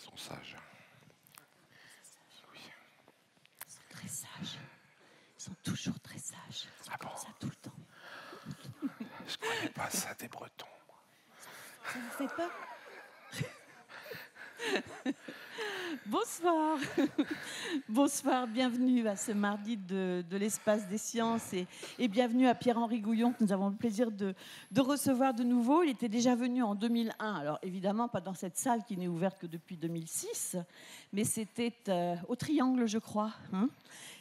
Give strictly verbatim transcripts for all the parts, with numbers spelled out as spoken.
Ils sont sages. Oui. Ils sont très sages. Ils sont toujours très sages. Ils sont ah comme bon ça tout le temps. Je ne connais pas ça des Bretons. Ça ne vous fait pas? Bonsoir. Bonsoir, bienvenue à ce mardi de, de l'espace des sciences et, et bienvenue à Pierre-Henri Gouyon que nous avons le plaisir de, de recevoir de nouveau. Il était déjà venu en deux mille un, alors évidemment pas dans cette salle qui n'est ouverte que depuis deux mille six, mais c'était euh, au Triangle je crois, hein.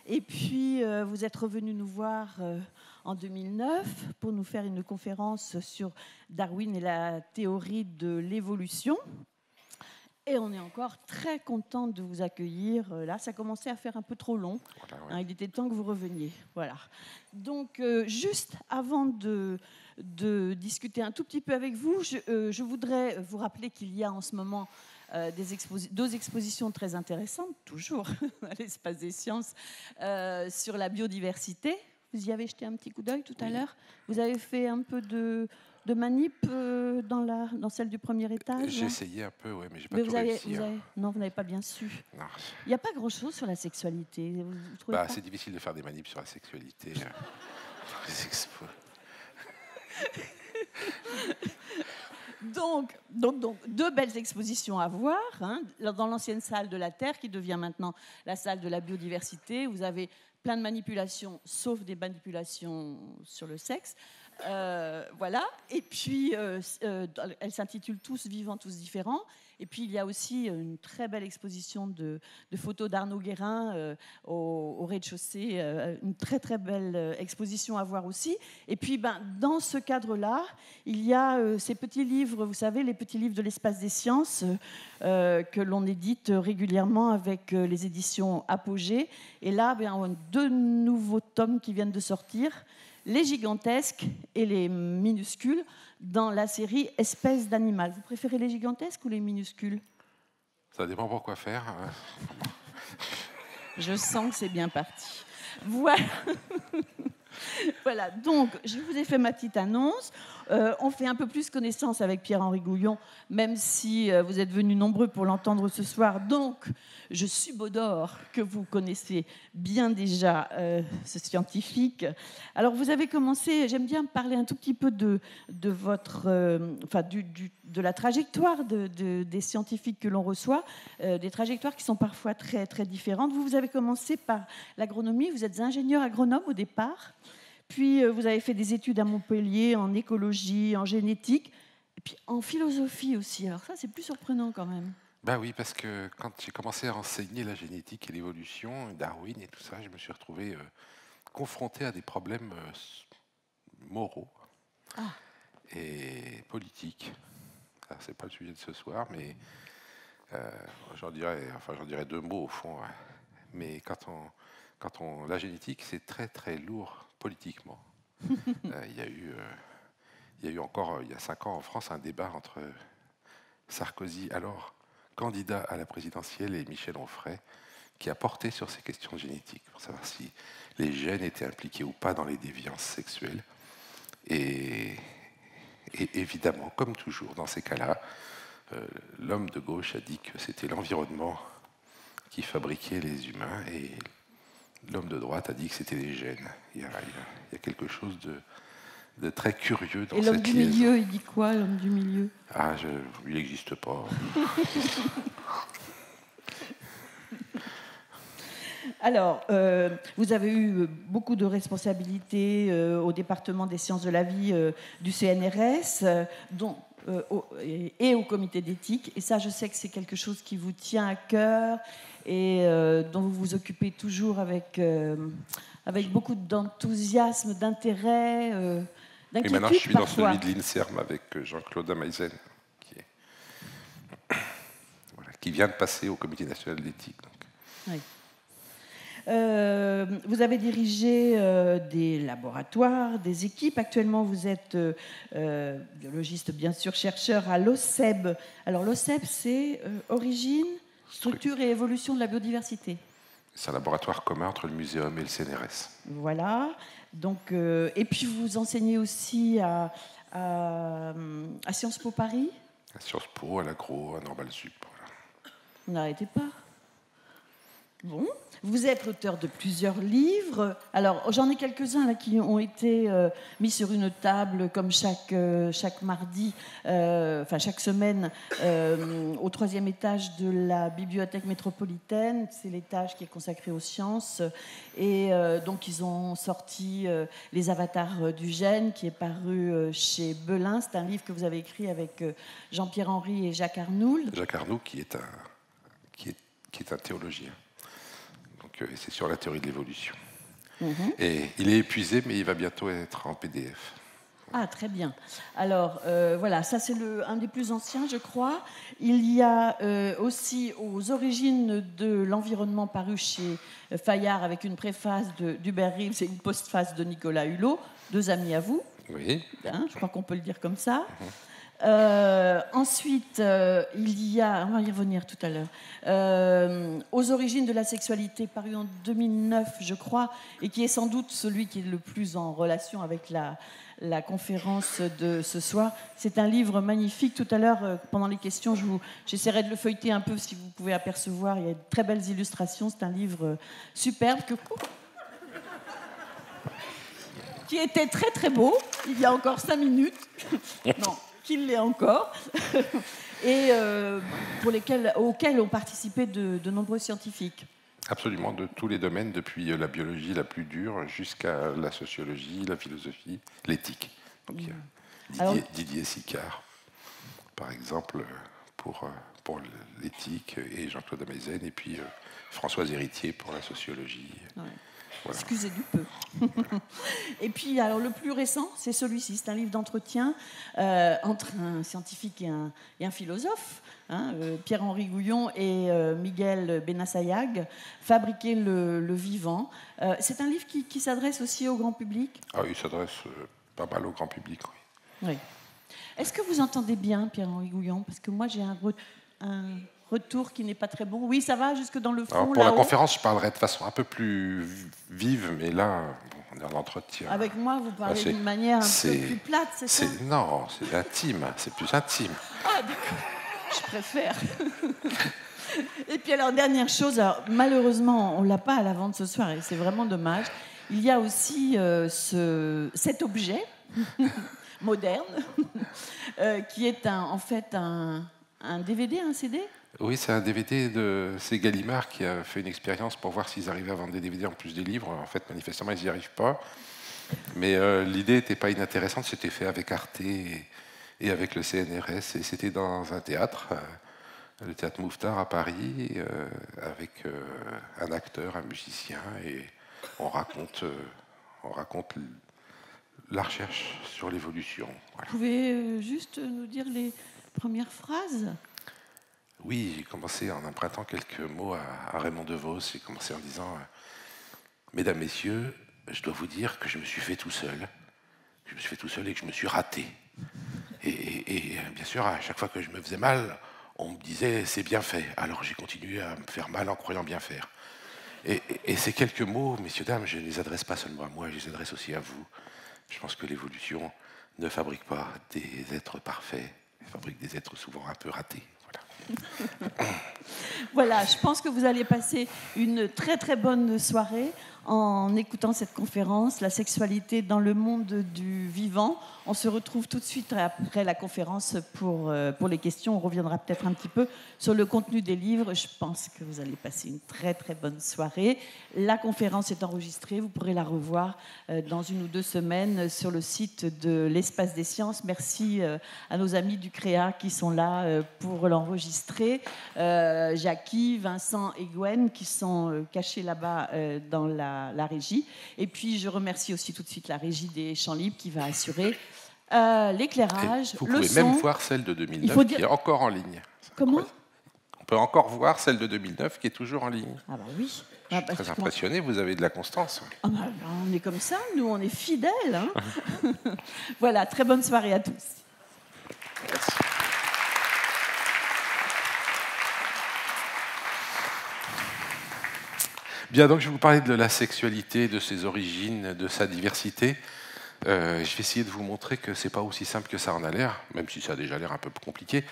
Et puis euh, vous êtes revenu nous voir euh, en deux mille neuf pour nous faire une conférence sur Darwin et la théorie de l'évolution. Et on est encore très content de vous accueillir. Là, ça commençait à faire un peu trop long. Voilà, ouais. Hein, il était temps que vous reveniez. Voilà. Donc, euh, juste avant de, de discuter un tout petit peu avec vous, je, euh, je voudrais vous rappeler qu'il y a en ce moment euh, des exposi- deux expositions très intéressantes, toujours à l'espace des sciences, euh, sur la biodiversité. Vous y avez jeté un petit coup d'œil tout oui. à l'heure. Vous avez fait un peu de... de manip euh, dans, la, dans celle du premier étage. J'ai essayé un peu, oui, mais j'ai pas mais tout vous avez, réussi. Vous avez, hein. Non, vous n'avez pas bien su. Il n'y a pas grand-chose sur la sexualité. Vous, vous trouvez bah, c'est difficile de faire des manips sur la sexualité. euh, dans les expos. Donc, donc, donc, deux belles expositions à voir, hein, dans l'ancienne salle de la Terre, qui devient maintenant la salle de la biodiversité. Vous avez plein de manipulations, sauf des manipulations sur le sexe. Euh, voilà, et puis euh, euh, elle s'intitule Tous vivants, tous différents, et puis il y a aussi une très belle exposition de, de photos d'Arnaud Guérin euh, au, au rez-de-chaussée, euh, une très très belle exposition à voir aussi, et puis ben, dans ce cadre-là, il y a euh, ces petits livres, vous savez, les petits livres de l'espace des sciences euh, que l'on édite régulièrement avec euh, les éditions Apogée, et là, ben, on a deux nouveaux tomes qui viennent de sortir, les gigantesques et les minuscules dans la série Espèces d'animal. Vous préférez les gigantesques ou les minuscules? Ça dépend pour quoi faire. Je sens que c'est bien parti. Voilà. Voilà, donc je vous ai fait ma petite annonce. Euh, on fait un peu plus connaissance avec Pierre-Henri Gouyon, même si euh, vous êtes venus nombreux pour l'entendre ce soir. Donc, je subodore que vous connaissez bien déjà euh, ce scientifique. Alors, vous avez commencé, j'aime bien parler un tout petit peu de, de, votre, euh, enfin, du, du, de la trajectoire de, de, des scientifiques que l'on reçoit, euh, des trajectoires qui sont parfois très, très différentes. Vous, vous avez commencé par l'agronomie, vous êtes ingénieur agronome au départ. Puis, vous avez fait des études à Montpellier, en écologie, en génétique, et puis en philosophie aussi. Alors ça, c'est plus surprenant quand même. Ben oui, parce que quand j'ai commencé à enseigner la génétique et l'évolution, Darwin et tout ça, je me suis retrouvé euh, confronté à des problèmes euh, moraux ah. et politiques. Alors, c'est pas le sujet de ce soir, mais euh, j'en dirais, enfin, j'en dirais deux mots au fond. Ouais. Mais quand on... Quand on, la génétique, c'est très très lourd politiquement. Il euh, y, euh, y a eu encore, il y a cinq ans en France, un débat entre Sarkozy, alors candidat à la présidentielle, et Michel Onfray, qui a porté sur ces questions génétiques, pour savoir si les gènes étaient impliqués ou pas dans les déviances sexuelles. Et, et évidemment, comme toujours dans ces cas-là, euh, l'homme de gauche a dit que c'était l'environnement qui fabriquait les humains, et l'homme de droite a dit que c'était des gènes. Il y a, il y a quelque chose de, de très curieux dans cette liaison. Et l'homme du milieu, il dit quoi, l'homme du milieu? Ah, je, il n'existe pas. Alors, euh, vous avez eu beaucoup de responsabilités euh, au département des sciences de la vie euh, du C N R S, euh, dont... Euh, au, et, et au comité d'éthique, et ça je sais que c'est quelque chose qui vous tient à cœur et euh, dont vous vous occupez toujours avec, euh, avec beaucoup d'enthousiasme, d'intérêt, euh, d'inquiétude. Et maintenant je suis parfois dans celui de l'INSERM avec Jean-Claude Ameisen qui, est... voilà, qui vient de passer au comité national d'éthique. Oui. Euh, vous avez dirigé euh, des laboratoires, des équipes. Actuellement, vous êtes euh, biologiste, bien sûr, chercheur à l'O S E B. Alors, l'O S E B, c'est euh, Origine, Structure et Évolution de la Biodiversité. C'est un laboratoire commun entre le Muséum et le C N R S. Voilà. Donc, euh, et puis, vous enseignez aussi à, à, à Sciences Po Paris. À Sciences Po, à l'Agro, à Normal Sup. Voilà. N'arrêtez pas. Bon. Vous êtes l'auteur de plusieurs livres. Alors, j'en ai quelques-uns là qui ont été euh, mis sur une table comme chaque, euh, chaque mardi, euh, enfin chaque semaine, euh, au troisième étage de la bibliothèque métropolitaine. C'est l'étage qui est consacré aux sciences. Et euh, donc, ils ont sorti euh, Les Avatars du Gène, qui est paru euh, chez Belin. C'est un livre que vous avez écrit avec euh, Jean-Pierre Henri et Jacques Arnoul. Jacques Arnoul, qui est un, qui est, qui est un théologien. C'est sur la théorie de l'évolution. Mmh. Et il est épuisé, mais il va bientôt être en P D F. Ah, très bien. Alors, euh, voilà, ça c'est un des plus anciens, je crois. Il y a euh, aussi Aux origines de l'environnement, paru chez Fayard, avec une préface d'Hubert Reeves et une postface de Nicolas Hulot, deux amis à vous. Oui. Hein, je crois qu'on peut le dire comme ça. Mmh. Euh, ensuite, euh, il y a, on va y revenir tout à l'heure, euh, Aux origines de la sexualité, paru en deux mille neuf, je crois, et qui est sans doute celui qui est le plus en relation avec la, la conférence de ce soir. C'est un livre magnifique. Tout à l'heure, euh, pendant les questions, je vous, j'essaierai de le feuilleter un peu, si vous pouvez apercevoir. Il y a de très belles illustrations. C'est un livre euh, superbe que... qui était très très beau il y a encore cinq minutes. Non. Qu'il l'est encore, et euh, pour lesquels, auxquels ont participé de, de nombreux scientifiques. Absolument, de tous les domaines, depuis la biologie la plus dure jusqu'à la sociologie, la philosophie, l'éthique. Donc, mmh. Didier, Alors, Didier Sicard, par exemple, pour, pour l'éthique, et Jean-Claude Ameisen, et puis euh, Françoise Héritier pour la sociologie. Ouais. Voilà. Excusez du peu. Voilà. Et puis, alors, le plus récent, c'est celui-ci. C'est un livre d'entretien euh, entre un scientifique et un, et un philosophe, hein, euh, Pierre-Henri Gouyon et euh, Miguel Benassayag, Fabriquer le, le vivant. Euh, c'est un livre qui, qui s'adresse aussi au grand public. Ah, il s'adresse euh, pas mal au grand public, oui. Oui. Est-ce que vous entendez bien, Pierre-Henri Gouyon? Parce que moi, j'ai un... un... retour qui n'est pas très bon. Oui, ça va jusque dans le fond. Alors pour la conférence, je parlerai de façon un peu plus vive, mais là, bon, on est en entretien. Avec moi, vous parlez bah, d'une manière un peu plus plate, c'est ça? Non, c'est intime, c'est plus intime. Ah, d'accord, je préfère. Et puis alors, dernière chose, alors, malheureusement, on ne l'a pas à la vente ce soir, et c'est vraiment dommage. Il y a aussi euh, ce, cet objet moderne, euh, qui est un, en fait un, un D V D, un C D? Oui, c'est un D V D de c'est Gallimard qui a fait une expérience pour voir s'ils arrivaient à vendre des D V D en plus des livres. En fait, manifestement, ils n'y arrivent pas. Mais euh, l'idée n'était pas inintéressante. C'était fait avec Arte et, et avec le C N R S. Et c'était dans un théâtre, euh, le théâtre Mouffetard à Paris, euh, avec euh, un acteur, un musicien. Et on raconte, euh, on raconte la recherche sur l'évolution. Voilà. Vous pouvez euh, juste nous dire les premières phrases? Oui, j'ai commencé en empruntant quelques mots à Raymond DeVos. J'ai commencé en disant « Mesdames, messieurs, je dois vous dire que je me suis fait tout seul. Je me suis fait tout seul et que je me suis raté. » Et, et, et bien sûr, à chaque fois que je me faisais mal, on me disait « c'est bien fait ». Alors j'ai continué à me faire mal en croyant bien faire. Et, et, et ces quelques mots, messieurs, dames, je ne les adresse pas seulement à moi, je les adresse aussi à vous. Je pense que l'évolution ne fabrique pas des êtres parfaits, elle fabrique des êtres souvent un peu ratés. Voilà, je pense que vous allez passer une très très bonne soirée en écoutant cette conférence, La sexualité dans le monde du vivant. On se retrouve tout de suite après la conférence pour, pour les questions. On reviendra peut-être un petit peu sur le contenu des livres. Je pense que vous allez passer une très très bonne soirée. La conférence est enregistrée, vous pourrez la revoir dans une ou deux semaines sur le site de l'Espace des Sciences. Merci à nos amis du Créa qui sont là pour l'enregistrer. Euh, Jackie, Vincent et Gwen qui sont cachés là-bas dans la la régie. Et puis, je remercie aussi tout de suite la régie des Champs Libres qui va assurer euh, l'éclairage, le son. Vous pouvez même voir celle de deux mille neuf dire... qui est encore en ligne. Comment ? On peut encore voir celle de deux mille neuf qui est toujours en ligne. Ah bah oui. Je suis ah bah, très impressionné, vous avez de la constance. Ah bah, on est comme ça, nous, on est fidèles. Hein. Voilà, très bonne soirée à tous. Merci. Bien, donc je vais vous parler de la sexualité, de ses origines, de sa diversité. Euh, je vais essayer de vous montrer que c'est pas aussi simple que ça en a l'air, même si ça a déjà l'air un peu compliqué,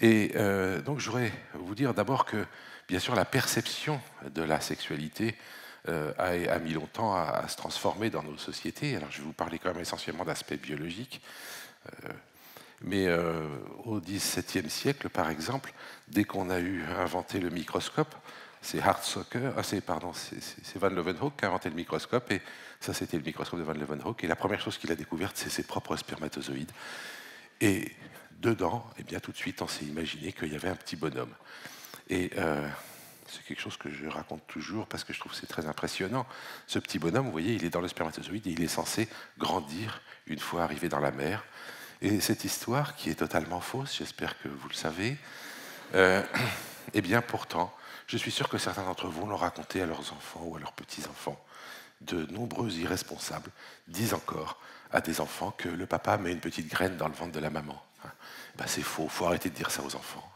Et euh, donc je voudrais vous dire d'abord que, bien sûr, la perception de la sexualité euh, a, a mis longtemps à, à se transformer dans nos sociétés. Alors je vais vous parler quand même essentiellement d'aspects biologiques. Euh, mais euh, au dix-septième siècle, par exemple, dès qu'on a eu inventé le microscope, c'est ah, pardon, c'est Van Leeuwenhoek qui a inventé le microscope, et ça c'était le microscope de Van Leeuwenhoek, et la première chose qu'il a découverte, c'est ses propres spermatozoïdes. Et dedans, eh bien, tout de suite, on s'est imaginé qu'il y avait un petit bonhomme. Et euh, c'est quelque chose que je raconte toujours, parce que je trouve que c'est très impressionnant. Ce petit bonhomme, vous voyez, il est dans le spermatozoïde, et il est censé grandir une fois arrivé dans la mer. Et cette histoire, qui est totalement fausse, j'espère que vous le savez, euh, eh bien, pourtant, je suis sûr que certains d'entre vous l'ont raconté à leurs enfants ou à leurs petits-enfants. De nombreux irresponsables disent encore à des enfants que le papa met une petite graine dans le ventre de la maman. Ben c'est faux, il faut arrêter de dire ça aux enfants.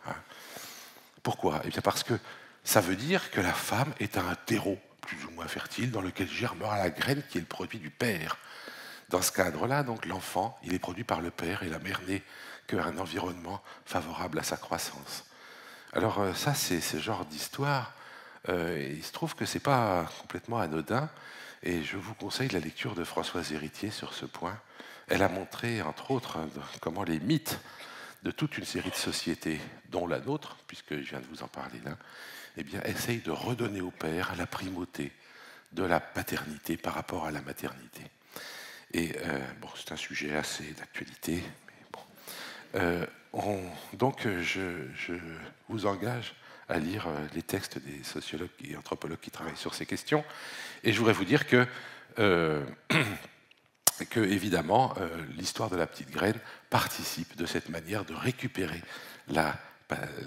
Pourquoi? Eh bien parce que ça veut dire que la femme est un terreau plus ou moins fertile dans lequel germera la graine qui est le produit du père. Dans ce cadre-là, donc l'enfant, il est produit par le père et la mère n'est qu'un environnement favorable à sa croissance. Alors ça, c'est ce genre d'histoire. Euh, il se trouve que ce n'est pas complètement anodin, et je vous conseille la lecture de Françoise Héritier sur ce point. Elle a montré, entre autres, comment les mythes de toute une série de sociétés, dont la nôtre, puisque je viens de vous en parler là, eh bien, essayent de redonner au père la primauté de la paternité par rapport à la maternité. Et euh, bon, c'est un sujet assez d'actualité, mais bon... Euh, On, donc je, je vous engage à lire les textes des sociologues et anthropologues qui travaillent sur ces questions, et je voudrais vous dire que, euh, que évidemment, euh, l'histoire de la petite graine participe de cette manière de récupérer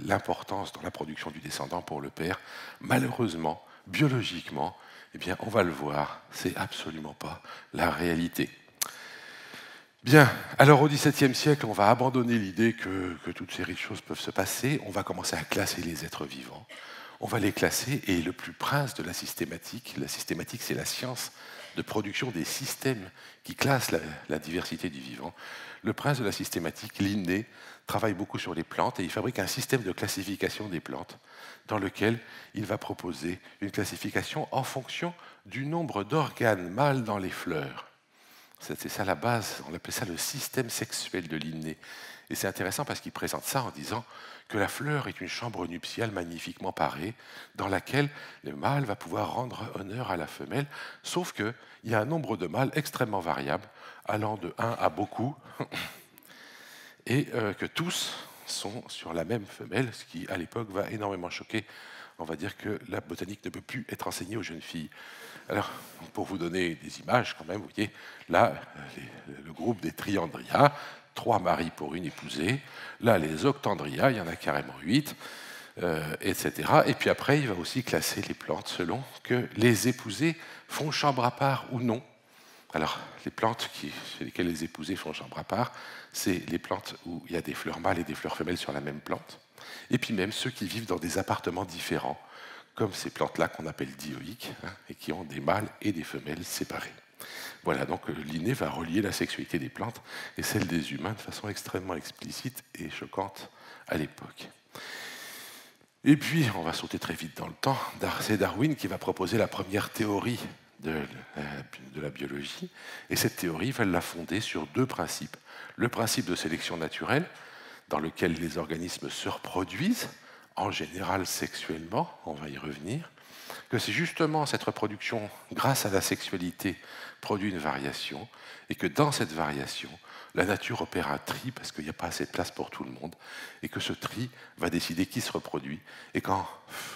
l'importance dans la production du descendant pour le père. Malheureusement, biologiquement, eh bien, on va le voir, c'est absolument pas la réalité. Bien, alors au dix-septième siècle, on va abandonner l'idée que, que toutes ces riches choses peuvent se passer, on va commencer à classer les êtres vivants, on va les classer, et le plus prince de la systématique, la systématique c'est la science de production des systèmes qui classe la, la diversité du vivant, le prince de la systématique, Linné, travaille beaucoup sur les plantes et il fabrique un système de classification des plantes dans lequel il va proposer une classification en fonction du nombre d'organes mâles dans les fleurs. C'est ça la base, on appelle ça le système sexuel de Linné. Et c'est intéressant parce qu'il présente ça en disant que la fleur est une chambre nuptiale magnifiquement parée, dans laquelle le mâle va pouvoir rendre honneur à la femelle, sauf qu'il y a un nombre de mâles extrêmement variable, allant de un à beaucoup, et que tous sont sur la même femelle, ce qui à l'époque va énormément choquer. On va dire que la botanique ne peut plus être enseignée aux jeunes filles. Alors, pour vous donner des images quand même, vous voyez, là, les, le groupe des triandria, trois maris pour une épousée, là, les octandria, il y en a carrément huit, euh, et cetera. Et puis après, il va aussi classer les plantes selon que les épousées font chambre à part ou non. Alors, les plantes qui, chez lesquelles les épousées font chambre à part, c'est les plantes où il y a des fleurs mâles et des fleurs femelles sur la même plante. Et puis même ceux qui vivent dans des appartements différents, comme ces plantes-là qu'on appelle dioïques, hein, et qui ont des mâles et des femelles séparés. Voilà, donc Linné va relier la sexualité des plantes et celle des humains de façon extrêmement explicite et choquante à l'époque. Et puis, on va sauter très vite dans le temps, c'est Darwin qui va proposer la première théorie de la, de la biologie, et cette théorie va la fonder sur deux principes. Le principe de sélection naturelle, dans lequel les organismes se reproduisent, en général sexuellement, on va y revenir, que c'est justement cette reproduction, grâce à la sexualité, produit une variation, et que dans cette variation, la nature opère un tri, parce qu'il n'y a pas assez de place pour tout le monde, et que ce tri va décider qui se reproduit, et qu'en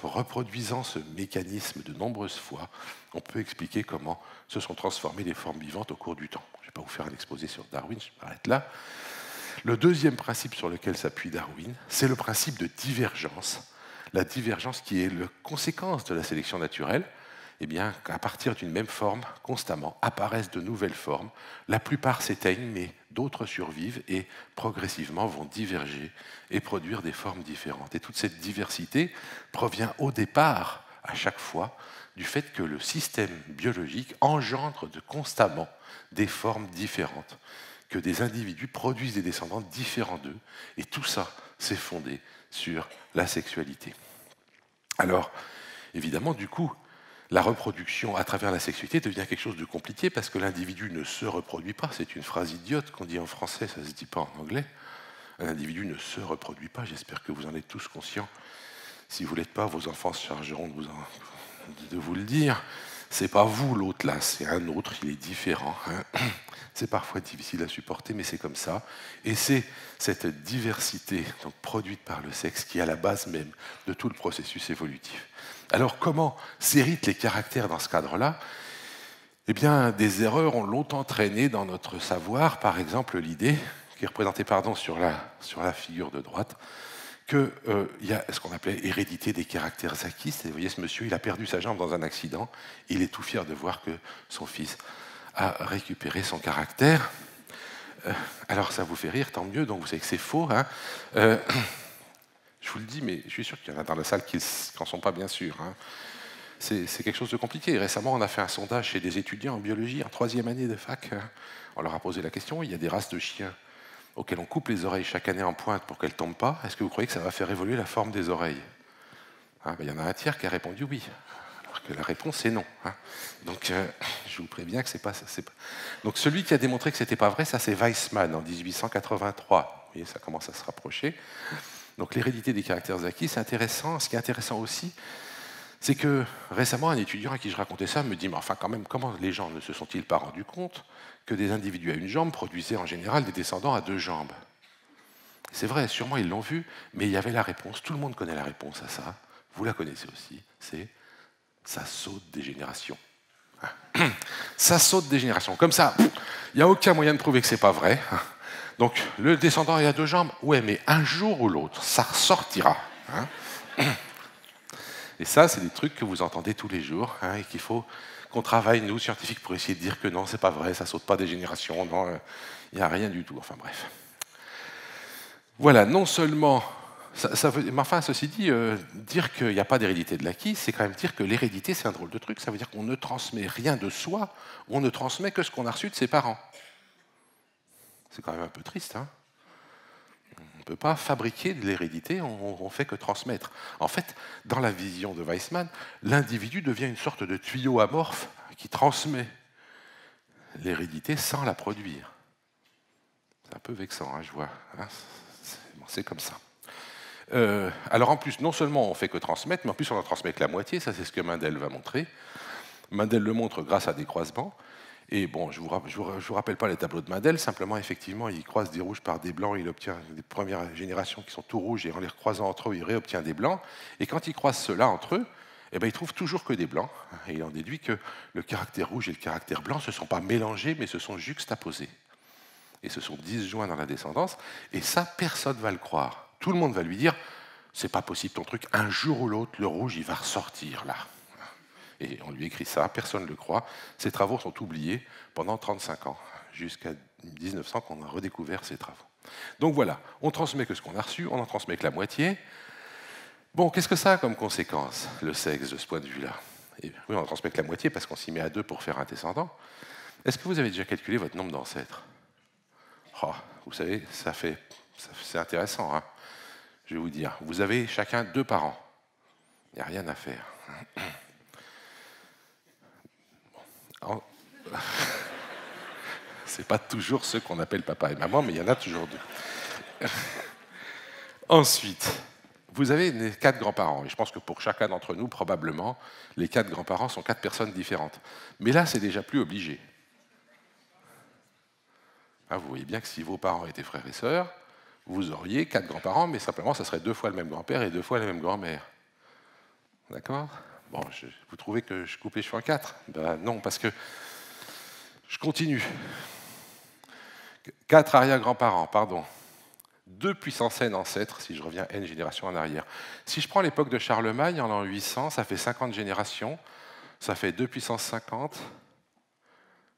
reproduisant ce mécanisme de nombreuses fois, on peut expliquer comment se sont transformées les formes vivantes au cours du temps. Je ne vais pas vous faire un exposé sur Darwin, je m'arrête là. Le deuxième principe sur lequel s'appuie Darwin, c'est le principe de divergence. La divergence qui est la conséquence de la sélection naturelle, eh bien, à partir d'une même forme, constamment, apparaissent de nouvelles formes. La plupart s'éteignent, mais d'autres survivent et progressivement vont diverger et produire des formes différentes. Et toute cette diversité provient au départ, à chaque fois, du fait que le système biologique engendre de constamment des formes différentes, que des individus produisent des descendants différents d'eux, et tout ça s'est fondée sur la sexualité. Alors, évidemment, du coup, la reproduction à travers la sexualité devient quelque chose de compliqué parce que l'individu ne se reproduit pas. C'est une phrase idiote qu'on dit en français, ça ne se dit pas en anglais. Un individu ne se reproduit pas, j'espère que vous en êtes tous conscients. Si vous ne l'êtes pas, vos enfants se chargeront de vous, en... de vous le dire. C'est pas vous l'autre là, c'est un autre, il est différent. C'est parfois difficile à supporter, mais c'est comme ça. Et c'est cette diversité donc, produite par le sexe qui est à la base même de tout le processus évolutif. Alors comment s'héritent les caractères dans ce cadre-là? Eh bien, des erreurs ont longtemps traîné dans notre savoir, par exemple l'idée, qui est représentée pardon, sur, la, sur la figure de droite, qu'il euh, y a ce qu'on appelait hérédité des caractères acquis. Vous voyez, ce monsieur, il a perdu sa jambe dans un accident. Il est tout fier de voir que son fils a récupéré son caractère. Euh, alors, ça vous fait rire, tant mieux. Donc, vous savez que c'est faux. Hein. Euh, je vous le dis, mais je suis sûr qu'il y en a dans la salle qui n'en sont pas bien sûrs. Hein. C'est quelque chose de compliqué. Récemment, on a fait un sondage chez des étudiants en biologie, en troisième année de fac. Hein. On leur a posé la question, il y a des races de chiens auxquels on coupe les oreilles chaque année en pointe pour qu'elles ne tombent pas, est-ce que vous croyez que ça va faire évoluer la forme des oreilles? Il hein, ben y en a un tiers qui a répondu oui, alors que la réponse est non. Hein. Donc euh, je vous préviens que c'est pas ça. Pas... Donc celui qui a démontré que ce n'était pas vrai, ça c'est Weissmann en mille huit cent quatre-vingt-trois. Vous voyez, ça commence à se rapprocher. Donc l'hérédité des caractères acquis, c'est intéressant. Ce qui est intéressant aussi, c'est que récemment, un étudiant à qui je racontais ça me dit « Mais enfin quand même, comment les gens ne se sont-ils pas rendus compte que des individus à une jambe produisaient en général des descendants à deux jambes ?» C'est vrai, sûrement ils l'ont vu, mais il y avait la réponse. Tout le monde connaît la réponse à ça. Vous la connaissez aussi, c'est « ça saute des générations ». Ça saute des générations. Comme ça, il n'y a aucun moyen de prouver que ce n'est pas vrai. Donc, le descendant est à deux jambes, ouais, mais un jour ou l'autre, ça ressortira. Hein. Et ça, c'est des trucs que vous entendez tous les jours, hein, et qu'il faut qu'on travaille, nous, scientifiques, pour essayer de dire que non, c'est pas vrai, ça saute pas des générations, non, il n'y a rien du tout, enfin bref. Voilà, non seulement... Ça, ça veut, mais enfin, ceci dit, euh, dire qu'il n'y a pas d'hérédité de l'acquis, c'est quand même dire que l'hérédité, c'est un drôle de truc, ça veut dire qu'on ne transmet rien de soi, on ne transmet que ce qu'on a reçu de ses parents. C'est quand même un peu triste, hein. On ne peut pas fabriquer de l'hérédité, on ne fait que transmettre. En fait, dans la vision de Weissmann, l'individu devient une sorte de tuyau amorphe qui transmet l'hérédité sans la produire. C'est un peu vexant, hein, je vois. Hein, c'est bon, comme ça. Euh, alors en plus, non seulement on ne fait que transmettre, mais en plus on en transmet que la moitié, ça c'est ce que Mendel va montrer. Mendel le montre grâce à des croisements. Et bon, je ne vous, vous rappelle pas les tableaux de Mendel, simplement, effectivement, il croise des rouges par des blancs, il obtient des premières générations qui sont tout rouges, et en les croisant entre eux, il réobtient des blancs. Et quand il croise ceux-là entre eux, eh ben, il trouve toujours que des blancs. Et il en déduit que le caractère rouge et le caractère blanc ne se sont pas mélangés, mais se sont juxtaposés. Et se sont disjoints dans la descendance. Et ça, personne ne va le croire. Tout le monde va lui dire, c'est pas possible ton truc, un jour ou l'autre, le rouge, il va ressortir là. Et on lui écrit ça, personne ne le croit. Ses travaux sont oubliés pendant trente-cinq ans, jusqu'à mille neuf cents qu'on a redécouvert ses travaux. Donc voilà, on transmet que ce qu'on a reçu, on n'en transmet que la moitié. Bon, qu'est-ce que ça a comme conséquence, le sexe, de ce point de vue-là? Eh bien, oui, on en transmet que la moitié parce qu'on s'y met à deux pour faire un descendant. Est-ce que vous avez déjà calculé votre nombre d'ancêtres? Oh, vous savez, ça fait, ça, c'est intéressant, hein, je vais vous dire. Vous avez chacun deux parents. Il n'y a rien à faire. C'est pas toujours ceux qu'on appelle papa et maman, mais il y en a toujours deux. Ensuite, vous avez quatre grands-parents, et je pense que pour chacun d'entre nous, probablement, les quatre grands-parents sont quatre personnes différentes. Mais là, c'est déjà plus obligé. Hein, vous voyez bien que si vos parents étaient frères et sœurs, vous auriez quatre grands-parents, mais simplement, ça serait deux fois le même grand-père et deux fois la même grand-mère. D'accord ? Bon, je, vous trouvez que je coupe les cheveux en quatre? Ben non, parce que je continue. Quatre arrière-grands-parents, pardon. Deux puissance n ancêtres, si je reviens n générations en arrière. Si je prends l'époque de Charlemagne, en l'an huit cents, ça fait cinquante générations, ça fait deux puissance cinquante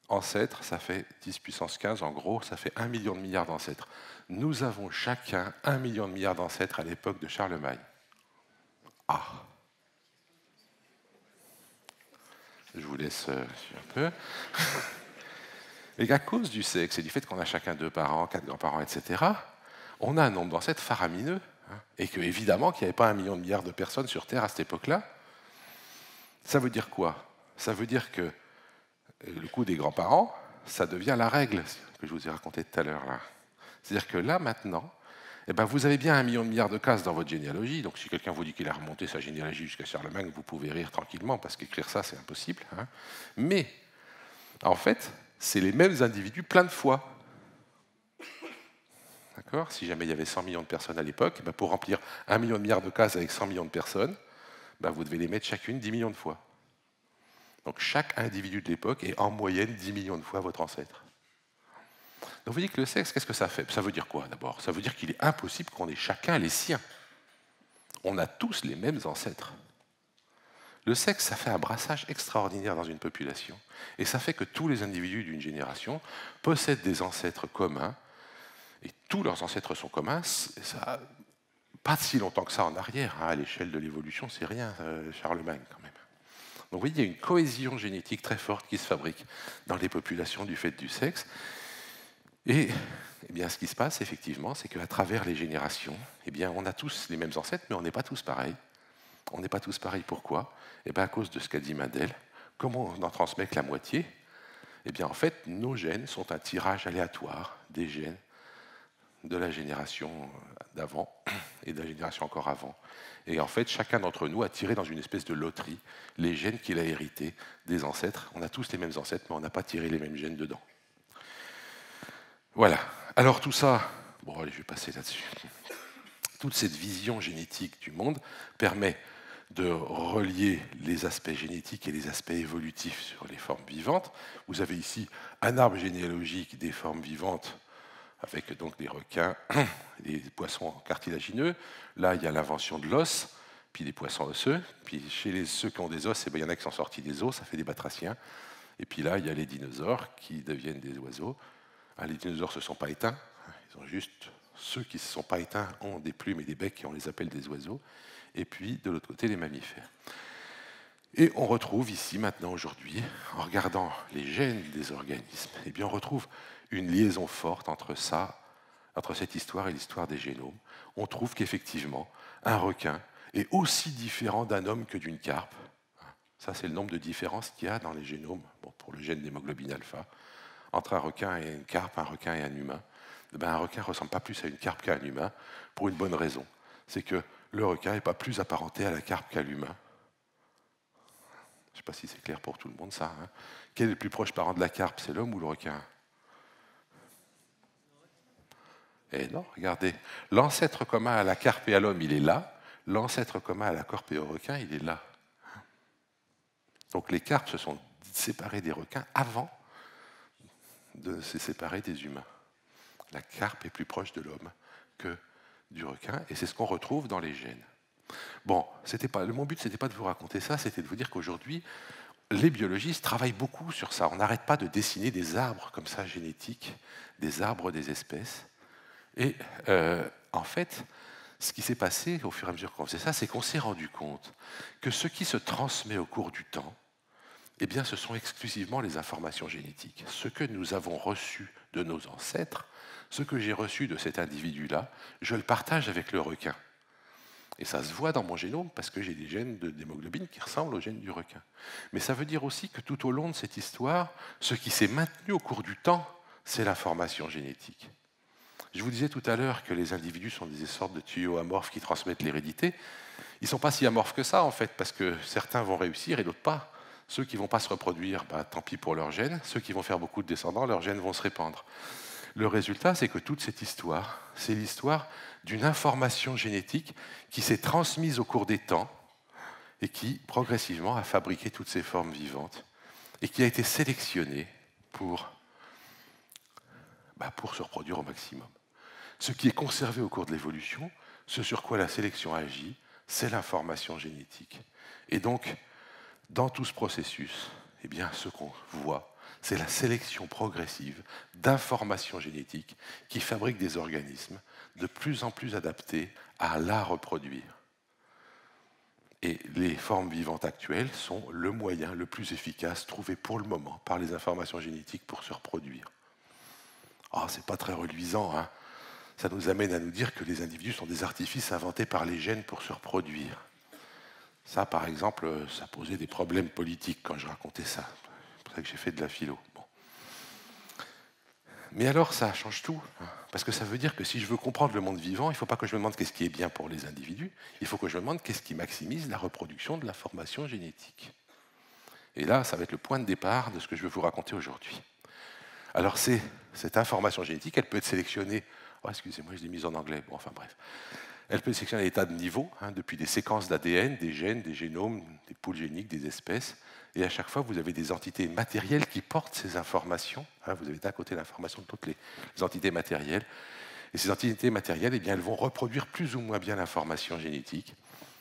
ancêtres, ça fait dix puissance quinze, en gros, ça fait un million de milliards d'ancêtres. Nous avons chacun un million de milliards d'ancêtres à l'époque de Charlemagne. Ah! Je vous laisse euh, un peu. Et à cause du sexe et du fait qu'on a chacun deux parents, quatre grands-parents, et cetera, on a un nombre d'ancêtres faramineux, hein, et que évidemment qu'il n'y avait pas un million de milliards de personnes sur Terre à cette époque-là. Ça veut dire quoi? Ça veut dire que le coup des grands-parents, ça devient la règle que je vous ai raconté tout à l'heure. C'est-à-dire que là, maintenant, eh ben, vous avez bien un million de milliards de cases dans votre généalogie, donc si quelqu'un vous dit qu'il a remonté sa généalogie jusqu'à Charlemagne, vous pouvez rire tranquillement, parce qu'écrire ça, c'est impossible. Hein. Mais, en fait, c'est les mêmes individus plein de fois. D'accord ? Si jamais il y avait cent millions de personnes à l'époque, eh ben, pour remplir un million de milliards de cases avec cent millions de personnes, ben, vous devez les mettre chacune dix millions de fois. Donc chaque individu de l'époque est en moyenne dix millions de fois votre ancêtre. Donc vous dites que le sexe, qu'est-ce que ça fait? Ça veut dire quoi d'abord? Ça veut dire qu'il est impossible qu'on ait chacun les siens. On a tous les mêmes ancêtres. Le sexe, ça fait un brassage extraordinaire dans une population. Et ça fait que tous les individus d'une génération possèdent des ancêtres communs. Et tous leurs ancêtres sont communs. Ça, pas si longtemps que ça en arrière. Hein, à l'échelle de l'évolution, c'est rien, euh, Charlemagne quand même. Donc vous voyez, il y a une cohésion génétique très forte qui se fabrique dans les populations du fait du sexe. Et eh bien, ce qui se passe, effectivement, c'est qu'à travers les générations, eh bien, on a tous les mêmes ancêtres, mais on n'est pas tous pareils. On n'est pas tous pareils, pourquoi? Eh bien, à cause de ce qu'a dit Mendel, comme on en transmet que la moitié, eh bien, en fait, nos gènes sont un tirage aléatoire des gènes de la génération d'avant et de la génération encore avant. Et en fait, chacun d'entre nous a tiré dans une espèce de loterie les gènes qu'il a hérités des ancêtres. On a tous les mêmes ancêtres, mais on n'a pas tiré les mêmes gènes dedans. Voilà. Alors tout ça, bon allez, je vais passer là-dessus. Toute cette vision génétique du monde permet de relier les aspects génétiques et les aspects évolutifs sur les formes vivantes. Vous avez ici un arbre généalogique des formes vivantes, avec donc des requins, des poissons cartilagineux. Là, il y a l'invention de l'os, puis des poissons osseux. Puis chez les, ceux qui ont des os, eh bien, il y en a qui sont sortis des os, ça fait des batraciens. Et puis là, il y a les dinosaures qui deviennent des oiseaux. Ah, les dinosaures ne se sont pas éteints. Ils ont juste... Ceux qui ne se sont pas éteints ont des plumes et des becs, et on les appelle des oiseaux. Et puis, de l'autre côté, les mammifères. Et on retrouve ici, maintenant, aujourd'hui, en regardant les gènes des organismes, eh bien, on retrouve une liaison forte entre ça, entre cette histoire et l'histoire des génomes. On trouve qu'effectivement, un requin est aussi différent d'un homme que d'une carpe. Ça, c'est le nombre de différences qu'il y a dans les génomes, bon, pour le gène d'hémoglobine alpha, entre un requin et une carpe, un requin et un humain. Ben, un requin ne ressemble pas plus à une carpe qu'à un humain, pour une bonne raison. C'est que le requin n'est pas plus apparenté à la carpe qu'à l'humain. Je ne sais pas si c'est clair pour tout le monde, ça. Hein. Quel est le plus proche parent de la carpe, c'est l'homme ou le requin? Eh non, regardez, l'ancêtre commun à la carpe et à l'homme, il est là, l'ancêtre commun à la carpe et au requin, il est là. Donc les carpes se sont séparées des requins avant de se séparer des humains. La carpe est plus proche de l'homme que du requin, et c'est ce qu'on retrouve dans les gènes. Bon, c'était pas, mon but, ce n'était pas de vous raconter ça, c'était de vous dire qu'aujourd'hui, les biologistes travaillent beaucoup sur ça. On n'arrête pas de dessiner des arbres comme ça, génétiques, des arbres des espèces. Et euh, en fait, ce qui s'est passé au fur et à mesure qu'on faisait ça, c'est qu'on s'est rendu compte que ce qui se transmet au cours du temps, eh bien, ce sont exclusivement les informations génétiques. Ce que nous avons reçu de nos ancêtres, ce que j'ai reçu de cet individu-là, je le partage avec le requin. Et ça se voit dans mon génome parce que j'ai des gènes d'hémoglobine qui ressemblent aux gènes du requin. Mais ça veut dire aussi que tout au long de cette histoire, ce qui s'est maintenu au cours du temps, c'est l'information génétique. Je vous disais tout à l'heure que les individus sont des sortes de tuyaux amorphes qui transmettent l'hérédité. Ils ne sont pas si amorphes que ça, en fait, parce que certains vont réussir et d'autres pas. Ceux qui ne vont pas se reproduire, bah, tant pis pour leurs gènes. Ceux qui vont faire beaucoup de descendants, leurs gènes vont se répandre. Le résultat, c'est que toute cette histoire, c'est l'histoire d'une information génétique qui s'est transmise au cours des temps et qui, progressivement, a fabriqué toutes ces formes vivantes et qui a été sélectionnée pour, bah, pour se reproduire au maximum. Ce qui est conservé au cours de l'évolution, ce sur quoi la sélection agit, c'est l'information génétique. Et donc, dans tout ce processus, eh bien, ce qu'on voit, c'est la sélection progressive d'informations génétiques qui fabriquent des organismes de plus en plus adaptés à la reproduire. Et les formes vivantes actuelles sont le moyen le plus efficace trouvé pour le moment par les informations génétiques pour se reproduire. Ah, oh, c'est pas très reluisant, hein. ça nous amène à nous dire que les individus sont des artifices inventés par les gènes pour se reproduire. Ça, par exemple, ça posait des problèmes politiques quand je racontais ça. C'est pour ça que j'ai fait de la philo. Bon. Mais alors, ça change tout. Parce que ça veut dire que si je veux comprendre le monde vivant, il ne faut pas que je me demande qu'est-ce qui est bien pour les individus, il faut que je me demande qu'est-ce qui maximise la reproduction de la formation génétique. Et là, ça va être le point de départ de ce que je veux vous raconter aujourd'hui. Alors, c'est cette information génétique, elle peut être sélectionnée... Oh, excusez-moi, je l'ai mise en anglais. Bon, enfin, bref. Elle peut sélectionner des tas de niveaux, hein, depuis des séquences d'A D N, des gènes, des génomes, des poules géniques, des espèces. Et à chaque fois, vous avez des entités matérielles qui portent ces informations. Hein, vous avez d'un côté l'information de toutes les entités matérielles. Et ces entités matérielles, eh bien, elles vont reproduire plus ou moins bien l'information génétique.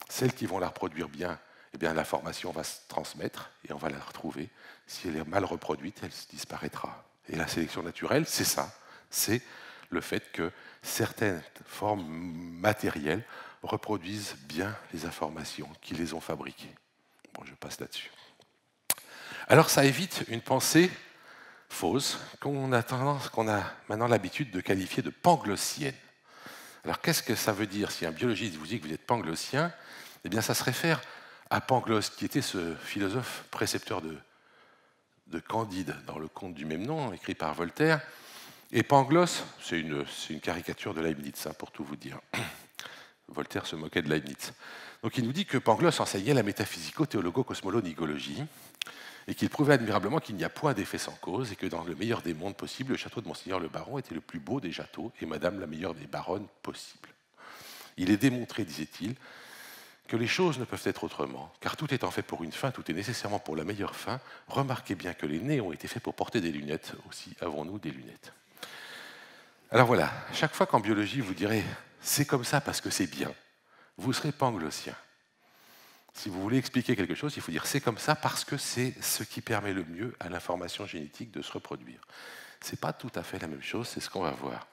Celles qui vont la reproduire bien, eh bien, l'information va se transmettre et on va la retrouver. Si elle est mal reproduite, elle disparaîtra. Et la sélection naturelle, c'est ça. C'est le fait que certaines formes matérielles reproduisent bien les informations qui les ont fabriquées. Bon, je passe là-dessus. Alors, ça évite une pensée fausse qu'on a tendance, qu'on a maintenant l'habitude de qualifier de panglossienne. Alors, qu'est-ce que ça veut dire si un biologiste vous dit que vous êtes panglossien? Eh bien, ça se réfère à Pangloss, qui était ce philosophe précepteur de, de Candide dans le conte du même nom, écrit par Voltaire. Et Pangloss, c'est une, une caricature de Leibniz, hein, pour tout vous dire. Voltaire se moquait de Leibniz. Donc il nous dit que Pangloss enseignait la métaphysico-théologo-cosmolonigologie et qu'il prouvait admirablement qu'il n'y a point d'effet sans cause et que dans le meilleur des mondes possible, le château de Monseigneur le Baron était le plus beau des châteaux et Madame la meilleure des baronnes possible. Il est démontré, disait-il, que les choses ne peuvent être autrement, car tout étant fait pour une fin, tout est nécessairement pour la meilleure fin. Remarquez bien que les nez ont été faits pour porter des lunettes, aussi avons-nous des lunettes. Alors voilà, chaque fois qu'en biologie vous direz « c'est comme ça parce que c'est bien », vous serez panglossien. Si vous voulez expliquer quelque chose, il faut dire « c'est comme ça parce que c'est ce qui permet le mieux à l'information génétique de se reproduire ». Ce n'est pas tout à fait la même chose, c'est ce qu'on va voir.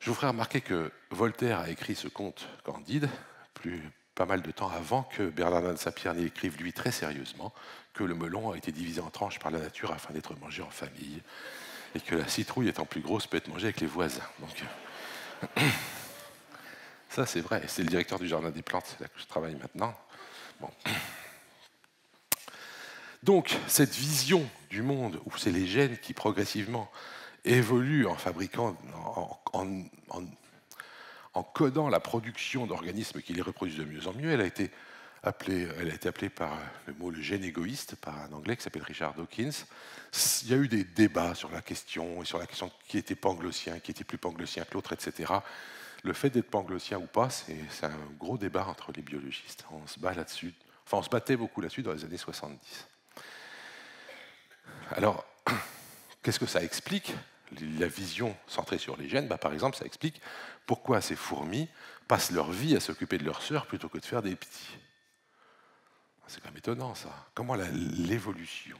Je vous ferai remarquer que Voltaire a écrit ce conte Candide, plus pas mal de temps avant que Bernardin de Saint-Pierre n'y écrive, lui, très sérieusement, que le melon a été divisé en tranches par la nature afin d'être mangé en famille, et que la citrouille étant plus grosse peut être mangée avec les voisins. Donc, ça, c'est vrai. C'est le directeur du Jardin des Plantes, c'est là que je travaille maintenant. Bon. Donc, cette vision du monde où c'est les gènes qui progressivement évoluent en fabriquant, en, en, en, en codant la production d'organismes qui les reproduisent de mieux en mieux, elle a été Appelé, elle a été appelée par le mot le gène égoïste, par un Anglais qui s'appelle Richard Dawkins. Il y a eu des débats sur la question, et sur la question de qui était panglossien, qui était plus panglossien que l'autre, et cetera. Le fait d'être panglossien ou pas, c'est un gros débat entre les biologistes. On se bat là-dessus, enfin on se battait beaucoup là-dessus dans les années soixante-dix. Alors, qu'est-ce que ça explique? La vision centrée sur les gènes, bah, par exemple, ça explique pourquoi ces fourmis passent leur vie à s'occuper de leurs sœurs plutôt que de faire des petits. C'est quand même étonnant, ça. Comment l'évolution,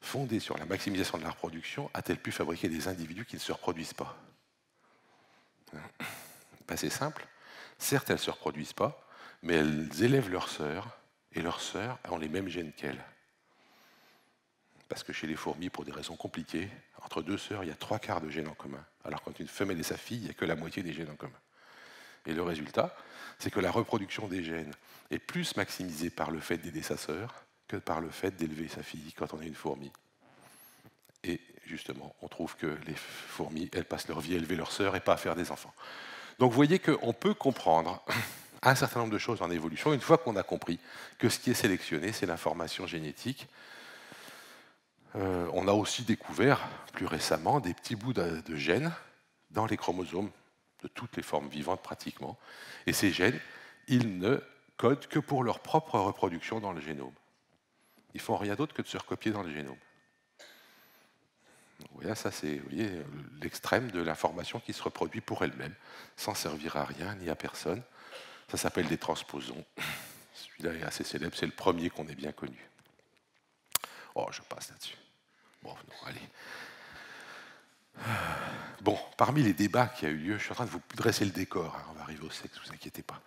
fondée sur la maximisation de la reproduction, a-t-elle pu fabriquer des individus qui ne se reproduisent pas? Ben, c'est simple. Certes, elles ne se reproduisent pas, mais elles élèvent leurs sœurs, et leurs sœurs ont les mêmes gènes qu'elles. Parce que chez les fourmis, pour des raisons compliquées, entre deux sœurs, il y a trois quarts de gènes en commun. Alors quand une femelle et sa fille, il n'y a que la moitié des gènes en commun. Et le résultat, c'est que la reproduction des gènes est plus maximisée par le fait d'aider sa sœur que par le fait d'élever sa fille quand on est une fourmi. Et justement, on trouve que les fourmis, elles passent leur vie à élever leur sœur et pas à faire des enfants. Donc vous voyez qu'on peut comprendre un certain nombre de choses en évolution une fois qu'on a compris que ce qui est sélectionné, c'est l'information génétique. Euh, on a aussi découvert, plus récemment, des petits bouts de, de gènes dans les chromosomes de toutes les formes vivantes pratiquement, et ces gènes, ils ne codent que pour leur propre reproduction dans le génome. Ils font rien d'autre que de se recopier dans le génome. Donc, voilà, ça c'est l'extrême de l'information qui se reproduit pour elle-même, sans servir à rien ni à personne. Ça s'appelle des transposons. Celui-là est assez célèbre, c'est le premier qu'on ait bien connu. Oh, je passe là-dessus. Bon, non, allez. Bon, parmi les débats qui ont eu lieu, je suis en train de vous dresser le décor, hein, on va arriver au sexe, ne vous inquiétez pas.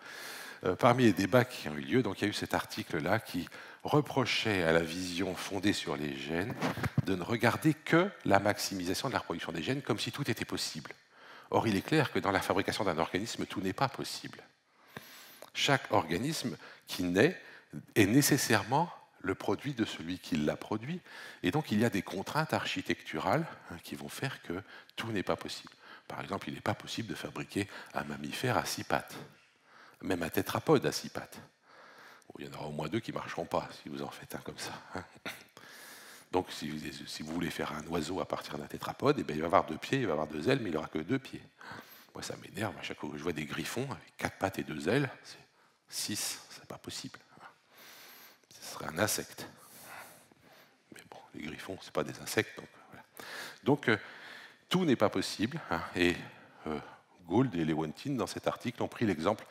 Euh, parmi les débats qui ont eu lieu, donc, il y a eu cet article-là qui reprochait à la vision fondée sur les gènes de ne regarder que la maximisation de la reproduction des gènes comme si tout était possible. Or, il est clair que dans la fabrication d'un organisme, tout n'est pas possible. Chaque organisme qui naît est nécessairement le produit de celui qui l'a produit. Et donc, il y a des contraintes architecturales hein, qui vont faire que tout n'est pas possible. Par exemple, il n'est pas possible de fabriquer un mammifère à six pattes, même un tétrapode à six pattes. Bon, il y en aura au moins deux qui ne marcheront pas, si vous en faites un comme ça. Hein. Donc, si vous, si vous voulez faire un oiseau à partir d'un tétrapode, eh bien, il va avoir deux pieds, il va avoir deux ailes, mais il n'aura que deux pieds. Moi, ça m'énerve. À chaque fois que je vois des griffons avec quatre pattes et deux ailes, c'est six, c'est pas possible. Ce serait un insecte. Mais bon, les griffons, c'est pas des insectes. Donc, voilà. Donc euh, tout n'est pas possible. Hein, et euh, Gould et Lewontin, dans cet article, ont pris l'exemple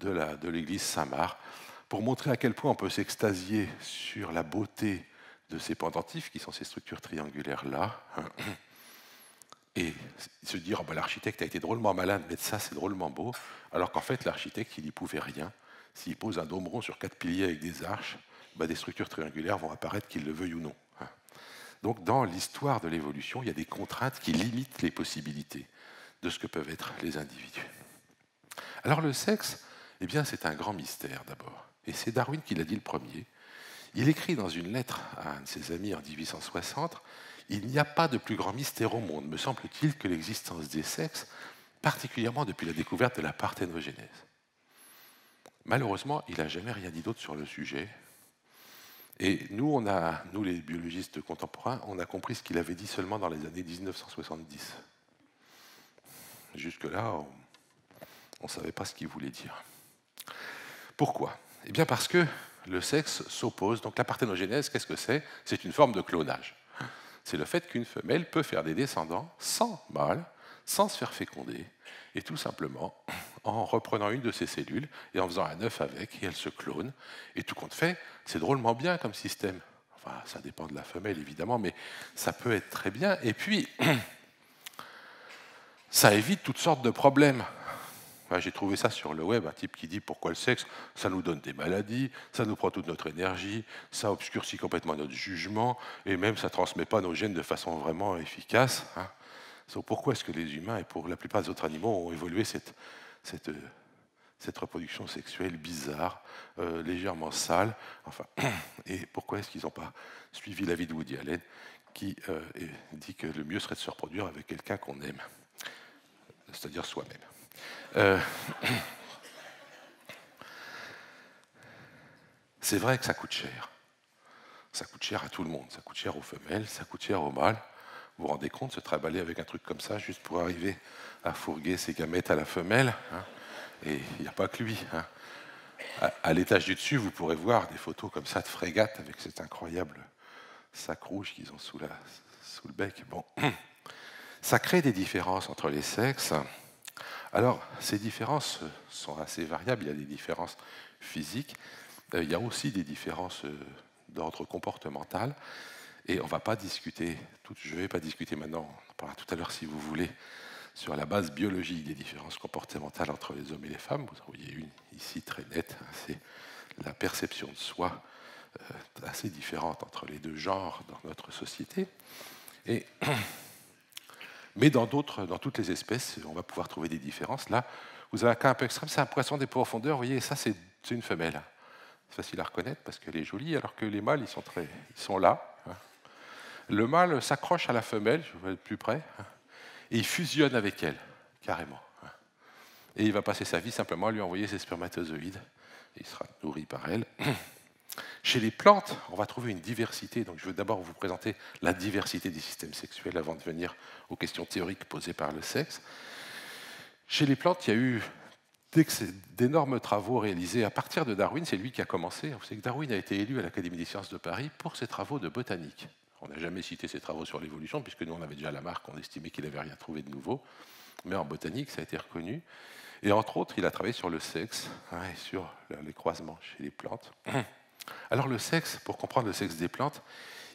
de l'église Saint-Marc pour montrer à quel point on peut s'extasier sur la beauté de ces pendentifs, qui sont ces structures triangulaires-là, hein, et se dire, oh ben, l'architecte a été drôlement malin de mettre ça, c'est drôlement beau, alors qu'en fait, l'architecte, il n'y pouvait rien. S'il pose un dôme rond sur quatre piliers avec des arches, ben, des structures triangulaires vont apparaître, qu'il le veuille ou non. Hein. Donc, dans l'histoire de l'évolution, il y a des contraintes qui limitent les possibilités de ce que peuvent être les individus. Alors, le sexe, eh bien, c'est un grand mystère, d'abord. Et c'est Darwin qui l'a dit le premier. Il écrit dans une lettre à un de ses amis en mille huit cent soixante, « Il n'y a pas de plus grand mystère au monde, me semble-t-il, que l'existence des sexes, particulièrement depuis la découverte de la parthénogenèse. » Malheureusement, il n'a jamais rien dit d'autre sur le sujet. Et nous, on a, nous, les biologistes contemporains, on a compris ce qu'il avait dit seulement dans les années mille neuf cent soixante-dix. Jusque-là, on ne savait pas ce qu'il voulait dire. Pourquoi ? Eh bien parce que le sexe s'oppose. Donc la parthénogenèse, qu'est-ce que c'est? C'est une forme de clonage. C'est le fait qu'une femelle peut faire des descendants sans mâle, sans se faire féconder, et tout simplement en reprenant une de ses cellules et en faisant un œuf avec, et elle se clone. Et tout compte fait, c'est drôlement bien comme système. Enfin, ça dépend de la femelle, évidemment, mais ça peut être très bien. Et puis, ça évite toutes sortes de problèmes. J'ai trouvé ça sur le web, un type qui dit pourquoi le sexe, ça nous donne des maladies, ça nous prend toute notre énergie, ça obscurcit complètement notre jugement, et même ça ne transmet pas nos gènes de façon vraiment efficace. Hein. So, pourquoi est-ce que les humains, et pour la plupart des autres animaux, ont évolué cette, cette, cette reproduction sexuelle bizarre, euh, légèrement sale, enfin, et pourquoi est-ce qu'ils n'ont pas suivi l'avis de Woody Allen, qui euh, dit que le mieux serait de se reproduire avec quelqu'un qu'on aime, c'est-à-dire soi-même. Euh, c'est vrai que ça coûte cher. Ça coûte cher à tout le monde. Ça coûte cher aux femelles, ça coûte cher aux mâles. Vous vous rendez compte, se trimballer avec un truc comme ça juste pour arriver à fourguer ses gamètes à la femelle, hein, et il n'y a pas que lui. Hein. À, à l'étage du dessus, vous pourrez voir des photos comme ça de frégates avec cet incroyable sac rouge qu'ils ont sous, la, sous le bec. Bon, ça crée des différences entre les sexes. Alors, ces différences sont assez variables. Il y a des différences physiques, il y a aussi des différences d'ordre comportemental, et on ne va pas discuter, tout, je ne vais pas discuter maintenant, on en parlera tout à l'heure si vous voulez, sur la base biologique des différences comportementales entre les hommes et les femmes. Vous en voyez une ici très nette, hein, c'est la perception de soi euh, assez différente entre les deux genres dans notre société. Et... Mais dans, dans toutes les espèces, on va pouvoir trouver des différences. Là, vous avez un cas un peu extrême, c'est un poisson des profondeurs. Vous voyez, ça, c'est une femelle. C'est facile à reconnaître parce qu'elle est jolie, alors que les mâles, ils sont, très, ils sont là. Le mâle s'accroche à la femelle, je vais être plus près, et il fusionne avec elle, carrément. Et il va passer sa vie simplement à lui envoyer ses spermatozoïdes. Et il sera nourri par elle. Chez les plantes, on va trouver une diversité. Donc, je veux d'abord vous présenter la diversité des systèmes sexuels avant de venir aux questions théoriques posées par le sexe. Chez les plantes, il y a eu d'énormes travaux réalisés à partir de Darwin. C'est lui qui a commencé. Vous savez que Darwin a été élu à l'Académie des sciences de Paris pour ses travaux de botanique. On n'a jamais cité ses travaux sur l'évolution, puisque nous, on avait déjà Lamarck, on estimait qu'il n'avait rien trouvé de nouveau. Mais en botanique, ça a été reconnu. Et entre autres, il a travaillé sur le sexe, hein, et sur les croisements chez les plantes. Alors le sexe, pour comprendre le sexe des plantes,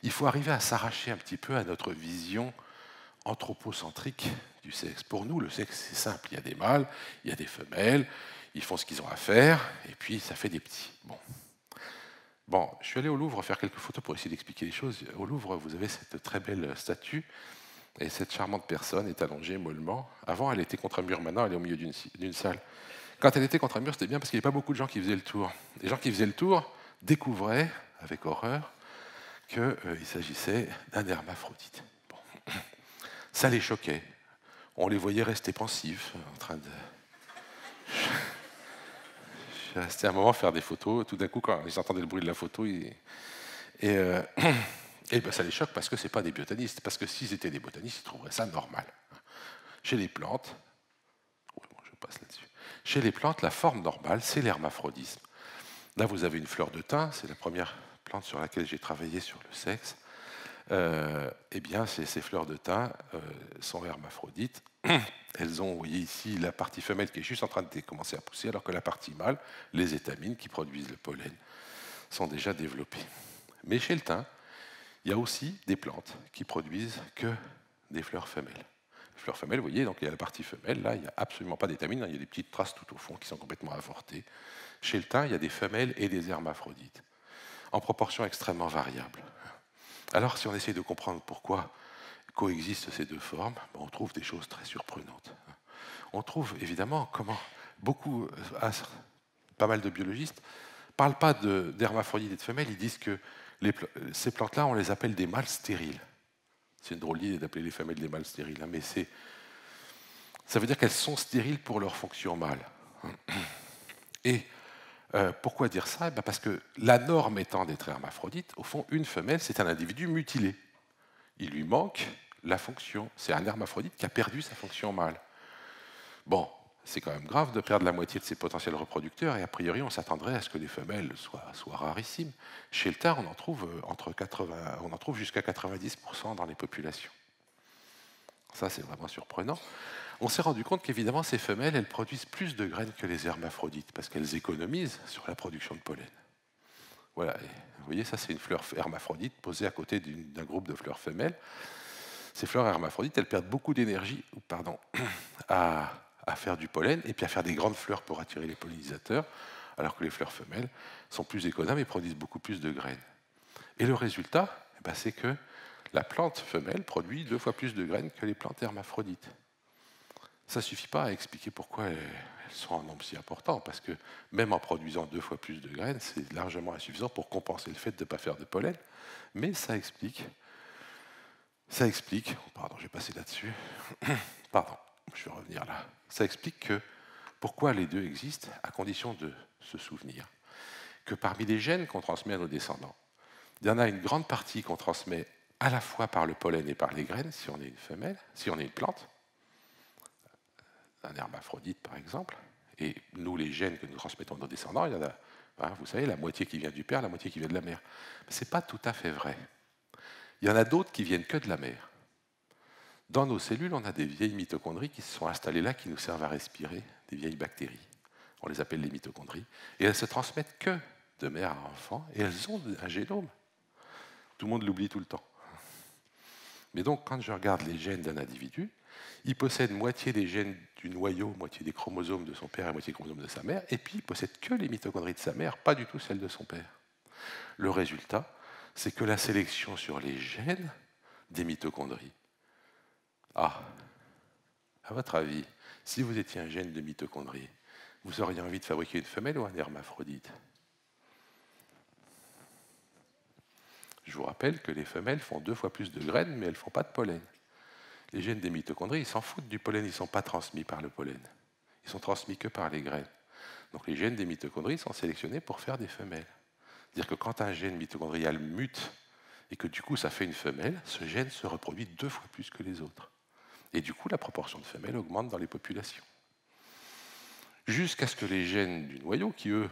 il faut arriver à s'arracher un petit peu à notre vision anthropocentrique du sexe. Pour nous, le sexe, c'est simple. Il y a des mâles, il y a des femelles, ils font ce qu'ils ont à faire, et puis ça fait des petits. Bon, bon je suis allé au Louvre faire quelques photos pour essayer d'expliquer les choses. Au Louvre, vous avez cette très belle statue Et cette charmante personne est allongée mollement. Avant, elle était contre un mur, maintenant, elle est au milieu d'une salle. Quand elle était contre un mur, c'était bien parce qu'il n'y avait pas beaucoup de gens qui faisaient le tour. Les gens qui faisaient le tour découvraient, avec horreur, qu'il euh, s'agissait d'un hermaphrodite. Bon. Ça les choquait. On les voyait rester pensifs, en train de... J'ai resté un moment faire des photos. Tout d'un coup, quand ils entendaient le bruit de la photo, ils... et, euh... et ben, ça les choque parce que ce n'est pas des botanistes. Parce que s'ils étaient des botanistes, ils trouveraient ça normal. Chez les plantes, oui, bon, je passe là-dessus. Chez les plantes, la forme normale, c'est l'hermaphrodisme. Là, vous avez une fleur de thym. C'est la première plante sur laquelle j'ai travaillé sur le sexe. Euh, eh bien, ces, ces fleurs de thym euh, sont hermaphrodites. Elles ont, vous voyez ici, la partie femelle qui est juste en train de commencer à pousser, alors que la partie mâle, les étamines qui produisent le pollen, sont déjà développées. Mais chez le thym, il y a aussi des plantes qui produisent que des fleurs femelles. Les fleurs femelles, vous voyez, donc il y a la partie femelle, là, il n'y a absolument pas d'étamines, hein, il y a des petites traces tout au fond qui sont complètement avortées. Chez le thym, il y a des femelles et des hermaphrodites, en proportion extrêmement variable. Alors, si on essaye de comprendre pourquoi coexistent ces deux formes, on trouve des choses très surprenantes. On trouve, évidemment, comment beaucoup, pas mal de biologistes, ne parlent pas d'hermaphrodites et de femelles, ils disent que les, ces plantes-là, on les appelle des mâles stériles. C'est une drôle d'idée d'appeler les femelles des mâles stériles, hein, mais c'est, ça veut dire qu'elles sont stériles pour leur fonction mâle. Et... Euh, pourquoi dire ça? Parce que la norme étant d'être hermaphrodite, au fond, une femelle, c'est un individu mutilé. Il lui manque la fonction. C'est un hermaphrodite qui a perdu sa fonction mâle. Bon, c'est quand même grave de perdre la moitié de ses potentiels reproducteurs, et a priori, on s'attendrait à ce que les femelles soient, soient rarissimes. Chez le thym, on en trouve, trouve jusqu'à quatre-vingt-dix pour cent dans les populations. Ça, c'est vraiment surprenant. On s'est rendu compte qu'évidemment, ces femelles, elles produisent plus de graines que les hermaphrodites, parce qu'elles économisent sur la production de pollen. Voilà, et vous voyez, ça, c'est une fleur hermaphrodite posée à côté d'un groupe de fleurs femelles. Ces fleurs hermaphrodites, elles perdent beaucoup d'énergie pardon, à, à faire du pollen, et puis à faire des grandes fleurs pour attirer les pollinisateurs, alors que les fleurs femelles sont plus économes et produisent beaucoup plus de graines. Et le résultat, ben, c'est que la plante femelle produit deux fois plus de graines que les plantes hermaphrodites. Ça ne suffit pas à expliquer pourquoi elles sont en nombre si important, parce que même en produisant deux fois plus de graines, c'est largement insuffisant pour compenser le fait de ne pas faire de pollen, mais ça explique, ça explique, pardon, j'ai passé là-dessus, pardon, je vais revenir là, ça explique que pourquoi les deux existent, à condition de se souvenir que parmi les gènes qu'on transmet à nos descendants, il y en a une grande partie qu'on transmet à la fois par le pollen et par les graines, si on est une femelle, si on est une plante, un hermaphrodite par exemple, et nous les gènes que nous transmettons à nos descendants, il y en a, hein, vous savez, la moitié qui vient du père, la moitié qui vient de la mère. Mais ce n'est pas tout à fait vrai. Il y en a d'autres qui viennent que de la mère. Dans nos cellules, on a des vieilles mitochondries qui se sont installées là, qui nous servent à respirer, des vieilles bactéries. On les appelle les mitochondries. Et elles se transmettent que de mère à enfant, et elles ont un génome. Tout le monde l'oublie tout le temps. Mais donc, quand je regarde les gènes d'un individu, il possède moitié des gènes du noyau, moitié des chromosomes de son père et moitié des chromosomes de sa mère, et puis il ne possède que les mitochondries de sa mère, pas du tout celles de son père. Le résultat, c'est que la sélection sur les gènes des mitochondries. Ah, à votre avis, si vous étiez un gène de mitochondrie, vous auriez envie de fabriquer une femelle ou un hermaphrodite? Je vous rappelle que les femelles font deux fois plus de graines, mais elles ne font pas de pollen. Les gènes des mitochondries, ils s'en foutent du pollen, ils ne sont pas transmis par le pollen. Ils sont transmis que par les graines. Donc les gènes des mitochondries sont sélectionnés pour faire des femelles. C'est-à-dire que quand un gène mitochondrial mute et que du coup ça fait une femelle, ce gène se reproduit deux fois plus que les autres. Et du coup la proportion de femelles augmente dans les populations. Jusqu'à ce que les gènes du noyau, qui eux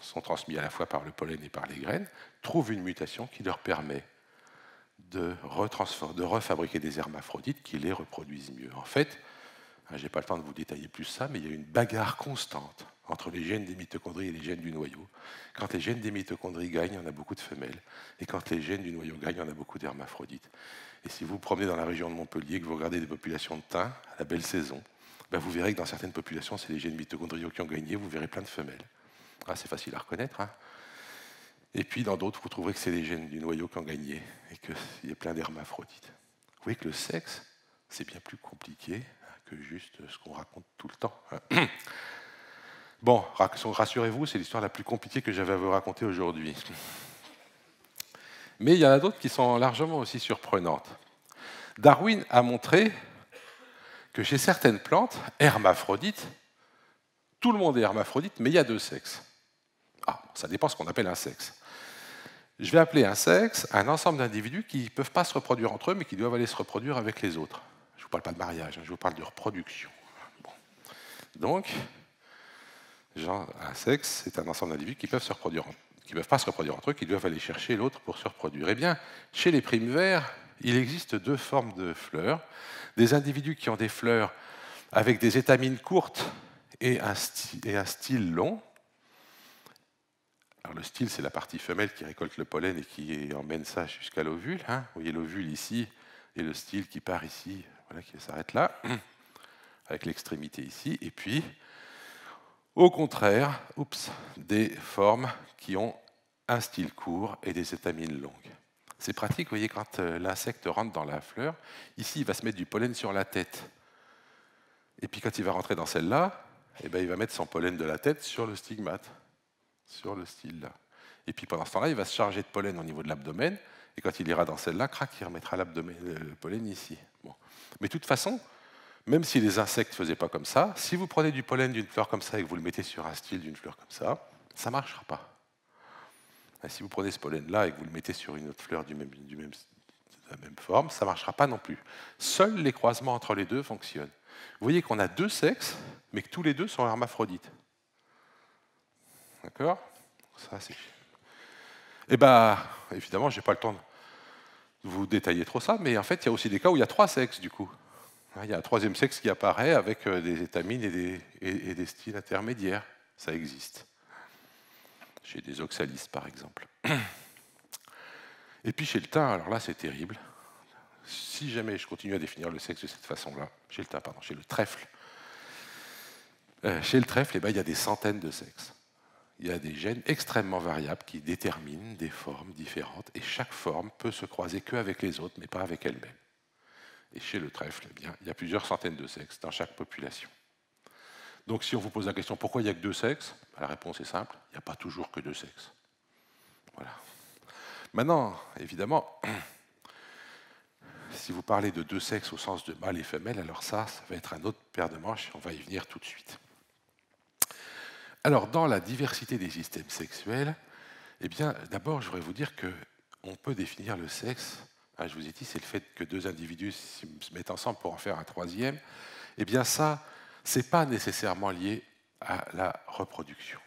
sont transmis à la fois par le pollen et par les graines, trouvent une mutation qui leur permet de, de refabriquer des hermaphrodites qui les reproduisent mieux. En fait, je n'ai pas le temps de vous détailler plus ça, mais il y a une bagarre constante entre les gènes des mitochondries et les gènes du noyau. Quand les gènes des mitochondries gagnent, on a beaucoup de femelles, et quand les gènes du noyau gagnent, on a beaucoup d'hermaphrodites. Et si vous vous promenez dans la région de Montpellier, que vous regardez des populations de thym à la belle saison, ben vous verrez que dans certaines populations, c'est les gènes mitochondriaux qui ont gagné, vous verrez plein de femelles. Ah, c'est facile à reconnaître. Hein. Et puis, dans d'autres, vous trouverez que c'est les gènes du noyau qui ont gagné et qu'il y a plein d'hermaphrodites. Vous voyez que le sexe, c'est bien plus compliqué que juste ce qu'on raconte tout le temps. Bon, rassurez-vous, c'est l'histoire la plus compliquée que j'avais à vous raconter aujourd'hui. Mais il y en a d'autres qui sont largement aussi surprenantes. Darwin a montré que chez certaines plantes hermaphrodites, tout le monde est hermaphrodite, mais il y a deux sexes. Ah, ça dépend de ce qu'on appelle un sexe. Je vais appeler un sexe un ensemble d'individus qui ne peuvent pas se reproduire entre eux, mais qui doivent aller se reproduire avec les autres. Je ne vous parle pas de mariage, je vous parle de reproduction. Bon. Donc, genre, un sexe, c'est un ensemble d'individus qui ne peuvent se reproduire, qui peuvent pas se reproduire entre eux, qui doivent aller chercher l'autre pour se reproduire. Eh bien, chez les primevères, il existe deux formes de fleurs. Des individus qui ont des fleurs avec des étamines courtes et un style, et un style long. Alors le style, c'est la partie femelle qui récolte le pollen et qui emmène ça jusqu'à l'ovule. Hein. Vous voyez l'ovule ici et le style qui part ici, voilà, qui s'arrête là, avec l'extrémité ici. Et puis, au contraire, oups, des formes qui ont un style court et des étamines longues. C'est pratique, vous voyez, quand l'insecte rentre dans la fleur, ici il va se mettre du pollen sur la tête. Et puis quand il va rentrer dans celle-là, eh ben, il va mettre son pollen de la tête sur le stigmate, sur le style là. Et puis pendant ce temps-là, il va se charger de pollen au niveau de l'abdomen, et quand il ira dans celle-là, crac, il remettra l'abdomen, le pollen ici. Bon. Mais de toute façon, même si les insectes ne faisaient pas comme ça, si vous prenez du pollen d'une fleur comme ça et que vous le mettez sur un style d'une fleur comme ça, ça ne marchera pas. Et si vous prenez ce pollen-là et que vous le mettez sur une autre fleur du même, du même, de la même forme, ça ne marchera pas non plus. Seuls les croisements entre les deux fonctionnent. Vous voyez qu'on a deux sexes, mais que tous les deux sont hermaphrodites. D'accord? Ça, c'est... Eh bien, évidemment, je n'ai pas le temps de vous détailler trop ça, mais en fait, il y a aussi des cas où il y a trois sexes, du coup. Il y a un troisième sexe qui apparaît avec des étamines et des, et, et des styles intermédiaires. Ça existe. Chez des oxalis, par exemple. Et puis chez le thym, alors là, c'est terrible. Si jamais je continue à définir le sexe de cette façon-là, chez le thym, pardon, chez le trèfle, euh, chez le trèfle, eh ben, il y a des centaines de sexes. Il y a des gènes extrêmement variables qui déterminent des formes différentes, et chaque forme peut se croiser qu'avec les autres, mais pas avec elle-même. Et chez le trèfle, eh bien, il y a plusieurs centaines de sexes dans chaque population. Donc si on vous pose la question, pourquoi il n'y a que deux sexes? La réponse est simple, il n'y a pas toujours que deux sexes. Voilà. Maintenant, évidemment, si vous parlez de deux sexes au sens de mâle et femelle, alors ça, ça va être un autre paire de manches, on va y venir tout de suite. Alors, dans la diversité des systèmes sexuels, eh bien, d'abord, je voudrais vous dire qu'on peut définir le sexe, hein, je vous ai dit, c'est le fait que deux individus se mettent ensemble pour en faire un troisième, eh bien ça, ce n'est pas nécessairement lié à la reproduction.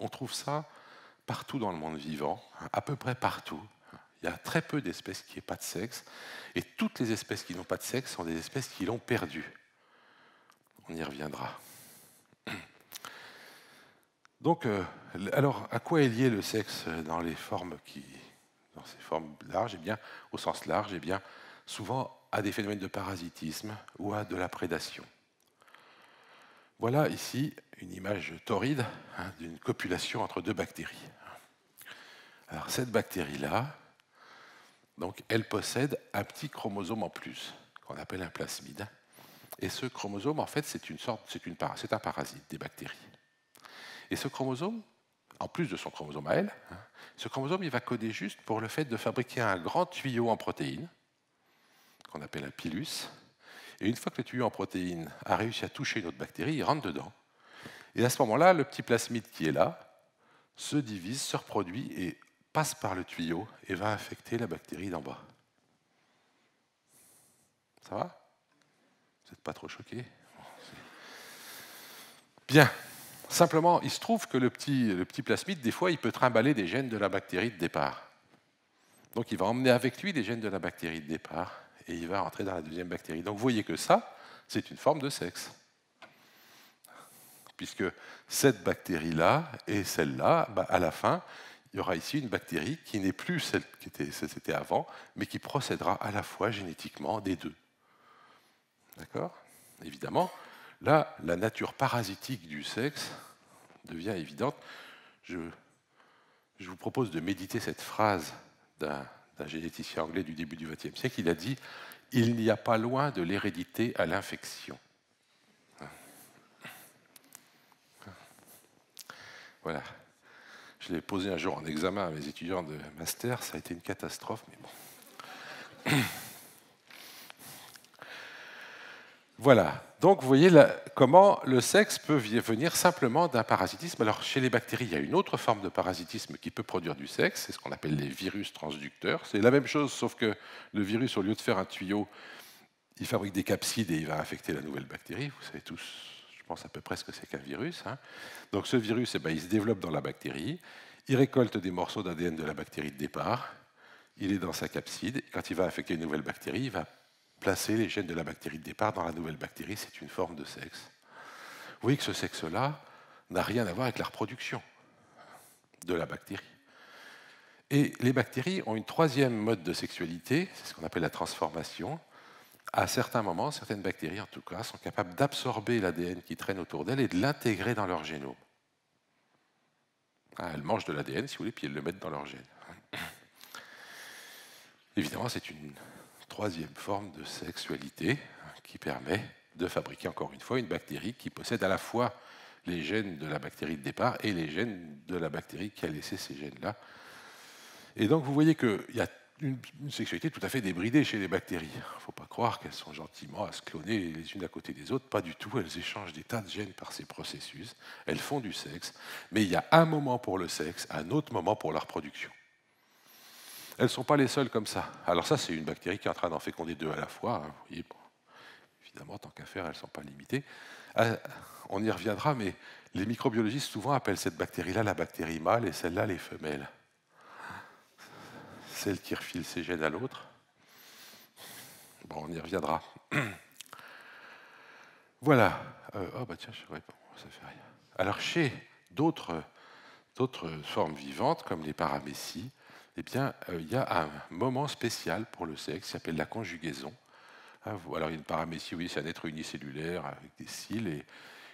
On trouve ça partout dans le monde vivant, à peu près partout. Il y a très peu d'espèces qui n'aient pas de sexe, et toutes les espèces qui n'ont pas de sexe sont des espèces qui l'ont perdu. On y reviendra. Donc, alors, à quoi est lié le sexe dans les formes qui, dans ces formes larges, eh bien, au sens large, eh bien, souvent à des phénomènes de parasitisme ou à de la prédation. Voilà ici une image torride hein, d'une copulation entre deux bactéries. Alors cette bactérie-là, donc, elle possède un petit chromosome en plus, qu'on appelle un plasmide. Et ce chromosome, en fait, c'est une sorte, c'est une, c'est un parasite des bactéries. Et ce chromosome, en plus de son chromosome à elle, hein, ce chromosome, il va coder juste pour le fait de fabriquer un grand tuyau en protéines, qu'on appelle un pilus. Et une fois que le tuyau en protéines a réussi à toucher une autre bactérie, il rentre dedans. Et à ce moment-là, le petit plasmide qui est là se divise, se reproduit et passe par le tuyau et va infecter la bactérie d'en bas. Ça va? Vous n'êtes pas trop choqués? Bien. Simplement, il se trouve que le petit, le petit plasmide, des fois, il peut trimballer des gènes de la bactérie de départ. Donc il va emmener avec lui des gènes de la bactérie de départ. Et il va rentrer dans la deuxième bactérie. Donc vous voyez que ça, c'est une forme de sexe. Puisque cette bactérie-là et celle-là, bah à la fin, il y aura ici une bactérie qui n'est plus celle qui était, c'était avant, mais qui procédera à la fois génétiquement des deux. D'accord? Évidemment, là, la nature parasitique du sexe devient évidente. Je, je vous propose de méditer cette phrase d'un... d'un généticien anglais du début du vingtième siècle, il a dit « il n'y a pas loin de l'hérédité à l'infection. Voilà. Je l'ai posé un jour en examen à mes étudiants de master, ça a été une catastrophe, mais bon. Voilà. Donc, vous voyez là, comment le sexe peut venir simplement d'un parasitisme. Alors, chez les bactéries, il y a une autre forme de parasitisme qui peut produire du sexe, c'est ce qu'on appelle les virus transducteurs. C'est la même chose, sauf que le virus, au lieu de faire un tuyau, il fabrique des capsides et il va infecter la nouvelle bactérie. Vous savez tous, je pense à peu près ce que c'est qu'un virus. Hein. Donc ce virus, eh ben, il se développe dans la bactérie, il récolte des morceaux d'A D N de la bactérie de départ, il est dans sa capside, et quand il va infecter une nouvelle bactérie, il va placer les gènes de la bactérie de départ dans la nouvelle bactérie, c'est une forme de sexe. Vous voyez que ce sexe-là n'a rien à voir avec la reproduction de la bactérie. Et les bactéries ont une troisième mode de sexualité, c'est ce qu'on appelle la transformation. À certains moments, certaines bactéries en tout cas, sont capables d'absorber l'A D N qui traîne autour d'elles et de l'intégrer dans leur génome. Ah, elles mangent de l'A D N, si vous voulez, puis elles le mettent dans leur gène. Évidemment, c'est une troisième forme de sexualité qui permet de fabriquer, encore une fois, une bactérie qui possède à la fois les gènes de la bactérie de départ et les gènes de la bactérie qui a laissé ces gènes-là. Et donc, vous voyez qu'il y a Une, une sexualité tout à fait débridée chez les bactéries. Il ne faut pas croire qu'elles sont gentiment à se cloner les unes à côté des autres, pas du tout, elles échangent des tas de gènes par ces processus, elles font du sexe, mais il y a un moment pour le sexe, un autre moment pour la reproduction. Elles ne sont pas les seules comme ça. Alors ça, c'est une bactérie qui est en train d'en féconder deux à la fois. Hein. Vous voyez, bon, évidemment, tant qu'à faire, elles ne sont pas limitées. Euh, on y reviendra, mais les microbiologistes souvent appellent cette bactérie-là la bactérie mâle et celle-là les femelles. Celle qui refile ses gènes à l'autre. Bon, on y reviendra. Voilà. Euh, oh, bah tiens, je réponds, ça fait rien. Alors, chez d'autres formes vivantes, comme les paramécies, eh bien, il euh, y a un moment spécial pour le sexe qui s'appelle la conjugaison. Alors, il y a une paramécie, oui, c'est un être unicellulaire avec des cils et,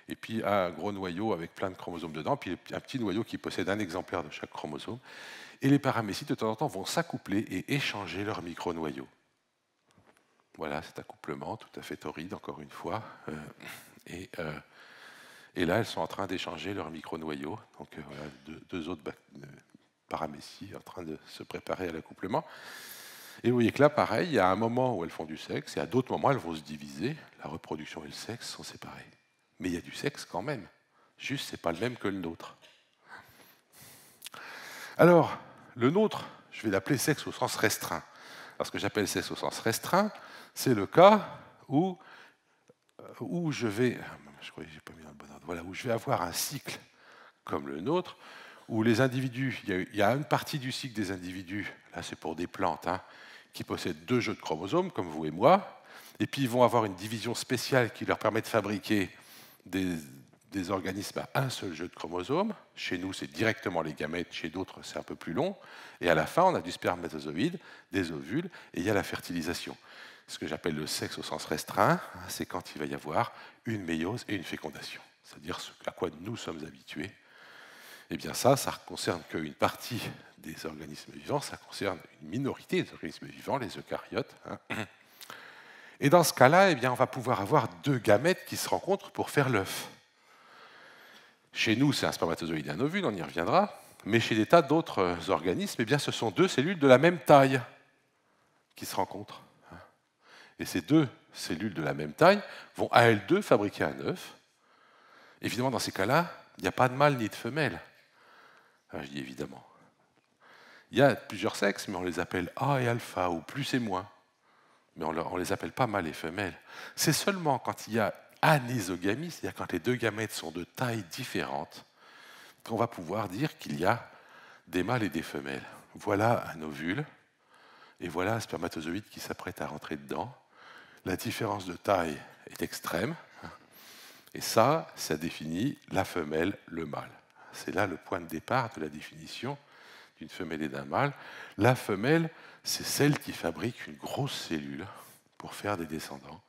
et puis un gros noyau avec plein de chromosomes dedans, puis un petit noyau qui possède un exemplaire de chaque chromosome. Et les paramécies, de temps en temps, vont s'accoupler et échanger leurs micro-noyaux. Voilà, cet accouplement tout à fait torride, encore une fois. Euh, et, euh, et là, elles sont en train d'échanger leurs micro-noyaux. Donc, euh, voilà, deux, deux autres paramécies en train de se préparer à l'accouplement. Et vous voyez que là, pareil, il y a un moment où elles font du sexe, et à d'autres moments, elles vont se diviser. La reproduction et le sexe sont séparés. Mais il y a du sexe quand même. Juste, c'est pas le même que le nôtre. Alors, le nôtre, je vais l'appeler sexe au sens restreint. Alors, ce que j'appelle sexe au sens restreint, c'est le cas où, où je vais, je croyais que j'ai pas mis dans le bon ordre, voilà, où je vais avoir un cycle comme le nôtre, où les individus, il y a, il y a une partie du cycle des individus, là c'est pour des plantes, hein, qui possèdent deux jeux de chromosomes, comme vous et moi, et puis ils vont avoir une division spéciale qui leur permet de fabriquer des... des organismes à un seul jeu de chromosomes. Chez nous, c'est directement les gamètes, chez d'autres, c'est un peu plus long. Et à la fin, on a du spermatozoïde, des ovules, et il y a la fertilisation. Ce que j'appelle le sexe au sens restreint, c'est quand il va y avoir une méiose et une fécondation, c'est-à-dire ce à quoi nous sommes habitués. Et bien ça, ça ne concerne qu'une partie des organismes vivants, ça concerne une minorité des organismes vivants, les eucaryotes. Hein. Et dans ce cas-là, eh bien, on va pouvoir avoir deux gamètes qui se rencontrent pour faire l'œuf. Chez nous, c'est un spermatozoïde et un ovule, on y reviendra, mais chez des tas d'autres organismes, eh bien, ce sont deux cellules de la même taille qui se rencontrent. Et ces deux cellules de la même taille vont à elles deux fabriquer un œuf. Évidemment, dans ces cas-là, il n'y a pas de mâle ni de femelle. Alors, je dis évidemment. Il y a plusieurs sexes, mais on les appelle A et alpha, ou plus et moins. Mais on ne les appelle pas mâle et femelle. C'est seulement quand il y a anisogamie, c'est-à-dire quand les deux gamètes sont de tailles différentes, qu'on va pouvoir dire qu'il y a des mâles et des femelles. Voilà un ovule, et voilà un spermatozoïde qui s'apprête à rentrer dedans. La différence de taille est extrême, et ça, ça définit la femelle, le mâle. C'est là le point de départ de la définition d'une femelle et d'un mâle. La femelle, c'est celle qui fabrique une grosse cellule pour faire des descendants,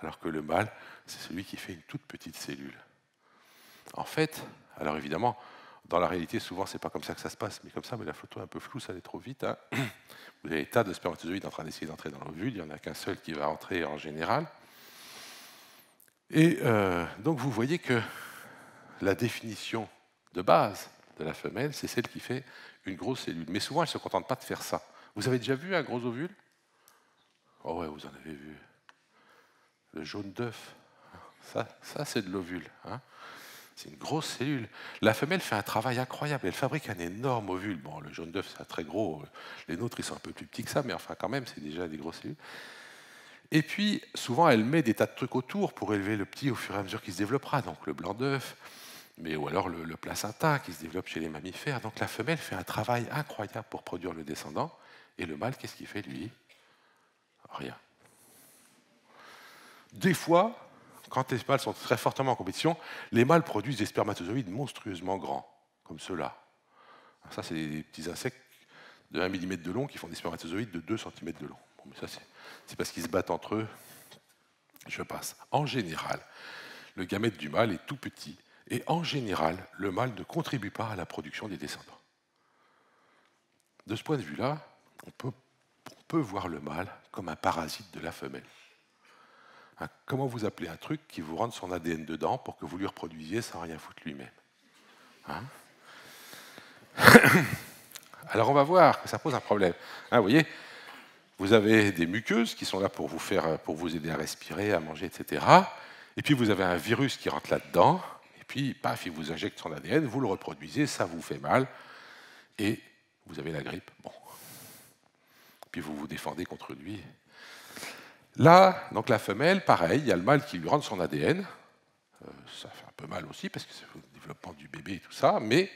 alors que le mâle, c'est celui qui fait une toute petite cellule. En fait, alors évidemment, Dans la réalité, souvent, c'est pas comme ça que ça se passe, mais comme ça, mais la photo est un peu floue, ça allait trop vite. Hein. Vous avez des tas de spermatozoïdes en train d'essayer d'entrer dans l'ovule, il n'y en a qu'un seul qui va entrer en général. Et euh, donc, vous voyez que la définition de base de la femelle, c'est celle qui fait une grosse cellule. Mais souvent, elle ne se contente pas de faire ça. Vous avez déjà vu un gros ovule? Oh ouais, vous en avez vu. Le jaune d'œuf, ça, ça c'est de l'ovule. Hein. C'est une grosse cellule. La femelle fait un travail incroyable. Elle fabrique un énorme ovule. Bon, le jaune d'œuf, c'est un très gros. Les nôtres, ils sont un peu plus petits que ça, mais enfin, quand même, c'est déjà des grosses cellules. Et puis, souvent, elle met des tas de trucs autour pour élever le petit au fur et à mesure qu'il se développera. Donc, le blanc d'œuf, mais ou alors le, le placenta qui se développe chez les mammifères. Donc, la femelle fait un travail incroyable pour produire le descendant. Et le mâle, qu'est-ce qu'il fait, lui? Rien. Des fois, quand les mâles sont très fortement en compétition, les mâles produisent des spermatozoïdes monstrueusement grands, comme ceux-là. Ça, c'est des petits insectes de un millimètre de long qui font des spermatozoïdes de deux centimètres de long. Bon, mais ça, c'est parce qu'ils se battent entre eux. Je passe. En général, le gamète du mâle est tout petit, et en général, le mâle ne contribue pas à la production des descendants. De ce point de vue-là, on peut, on peut voir le mâle comme un parasite de la femelle. Comment vous appelez un truc qui vous rentre son A D N dedans pour que vous lui reproduisiez sans rien foutre lui-même, hein? Alors on va voir que ça pose un problème. Hein, vous voyez, vous avez des muqueuses qui sont là pour vous, faire, pour vous aider à respirer, à manger, et cetera. Et puis vous avez un virus qui rentre là-dedans, et puis paf, il vous injecte son A D N, vous le reproduisez, ça vous fait mal, et vous avez la grippe. Bon. Puis vous vous défendez contre lui. Là, donc la femelle, pareil, il y a le mâle qui lui rentre son A D N. Euh, ça fait un peu mal aussi, parce que c'est le développement du bébé et tout ça, mais,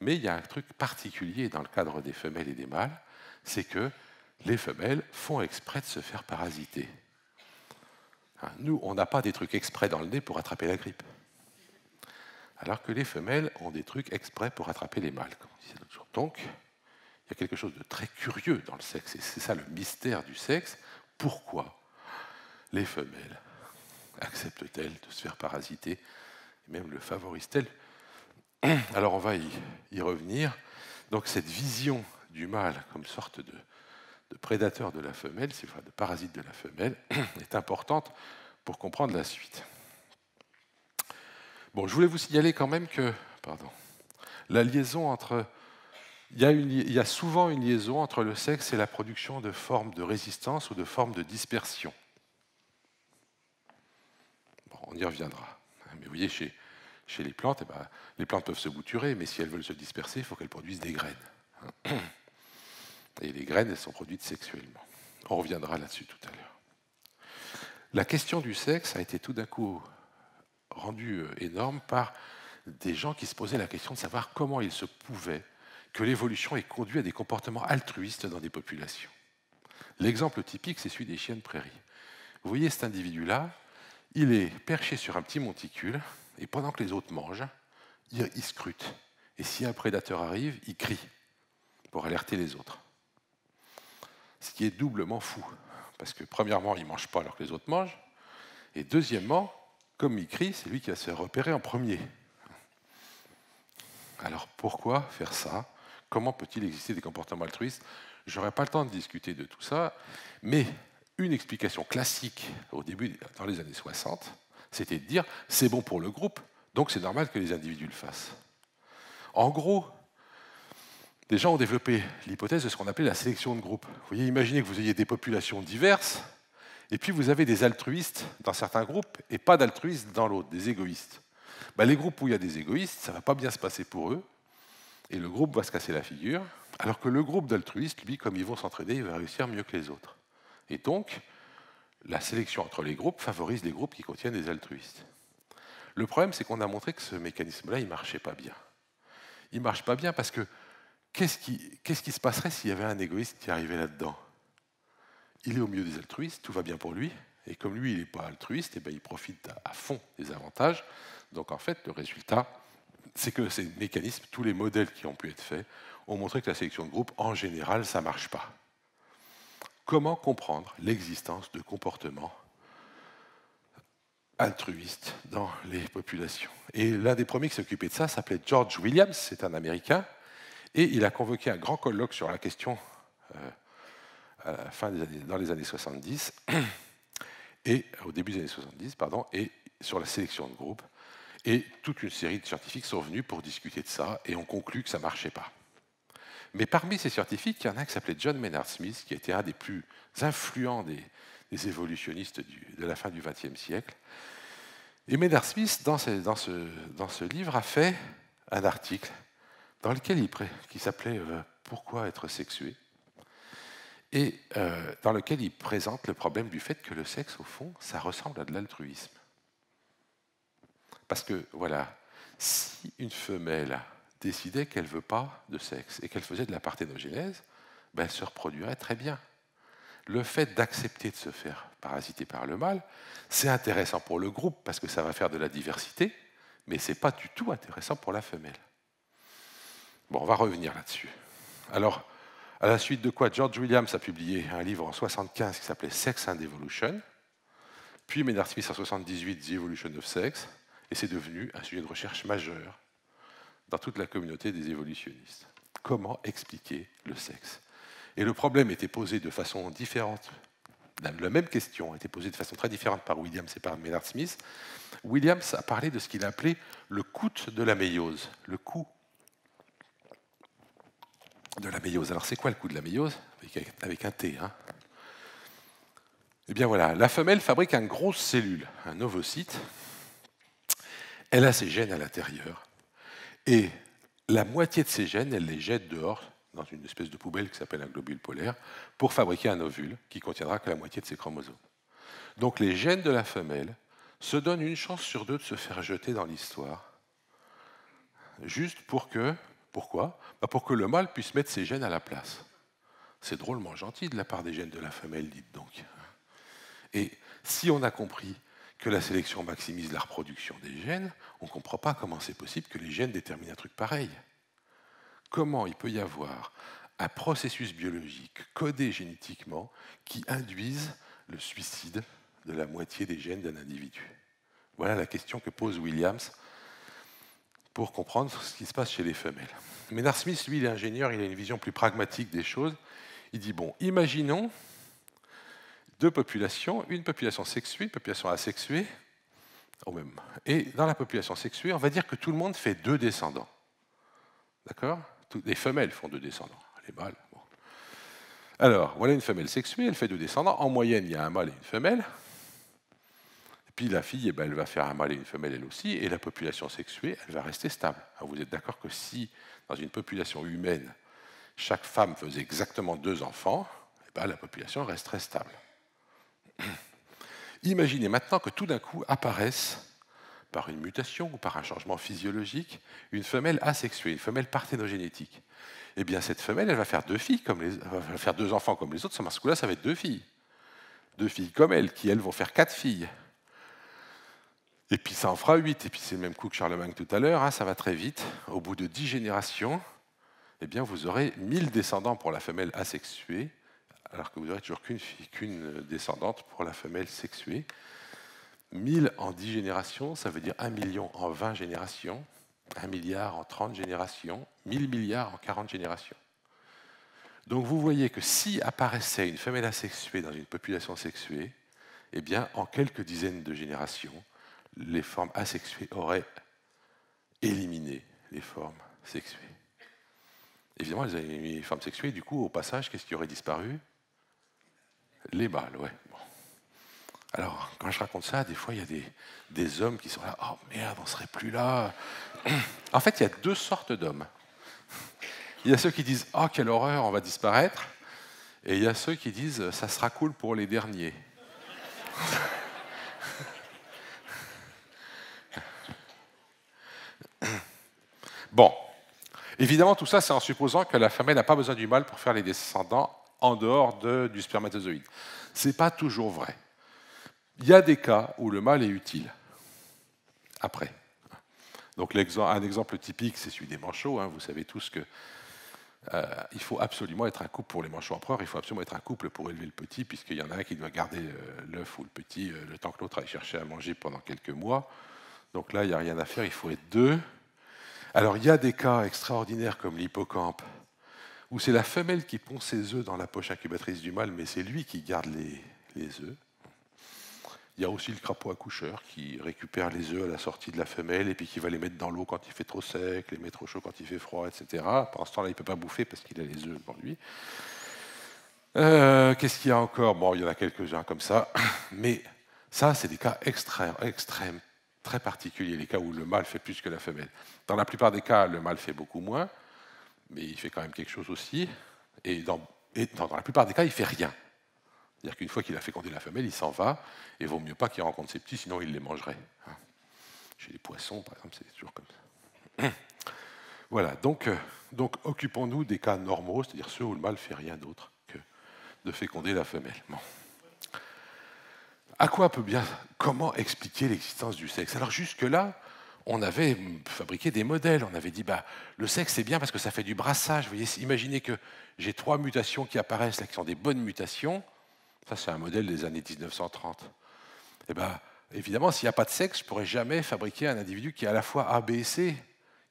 mais il y a un truc particulier dans le cadre des femelles et des mâles, c'est que les femelles font exprès de se faire parasiter. Hein, nous, on n'a pas des trucs exprès dans le nez pour attraper la grippe. Alors que les femelles ont des trucs exprès pour attraper les mâles, comme on disait l'autre jour. Donc, il y a quelque chose de très curieux dans le sexe, et c'est ça le mystère du sexe. Pourquoi les femelles acceptent-elles de se faire parasiter et même le favorisent-elles? Alors on va y, y revenir. Donc cette vision du mâle comme sorte de, de prédateur de la femelle, enfin de parasite de la femelle, est importante pour comprendre la suite. Bon, je voulais vous signaler quand même que, pardon, la liaison entre... Il y a une, il y a souvent une liaison entre le sexe et la production de formes de résistance ou de formes de dispersion. Bon, on y reviendra. Mais vous voyez, chez, chez les plantes, eh ben, les plantes peuvent se bouturer, mais si elles veulent se disperser, il faut qu'elles produisent des graines. Et les graines, elles sont produites sexuellement. On reviendra là-dessus tout à l'heure. La question du sexe a été tout d'un coup rendue énorme par des gens qui se posaient la question de savoir comment il se pouvait que l'évolution ait conduit à des comportements altruistes dans des populations. L'exemple typique, c'est celui des chiens de prairie. Vous voyez cet individu-là, il est perché sur un petit monticule, et pendant que les autres mangent, il, il scrute. Et si un prédateur arrive, il crie pour alerter les autres. Ce qui est doublement fou, parce que premièrement, il ne mange pas alors que les autres mangent, et deuxièmement, comme il crie, c'est lui qui va se faire repérer en premier. Alors pourquoi faire ça ? Comment peut-il exister des comportements altruistes? Je n'aurai pas le temps de discuter de tout ça, mais une explication classique au début, dans les années soixante, c'était de dire « c'est bon pour le groupe, donc c'est normal que les individus le fassent ». En gros, des gens ont développé l'hypothèse de ce qu'on appelait la sélection de groupe. Vous voyez, imaginez que vous ayez des populations diverses, et puis vous avez des altruistes dans certains groupes, et pas d'altruistes dans l'autre, des égoïstes. Ben, les groupes où il y a des égoïstes, ça ne va pas bien se passer pour eux, et le groupe va se casser la figure, alors que le groupe d'altruistes, lui, comme ils vont s'entraider, il va réussir mieux que les autres. Et donc, la sélection entre les groupes favorise les groupes qui contiennent des altruistes. Le problème, c'est qu'on a montré que ce mécanisme-là, il ne marchait pas bien. Il ne marche pas bien parce que qu'est-ce qui, qu'est-ce qui se passerait s'il y avait un égoïste qui arrivait là-dedans? Il est au milieu des altruistes, tout va bien pour lui, et comme lui, il n'est pas altruiste, et ben, il profite à fond des avantages. Donc en fait, le résultat... c'est que ces mécanismes, tous les modèles qui ont pu être faits, ont montré que la sélection de groupe, en général, ça ne marche pas. Comment comprendre l'existence de comportements altruiste dans les populations. Et l'un des premiers qui s'occupait de ça s'appelait George Williams, c'est un Américain, et il a convoqué un grand colloque sur la question euh, à la fin des années, dans les années soixante-dix, et, au début des années soixante-dix, pardon, et sur la sélection de groupes, et toute une série de scientifiques sont venus pour discuter de ça, et on conclut que ça ne marchait pas. Mais parmi ces scientifiques, il y en a un qui s'appelait John Maynard Smith, qui était un des plus influents des, des évolutionnistes du, de la fin du vingtième siècle. Et Maynard Smith, dans ce, dans ce, dans ce livre, a fait un article dans lequel il qui s'appelait euh, « Pourquoi être sexué ?», et euh, dans lequel il présente le problème du fait que le sexe, au fond, ça ressemble à de l'altruisme. Parce que, voilà, si une femelle décidait qu'elle ne veut pas de sexe et qu'elle faisait de la parthénogénèse, ben elle se reproduirait très bien. Le fait d'accepter de se faire parasiter par le mâle, c'est intéressant pour le groupe parce que ça va faire de la diversité, mais ce n'est pas du tout intéressant pour la femelle. Bon, on va revenir là-dessus. Alors, à la suite de quoi George Williams a publié un livre en soixante-quinze qui s'appelait Sex and Evolution, puis Maynard Smith en soixante-dix-huit, The Evolution of Sex, et c'est devenu un sujet de recherche majeur dans toute la communauté des évolutionnistes. Comment expliquer le sexe? Et le problème était posé de façon différente, la même question était posée de façon très différente par Williams et par Maynard Smith. Williams a parlé de ce qu'il appelait le coût de la méiose, le coût de la méiose. Alors c'est quoi le coût de la méiose? Avec un T, hein. Eh bien voilà, la femelle fabrique une grosse cellule, un ovocyte, elle a ses gènes à l'intérieur, et la moitié de ces gènes, elle les jette dehors, dans une espèce de poubelle qui s'appelle un globule polaire, pour fabriquer un ovule qui contiendra que la moitié de ses chromosomes. Donc les gènes de la femelle se donnent une chance sur deux de se faire jeter dans l'histoire, juste pour que, pourquoi ? Bah pour que le mâle puisse mettre ses gènes à la place. C'est drôlement gentil de la part des gènes de la femelle, dites donc. Et si on a compris que la sélection maximise la reproduction des gènes, on ne comprend pas comment c'est possible que les gènes déterminent un truc pareil. Comment il peut y avoir un processus biologique codé génétiquement qui induise le suicide de la moitié des gènes d'un individu? Voilà la question que pose Williams pour comprendre ce qui se passe chez les femelles. Maynard Smith, lui, il est ingénieur, il a une vision plus pragmatique des choses. Il dit, bon, imaginons deux populations, une population sexuée, une population asexuée, au même. Et dans la population sexuée, on va dire que tout le monde fait deux descendants. D'accord ? Les femelles font deux descendants, les mâles. Bon. Alors, voilà une femelle sexuée, elle fait deux descendants. En moyenne, il y a un mâle et une femelle. Et puis la fille, eh ben, elle va faire un mâle et une femelle elle aussi, et la population sexuée, elle va rester stable. Alors, vous êtes d'accord que si, dans une population humaine, chaque femme faisait exactement deux enfants, eh ben, la population resterait stable. Imaginez maintenant que tout d'un coup apparaissent, par une mutation ou par un changement physiologique, une femelle asexuée, une femelle parthénogénétique. Eh bien cette femelle, elle va faire deux filles comme les... elle va faire deux enfants comme les autres, sauf que là, ça va être deux filles. Deux filles comme elle, qui elles vont faire quatre filles. Et puis ça en fera huit, et puis c'est le même coup que Charlemagne tout à l'heure, hein, ça va très vite. Au bout de dix générations, eh bien, vous aurez mille descendants pour la femelle asexuée, alors que vous n'aurez toujours qu'une qu'une descendante pour la femelle sexuée. mille en dix générations, ça veut dire un million en vingt générations, un milliard en trente générations, mille milliards en quarante générations. Donc vous voyez que si apparaissait une femelle asexuée dans une population sexuée, eh bien, en quelques dizaines de générations, les formes asexuées auraient éliminé les formes sexuées. Évidemment, elles avaient éliminé les formes sexuées, du coup, au passage, qu'est-ce qui aurait disparu? Les mâles, ouais. Bon. Alors, quand je raconte ça, des fois, il y a des, des hommes qui sont là, « Oh merde, on ne serait plus là !» En fait, il y a deux sortes d'hommes. Il y a ceux qui disent « Oh, quelle horreur, on va disparaître !» Et il y a ceux qui disent « Ça sera cool pour les derniers. » Bon. Évidemment, tout ça, c'est en supposant que la femelle n'a pas besoin du mâle pour faire les descendants en dehors de, du spermatozoïde. Ce n'est pas toujours vrai. Il y a des cas où le mâle est utile, après. Donc un exemple typique, c'est celui des manchots. Hein. Vous savez tous que Euh, il faut absolument être un couple pour les manchots empereurs, il faut absolument être un couple pour élever le petit, puisqu'il y en a un qui doit garder euh, l'œuf ou le petit euh, le temps que l'autre aille chercher à manger pendant quelques mois. Donc là, il n'y a rien à faire, il faut être deux. Alors, il y a des cas extraordinaires comme l'hippocampe, où c'est la femelle qui pond ses œufs dans la poche incubatrice du mâle, mais c'est lui qui garde les, les œufs. Il y a aussi le crapaud accoucheur qui récupère les œufs à la sortie de la femelle et puis qui va les mettre dans l'eau quand il fait trop sec, les mettre au chaud quand il fait froid, et cetera. Pendant ce temps-là, il ne peut pas bouffer parce qu'il a les œufs devant lui. Euh, Qu'est-ce qu'il y a encore? Bon, il y en a quelques-uns comme ça, mais ça, c'est des cas extrêmes, extrêmes, très particuliers, les cas où le mâle fait plus que la femelle. Dans la plupart des cas, le mâle fait beaucoup moins, mais il fait quand même quelque chose aussi. Et dans, et dans, dans la plupart des cas, il ne fait rien. C'est-à-dire qu'une fois qu'il a fécondé la femelle, il s'en va, et il vaut mieux pas qu'il rencontre ses petits, sinon il les mangerait. Chez les poissons, par exemple, c'est toujours comme ça. Voilà, donc, donc occupons-nous des cas normaux, c'est-à-dire ceux où le mâle ne fait rien d'autre que de féconder la femelle. Bon. À quoi peut bien, comment expliquer l'existence du sexe? Alors jusque-là, on avait fabriqué des modèles, on avait dit bah, le sexe c'est bien parce que ça fait du brassage. Vous voyez, imaginez que j'ai trois mutations qui apparaissent, là, qui sont des bonnes mutations. Ça, c'est un modèle des années mille neuf cent trente. Eh bien, évidemment, s'il n'y a pas de sexe, je ne pourrais jamais fabriquer un individu qui est à la fois A, B et C.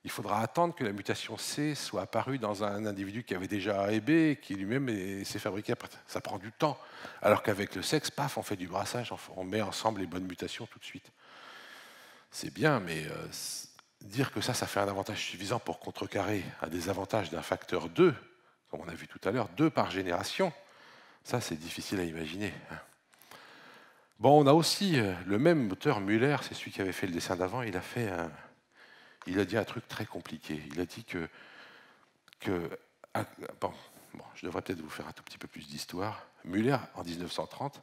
Il faudra attendre que la mutation C soit apparue dans un individu qui avait déjà A et B, et qui lui-même s'est fabriqué. Ça prend du temps. Alors qu'avec le sexe, paf, on fait du brassage, on met ensemble les bonnes mutations tout de suite. C'est bien, mais euh, dire que ça, ça fait un avantage suffisant pour contrecarrer un désavantage d'un facteur deux, comme on a vu tout à l'heure, deux par génération, ça, c'est difficile à imaginer. Bon, on a aussi euh, le même auteur, Müller, c'est celui qui avait fait le dessin d'avant, il a fait un, il a dit un truc très compliqué. Il a dit que... que ah, bon, bon, je devrais peut-être vous faire un tout petit peu plus d'histoire. Müller, en mille neuf cent trente,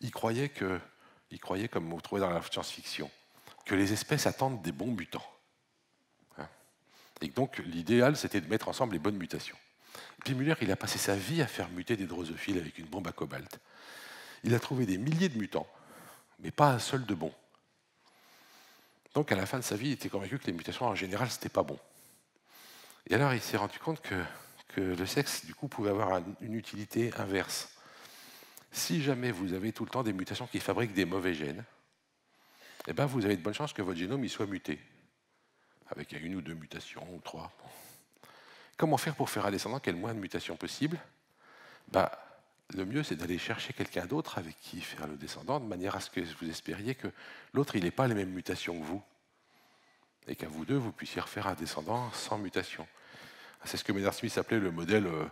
il croyait, que, il croyait, comme on trouvait dans la science-fiction, que les espèces attendent des bons mutants. Hein, et donc, l'idéal, c'était de mettre ensemble les bonnes mutations. Et puis Müller, il a passé sa vie à faire muter des drosophiles avec une bombe à cobalt. Il a trouvé des milliers de mutants, mais pas un seul de bon. Donc à la fin de sa vie, il était convaincu que les mutations en général, c'était pas bon. Et alors il s'est rendu compte que, que le sexe, du coup, pouvait avoir une utilité inverse. Si jamais vous avez tout le temps des mutations qui fabriquent des mauvais gènes, eh ben vous avez de bonnes chances que votre génome il soit muté, avec une ou deux mutations, ou trois... Comment faire pour faire un descendant qui ait le moins de mutations possible? Bah, le mieux, c'est d'aller chercher quelqu'un d'autre avec qui faire le descendant, de manière à ce que vous espériez que l'autre n'ait pas les mêmes mutations que vous, et qu'à vous deux, vous puissiez refaire un descendant sans mutation. C'est ce que Maynard Smith appelait le modèle euh,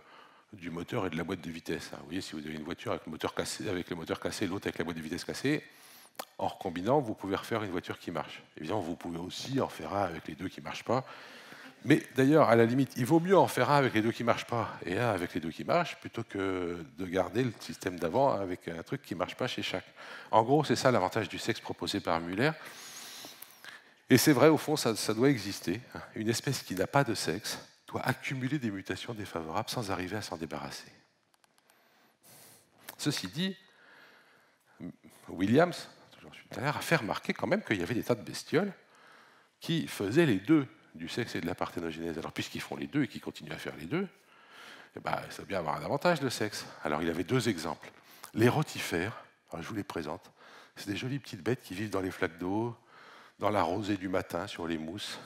du moteur et de la boîte de vitesse. Hein. Vous voyez, si vous avez une voiture avec le moteur cassé, avec le moteur cassé, l'autre avec la boîte de vitesse cassée, en recombinant, vous pouvez refaire une voiture qui marche. Évidemment, vous pouvez aussi en faire un avec les deux qui ne marchent pas. Mais d'ailleurs, à la limite, il vaut mieux en faire un avec les deux qui ne marchent pas et un avec les deux qui marchent, plutôt que de garder le système d'avant avec un truc qui ne marche pas chez chaque. En gros, c'est ça l'avantage du sexe proposé par Müller. Et c'est vrai, au fond, ça, ça doit exister. Une espèce qui n'a pas de sexe doit accumuler des mutations défavorables sans arriver à s'en débarrasser. Ceci dit, Williams, toujours tout à l'heure, a fait remarquer quand même qu'il y avait des tas de bestioles qui faisaient les deux, du sexe et de la parthénogénèse. Alors, puisqu'ils font les deux et qu'ils continuent à faire les deux, eh ben, ça doit bien avoir un avantage, le sexe. Alors, il avait deux exemples. Les rotifères, alors, je vous les présente, c'est des jolies petites bêtes qui vivent dans les flaques d'eau, dans la rosée du matin, sur les mousses.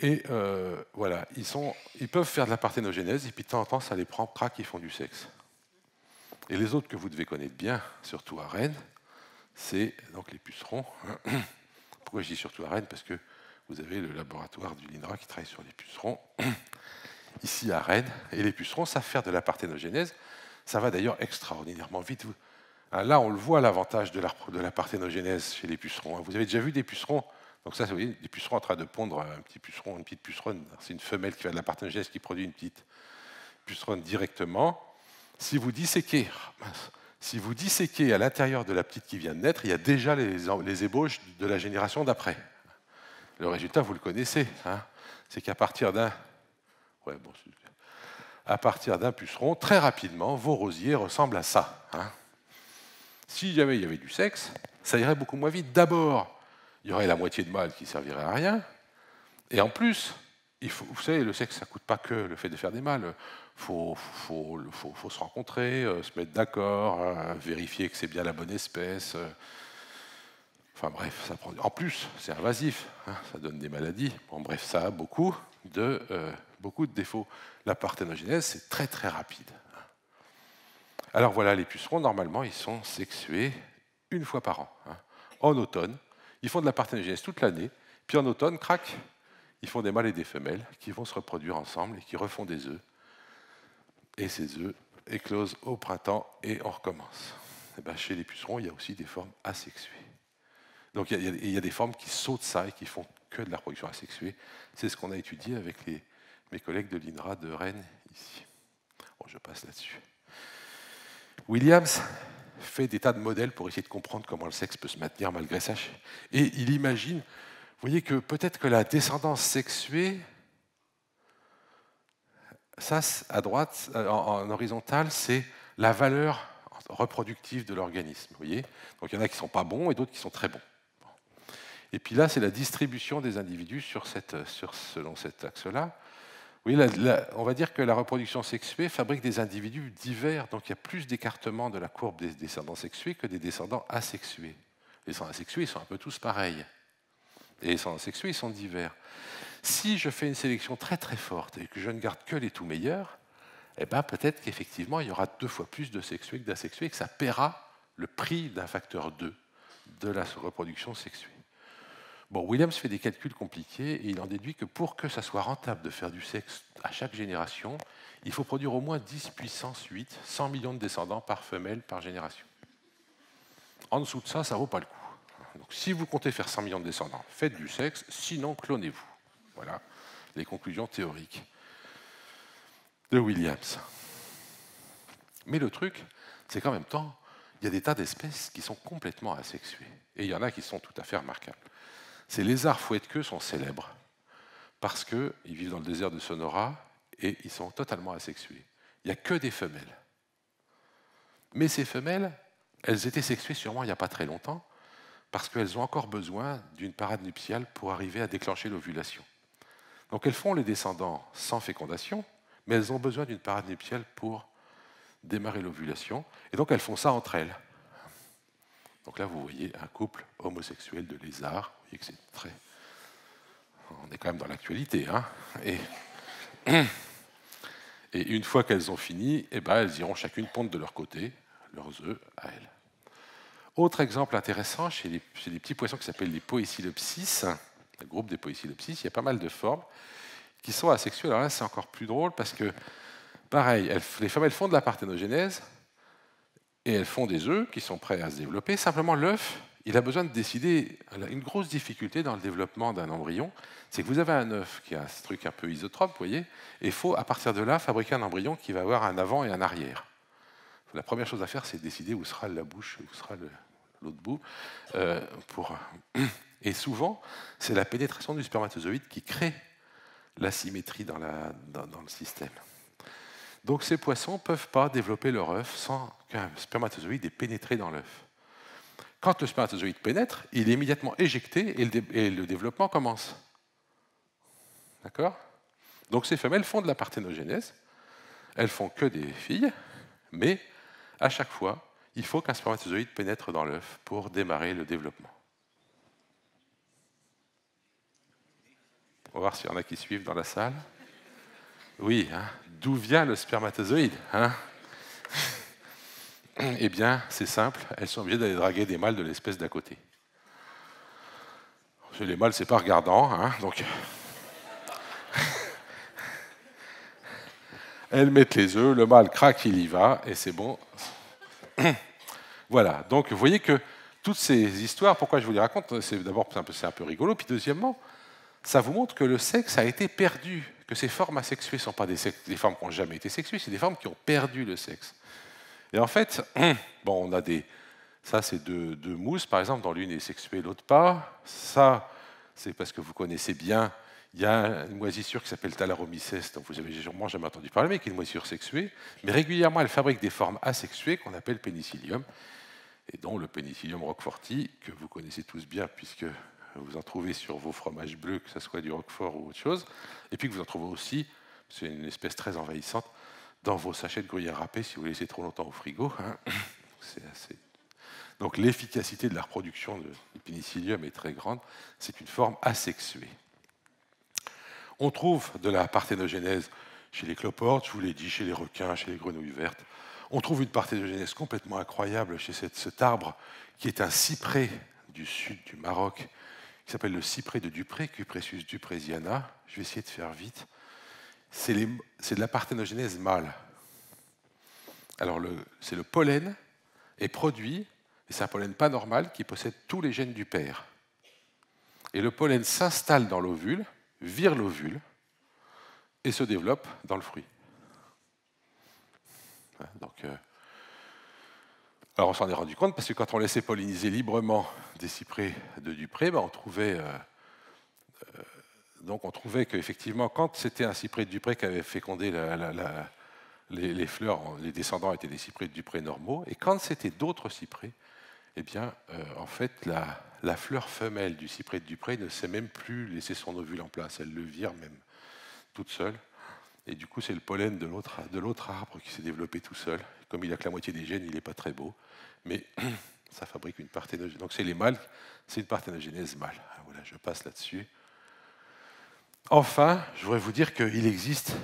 Et euh, voilà, ils, sont, ils peuvent faire de la parthénogénèse, et puis de temps en temps, ça les prend, crac, ils font du sexe. Et les autres que vous devez connaître bien, surtout à Rennes, c'est donc les pucerons. Pourquoi je dis surtout à Rennes? Parce que vous avez le laboratoire du l'I N R A qui travaille sur les pucerons, ici à Rennes. Et les pucerons savent faire de la parthénogénèse. Ça va d'ailleurs extraordinairement vite. Là, on le voit, l'avantage de la parthénogénèse chez les pucerons. Vous avez déjà vu des pucerons? Donc ça, vous voyez, des pucerons en train de pondre un petit puceron, une petite puceronne. C'est une femelle qui fait de la parthénogénèse qui produit une petite puceronne directement. Si vous disséquez, si vous disséquez à l'intérieur de la petite qui vient de naître, il y a déjà les, les ébauches de la génération d'après. Le résultat, vous le connaissez, hein, c'est qu'à partir d'un ouais, bon, à partir d'un puceron, très rapidement, vos rosiers ressemblent à ça. Hein. Si jamais il y avait du sexe, ça irait beaucoup moins vite. D'abord, il y aurait la moitié de mâles qui servirait à rien, et en plus, il faut, vous savez, le sexe, ça ne coûte pas que le fait de faire des mâles. Il faut, faut, faut, faut se rencontrer, euh, se mettre d'accord, euh, vérifier que c'est bien la bonne espèce. Euh, enfin bref, ça prend... en plus, c'est invasif, hein, ça donne des maladies. En bref, ça a beaucoup de, euh, beaucoup de défauts. La parthénogenèse, c'est très très rapide. Alors voilà, les pucerons, normalement, ils sont sexués une fois par an, hein, en automne. Ils font de la parthénogenèse toute l'année, puis en automne, crac, ils font des mâles et des femelles qui vont se reproduire ensemble et qui refont des œufs. Et ces œufs éclosent au printemps et on recommence. Et ben chez les pucerons, il y a aussi des formes asexuées. Donc il y a, il y a des formes qui sautent ça et qui font que de la reproduction asexuée. C'est ce qu'on a étudié avec les, mes collègues de l'I N R A de Rennes, ici. Bon, je passe là-dessus. Williams fait des tas de modèles pour essayer de comprendre comment le sexe peut se maintenir malgré ça. Et il imagine... Vous voyez que peut-être que la descendance sexuée, ça à droite, en, en horizontale, c'est la valeur reproductive de l'organisme. Voyez, donc il y en a qui ne sont pas bons et d'autres qui sont très bons. Et puis là, c'est la distribution des individus sur cette, sur, selon cet axe-là. Oui, on va dire que la reproduction sexuée fabrique des individus divers, donc il y a plus d'écartement de la courbe des descendants sexués que des descendants asexués. Les descendants asexués, ils sont un peu tous pareils. Et les descendants sexués, ils sont divers. Si je fais une sélection très très forte et que je ne garde que les tout meilleurs, eh ben, peut-être qu'effectivement, il y aura deux fois plus de sexués que d'asexués et que ça paiera le prix d'un facteur deux de la reproduction sexuée. Bon, Williams fait des calculs compliqués et il en déduit que pour que ça soit rentable de faire du sexe à chaque génération, il faut produire au moins dix puissance huit, cent millions de descendants par femelle par génération. En dessous de ça, ça ne vaut pas le coup. Donc, si vous comptez faire cent millions de descendants, faites du sexe, sinon clonez-vous. Voilà les conclusions théoriques de Williams. Mais le truc, c'est qu'en même temps, il y a des tas d'espèces qui sont complètement asexuées. Et il y en a qui sont tout à fait remarquables. Ces lézards fouets de queue sont célèbres parce qu'ils vivent dans le désert de Sonora et ils sont totalement asexués. Il n'y a que des femelles. Mais ces femelles, elles étaient sexuées sûrement il n'y a pas très longtemps, parce qu'elles ont encore besoin d'une parade nuptiale pour arriver à déclencher l'ovulation. Donc elles font les descendants sans fécondation, mais elles ont besoin d'une parade nuptiale pour démarrer l'ovulation, et donc elles font ça entre elles. Donc là, vous voyez un couple homosexuel de lézards, vous voyez que c'est très... On est quand même dans l'actualité, hein, et... et une fois qu'elles ont fini, eh ben, elles iront chacune pondre de leur côté leurs œufs à elles. Autre exemple intéressant, chez les, chez les petits poissons qui s'appellent les Poecilopsis, le groupe des Poecilopsis, il y a pas mal de formes qui sont asexuées. Alors là, c'est encore plus drôle parce que, pareil, elles, les femelles font de la parthénogenèse et elles font des œufs qui sont prêts à se développer. Simplement, l'œuf, il a besoin de décider. Une grosse difficulté dans le développement d'un embryon, c'est que vous avez un œuf qui a ce truc un peu isotrope, vous voyez, et il faut, à partir de là, fabriquer un embryon qui va avoir un avant et un arrière. La première chose à faire, c'est décider où sera la bouche, où sera l'autre bout. Euh, pour... Et souvent, c'est la pénétration du spermatozoïde qui crée l'asymétrie dans, la, dans, dans le système. Donc ces poissons ne peuvent pas développer leur œuf sans qu'un spermatozoïde ait pénétré dans l'œuf. Quand le spermatozoïde pénètre, il est immédiatement éjecté et le, dé et le développement commence. D'accord? Donc ces femelles font de la parthénogenèse, elles font que des filles, mais à chaque fois, il faut qu'un spermatozoïde pénètre dans l'œuf pour démarrer le développement. On va voir s'il y en a qui suivent dans la salle. Oui, hein, d'où vient le spermatozoïde, hein? Eh bien, c'est simple, elles sont obligées d'aller draguer des mâles de l'espèce d'à côté. Les mâles, c'est pas regardant, hein, donc... Elles mettent les œufs, le mâle craque, il y va, et c'est bon. Voilà, donc vous voyez que toutes ces histoires, pourquoi je vous les raconte, c'est d'abord un, un peu rigolo, puis deuxièmement, ça vous montre que le sexe a été perdu, que ces formes asexuées ne sont pas des, des formes qui n'ont jamais été sexuées, c'est des formes qui ont perdu le sexe. Et en fait, bon, on a des... Ça, c'est deux, deux mousses, par exemple, dont l'une est sexuée, l'autre pas. Ça, c'est parce que vous connaissez bien... Il y a une moisissure qui s'appelle Talaromyces, dont vous n'avez sûrement jamais entendu parler, mais qui est une moisissure sexuée. Mais régulièrement, elle fabrique des formes asexuées qu'on appelle Penicillium, et dont le Penicillium roqueforti, que vous connaissez tous bien, puisque vous en trouvez sur vos fromages bleus, que ce soit du roquefort ou autre chose, et puis que vous en trouvez aussi, c'est une espèce très envahissante, dans vos sachets de gruyère râpée si vous les laissez trop longtemps au frigo. Hein. C'est assez... Donc l'efficacité de la reproduction de Penicillium est très grande, c'est une forme asexuée. On trouve de la parthénogenèse chez les cloportes, je vous l'ai dit, chez les requins, chez les grenouilles vertes. On trouve une parthénogenèse complètement incroyable chez cette, cet arbre qui est un cyprès du sud du Maroc, qui s'appelle le cyprès de Dupré, Cupressus dupresiana. Je vais essayer de faire vite. C'est de la parthénogenèse mâle. Alors, c'est le pollen est produit, et c'est un pollen pas normal qui possède tous les gènes du père. Et le pollen s'installe dans l'ovule, vire l'ovule, et se développe dans le fruit. Donc, euh, alors on s'en est rendu compte parce que quand on laissait polliniser librement des cyprès de Dupré, ben on trouvait, euh, euh, donc on trouvait qu'effectivement, quand c'était un cyprès de Dupré qui avait fécondé la, la, la, les, les fleurs, les descendants étaient des cyprès de Dupré normaux, et quand c'était d'autres cyprès, eh bien, euh, en fait, la, la fleur femelle du cyprès de Dupré ne sait même plus laisser son ovule en place, elle le vire même toute seule. Et du coup, c'est le pollen de l'autre de l'autre arbre qui s'est développé tout seul. Comme il n'a que la moitié des gènes, il n'est pas très beau. Mais ça fabrique une parthénogenèse. Donc c'est les mâles, c'est une parthénogenèse mâle. Voilà, je passe là-dessus. Enfin, je voudrais vous dire qu'il existe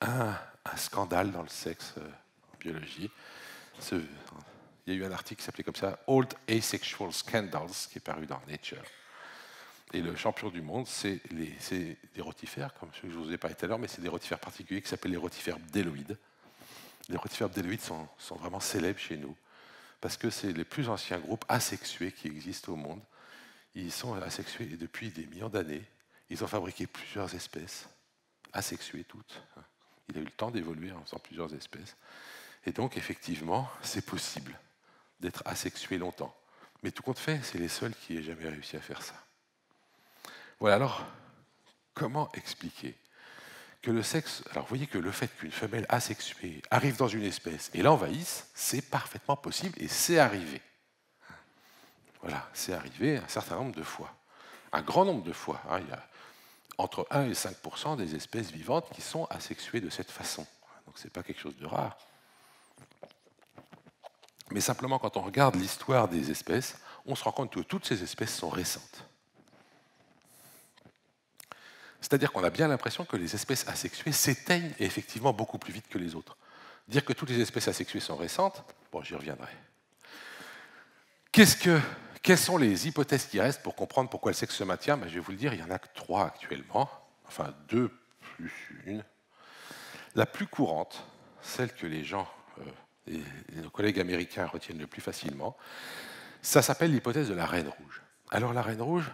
un, un scandale dans le sexe euh, en biologie. Ce, il y a eu un article qui s'appelait comme ça, Old Asexual Scandals, qui est paru dans Nature. Et le champion du monde, c'est des rotifères, comme je vous ai parlé tout à l'heure, mais c'est des rotifères particuliers qui s'appellent les rotifères bdelloïdes. Les rotifères bdelloïdes sont, sont vraiment célèbres chez nous, parce que c'est les plus anciens groupes asexués qui existent au monde. Ils sont asexués depuis des millions d'années. Ils ont fabriqué plusieurs espèces, asexuées toutes. Il a eu le temps d'évoluer en faisant plusieurs espèces. Et donc, effectivement, c'est possible d'être asexué longtemps. Mais tout compte fait, c'est les seuls qui aient jamais réussi à faire ça. Voilà, alors, comment expliquer que le sexe... Alors, vous voyez que le fait qu'une femelle asexuée arrive dans une espèce et l'envahisse, c'est parfaitement possible et c'est arrivé. Voilà, c'est arrivé un certain nombre de fois. Un grand nombre de fois. Hein, il y a entre un et cinq pour cent des espèces vivantes qui sont asexuées de cette façon. Donc, ce n'est pas quelque chose de rare. Mais simplement, quand on regarde l'histoire des espèces, on se rend compte que toutes ces espèces sont récentes. C'est-à-dire qu'on a bien l'impression que les espèces asexuées s'éteignent effectivement beaucoup plus vite que les autres. Dire que toutes les espèces asexuées sont récentes, bon, j'y reviendrai. Qu'est-ce que, quelles sont les hypothèses qui restent pour comprendre pourquoi le sexe se maintient? Ben, je vais vous le dire, il n'y en a que trois actuellement, enfin deux plus une. La plus courante, celle que les gens, euh, et, et nos collègues américains retiennent le plus facilement, ça s'appelle l'hypothèse de la reine rouge. Alors la reine rouge,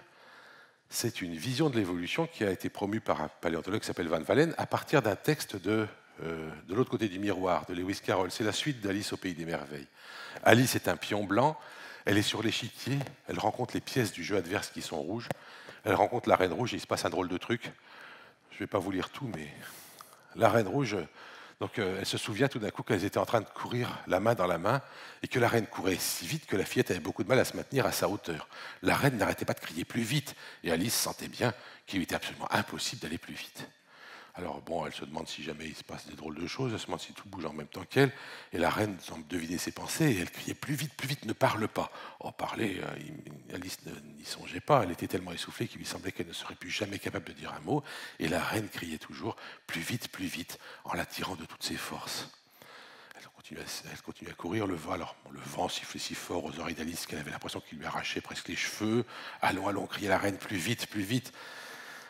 c'est une vision de l'évolution qui a été promue par un paléontologue qui s'appelle Van Leeuwenhoek à partir d'un texte de, euh, de l'autre côté du miroir, de Lewis Carroll. C'est la suite d'Alice au Pays des Merveilles. Alice est un pion blanc, elle est sur l'échiquier, elle rencontre les pièces du jeu adverse qui sont rouges, elle rencontre la Reine Rouge et il se passe un drôle de truc. Je ne vais pas vous lire tout, mais la Reine Rouge, donc, euh, elle se souvient tout d'un coup qu'elles étaient en train de courir la main dans la main et que la reine courait si vite que la fillette avait beaucoup de mal à se maintenir à sa hauteur. La reine n'arrêtait pas de crier plus vite et Alice sentait bien qu'il lui était absolument impossible d'aller plus vite. Alors bon, elle se demande si jamais il se passe des drôles de choses, elle se demande si tout bouge en même temps qu'elle et la reine semble deviner ses pensées et elle criait plus vite, plus vite, ne parle pas. En parler, euh, Alice n'y songeait pas, elle était tellement essoufflée qu'il lui semblait qu'elle ne serait plus jamais capable de dire un mot et la reine criait toujours plus vite, plus vite, en l'attirant de toutes ses forces. Elle continue, à, elle continue à courir, le vent, alors, le vent sifflait si fort aux oreilles d'Alice qu'elle avait l'impression qu'il lui arrachait presque les cheveux. Allons, allons, criait la reine, plus vite, plus vite.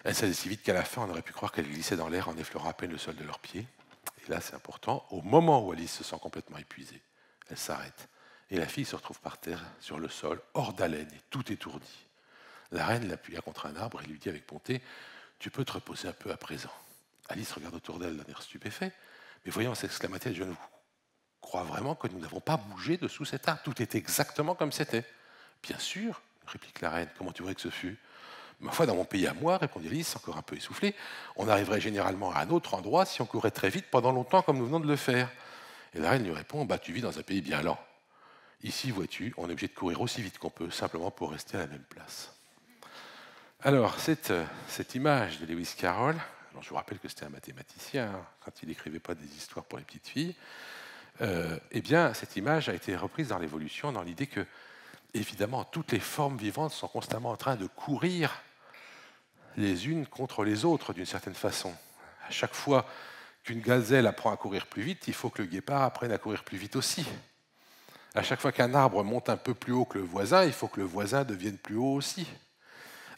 Elle s'allait si vite qu'à la fin, on aurait pu croire qu'elle glissait dans l'air en effleurant à peine le sol de leurs pieds. Et là, c'est important, au moment où Alice se sent complètement épuisée, elle s'arrête. Et la fille se retrouve par terre, sur le sol, hors d'haleine et tout étourdie. La reine l'appuya contre un arbre et lui dit avec bonté « Tu peux te reposer un peu à présent ». Alice regarde autour d'elle d'un air stupéfait. « Mais voyons, s'exclama-t-elle, je ne crois vraiment que nous n'avons pas bougé de sous cet arbre. Tout est exactement comme c'était. »« Bien sûr », réplique la reine, « comment tu voudrais que ce fût ?» Ma foi, dans mon pays à moi, répondit Alice, encore un peu essoufflée, on arriverait généralement à un autre endroit si on courait très vite pendant longtemps comme nous venons de le faire. Et la reine lui répond, bah tu vis dans un pays bien lent. Ici, vois-tu, on est obligé de courir aussi vite qu'on peut, simplement pour rester à la même place. Alors, cette, cette image de Lewis Carroll, alors je vous rappelle que c'était un mathématicien, hein, quand il n'écrivait pas des histoires pour les petites filles, euh, eh bien, cette image a été reprise dans l'évolution, dans l'idée que, évidemment, toutes les formes vivantes sont constamment en train de courir les unes contre les autres, d'une certaine façon. À chaque fois qu'une gazelle apprend à courir plus vite, il faut que le guépard apprenne à courir plus vite aussi. À chaque fois qu'un arbre monte un peu plus haut que le voisin, il faut que le voisin devienne plus haut aussi.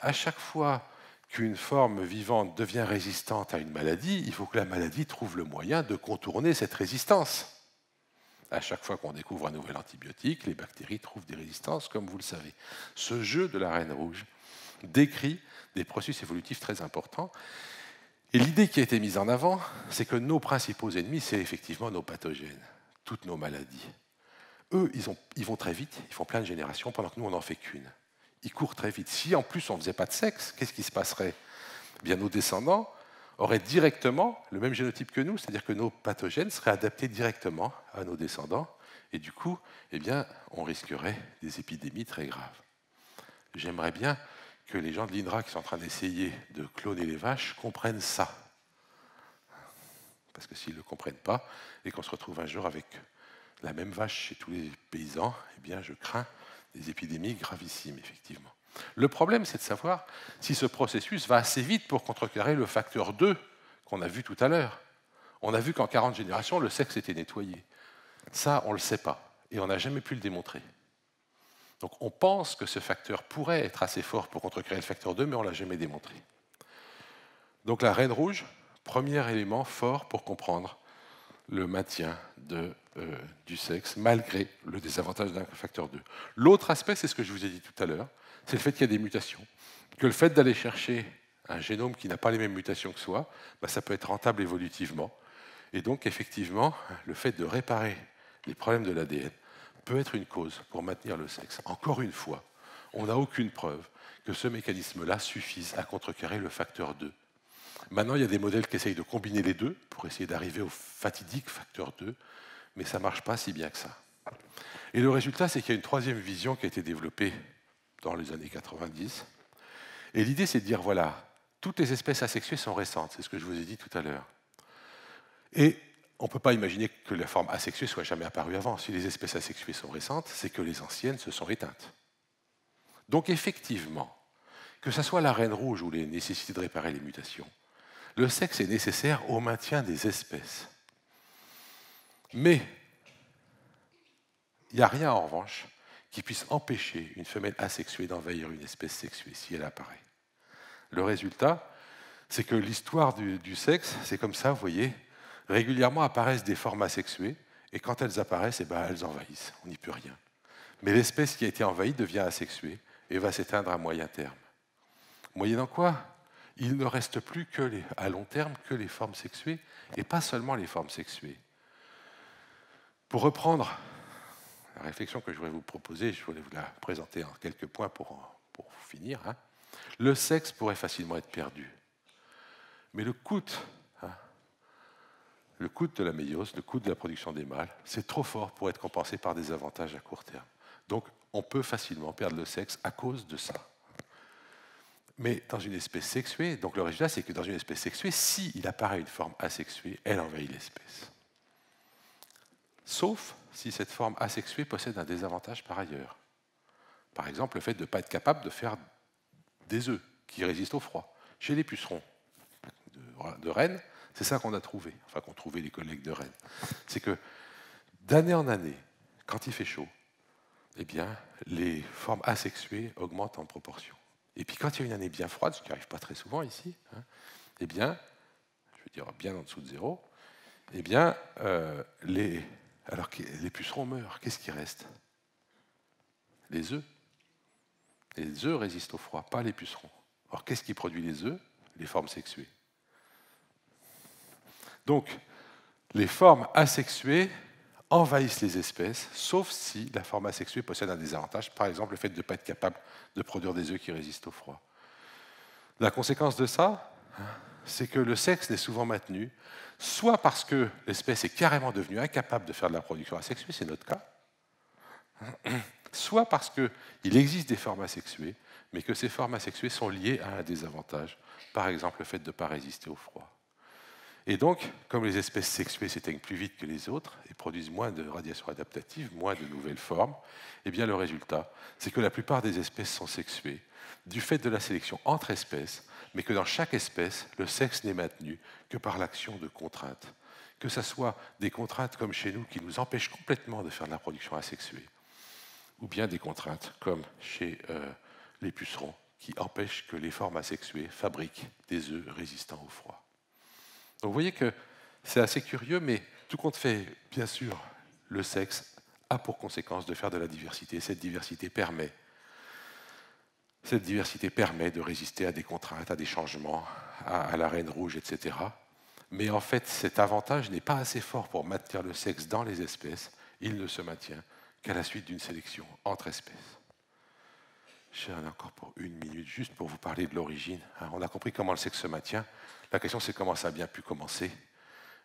À chaque fois qu'une forme vivante devient résistante à une maladie, il faut que la maladie trouve le moyen de contourner cette résistance. À chaque fois qu'on découvre un nouvel antibiotique, les bactéries trouvent des résistances, comme vous le savez. Ce jeu de la Reine Rouge décrit des processus évolutifs très importants. Et l'idée qui a été mise en avant, c'est que nos principaux ennemis, c'est effectivement nos pathogènes, toutes nos maladies. Eux, ils, ont, ils vont très vite, ils font plein de générations, pendant que nous, on n'en fait qu'une. Ils courent très vite. Si en plus on ne faisait pas de sexe, qu'est-ce qui se passerait? Eh bien, nos descendants auraient directement le même génotype que nous, c'est-à-dire que nos pathogènes seraient adaptés directement à nos descendants, et du coup, eh bien, on risquerait des épidémies très graves. J'aimerais bien que les gens de l'I N R A qui sont en train d'essayer de cloner les vaches comprennent ça. Parce que s'ils ne le comprennent pas, et qu'on se retrouve un jour avec la même vache chez tous les paysans, eh bien, je crains des épidémies gravissimes, effectivement. Le problème, c'est de savoir si ce processus va assez vite pour contrecarrer le facteur deux qu'on a vu tout à l'heure. On a vu qu'en quarante générations, le sexe était nettoyé. Ça, on ne le sait pas, et on n'a jamais pu le démontrer. Donc on pense que ce facteur pourrait être assez fort pour contrecarrer le facteur deux, mais on ne l'a jamais démontré. Donc la Reine Rouge, premier élément fort pour comprendre le maintien de, euh, du sexe, malgré le désavantage d'un facteur deux. L'autre aspect, c'est ce que je vous ai dit tout à l'heure, c'est le fait qu'il y a des mutations. Que le fait d'aller chercher un génome qui n'a pas les mêmes mutations que soi, bah, ça peut être rentable évolutivement. Et donc effectivement, le fait de réparer les problèmes de l'A D N peut être une cause pour maintenir le sexe. Encore une fois, on n'a aucune preuve que ce mécanisme-là suffise à contrecarrer le facteur deux. Maintenant, il y a des modèles qui essayent de combiner les deux pour essayer d'arriver au fatidique facteur deux, mais ça ne marche pas si bien que ça. Et le résultat, c'est qu'il y a une troisième vision qui a été développée dans les années quatre-vingt-dix. Et l'idée, c'est de dire, voilà, toutes les espèces asexuées sont récentes, c'est ce que je vous ai dit tout à l'heure. Et on ne peut pas imaginer que la forme asexuée soit jamais apparue avant. Si les espèces asexuées sont récentes, c'est que les anciennes se sont éteintes. Donc effectivement, que ce soit la Reine Rouge ou les nécessités de réparer les mutations, le sexe est nécessaire au maintien des espèces. Mais il n'y a rien en revanche qui puisse empêcher une femelle asexuée d'envahir une espèce sexuée si elle apparaît. Le résultat, c'est que l'histoire du, du sexe, c'est comme ça, vous voyez. Régulièrement apparaissent des formes asexuées, et quand elles apparaissent, eh ben, elles envahissent, on n'y peut rien. Mais l'espèce qui a été envahie devient asexuée et va s'éteindre à moyen terme. Moyennant quoi, il ne reste plus que les, à long terme que les formes sexuées, et pas seulement les formes sexuées. Pour reprendre la réflexion que je voulais vous proposer, je voulais vous la présenter en quelques points pour, en, pour finir, hein. Le sexe pourrait facilement être perdu. Mais le coût... Le coût de la méiose, le coût de la production des mâles, c'est trop fort pour être compensé par des avantages à court terme. Donc on peut facilement perdre le sexe à cause de ça. Mais dans une espèce sexuée, donc le résultat c'est que dans une espèce sexuée, si il apparaît une forme asexuée, elle envahit l'espèce. Sauf si cette forme asexuée possède un désavantage par ailleurs. Par exemple, le fait de ne pas être capable de faire des œufs qui résistent au froid. Chez les pucerons de, de Rennes, c'est ça qu'on a trouvé, enfin qu'ont trouvé les collègues de Rennes. C'est que d'année en année, quand il fait chaud, eh bien, les formes asexuées augmentent en proportion. Et puis quand il y a une année bien froide, ce qui n'arrive pas très souvent ici, hein, eh bien, je veux dire bien en dessous de zéro, eh bien, euh, les, alors que les pucerons meurent, qu'est-ce qui reste? Les œufs. Les œufs résistent au froid, pas les pucerons. Alors qu'est-ce qui produit les œufs? Les formes sexuées. Donc, les formes asexuées envahissent les espèces, sauf si la forme asexuée possède un désavantage, par exemple le fait de ne pas être capable de produire des œufs qui résistent au froid. La conséquence de ça, c'est que le sexe n'est souvent maintenu, soit parce que l'espèce est carrément devenue incapable de faire de la production asexuée, c'est notre cas, soit parce qu'il existe des formes asexuées, mais que ces formes asexuées sont liées à un désavantage, par exemple le fait de ne pas résister au froid. Et donc, comme les espèces sexuées s'éteignent plus vite que les autres et produisent moins de radiations adaptatives, moins de nouvelles formes, eh bien le résultat, c'est que la plupart des espèces sont sexuées du fait de la sélection entre espèces, mais que dans chaque espèce, le sexe n'est maintenu que par l'action de contraintes. Que ce soit des contraintes comme chez nous qui nous empêchent complètement de faire de la production asexuée, ou bien des contraintes comme chez euh, les pucerons qui empêchent que les formes asexuées fabriquent des œufs résistants au froid. Donc vous voyez que c'est assez curieux, mais tout compte fait, bien sûr, le sexe a pour conséquence de faire de la diversité. Cette diversité permet, cette diversité permet de résister à des contraintes, à des changements, à, à la reine rouge, et cetera. Mais en fait, cet avantage n'est pas assez fort pour maintenir le sexe dans les espèces. Il ne se maintient qu'à la suite d'une sélection entre espèces. J'en ai encore pour une minute, juste pour vous parler de l'origine. On a compris comment le sexe se maintient. La question, c'est comment ça a bien pu commencer.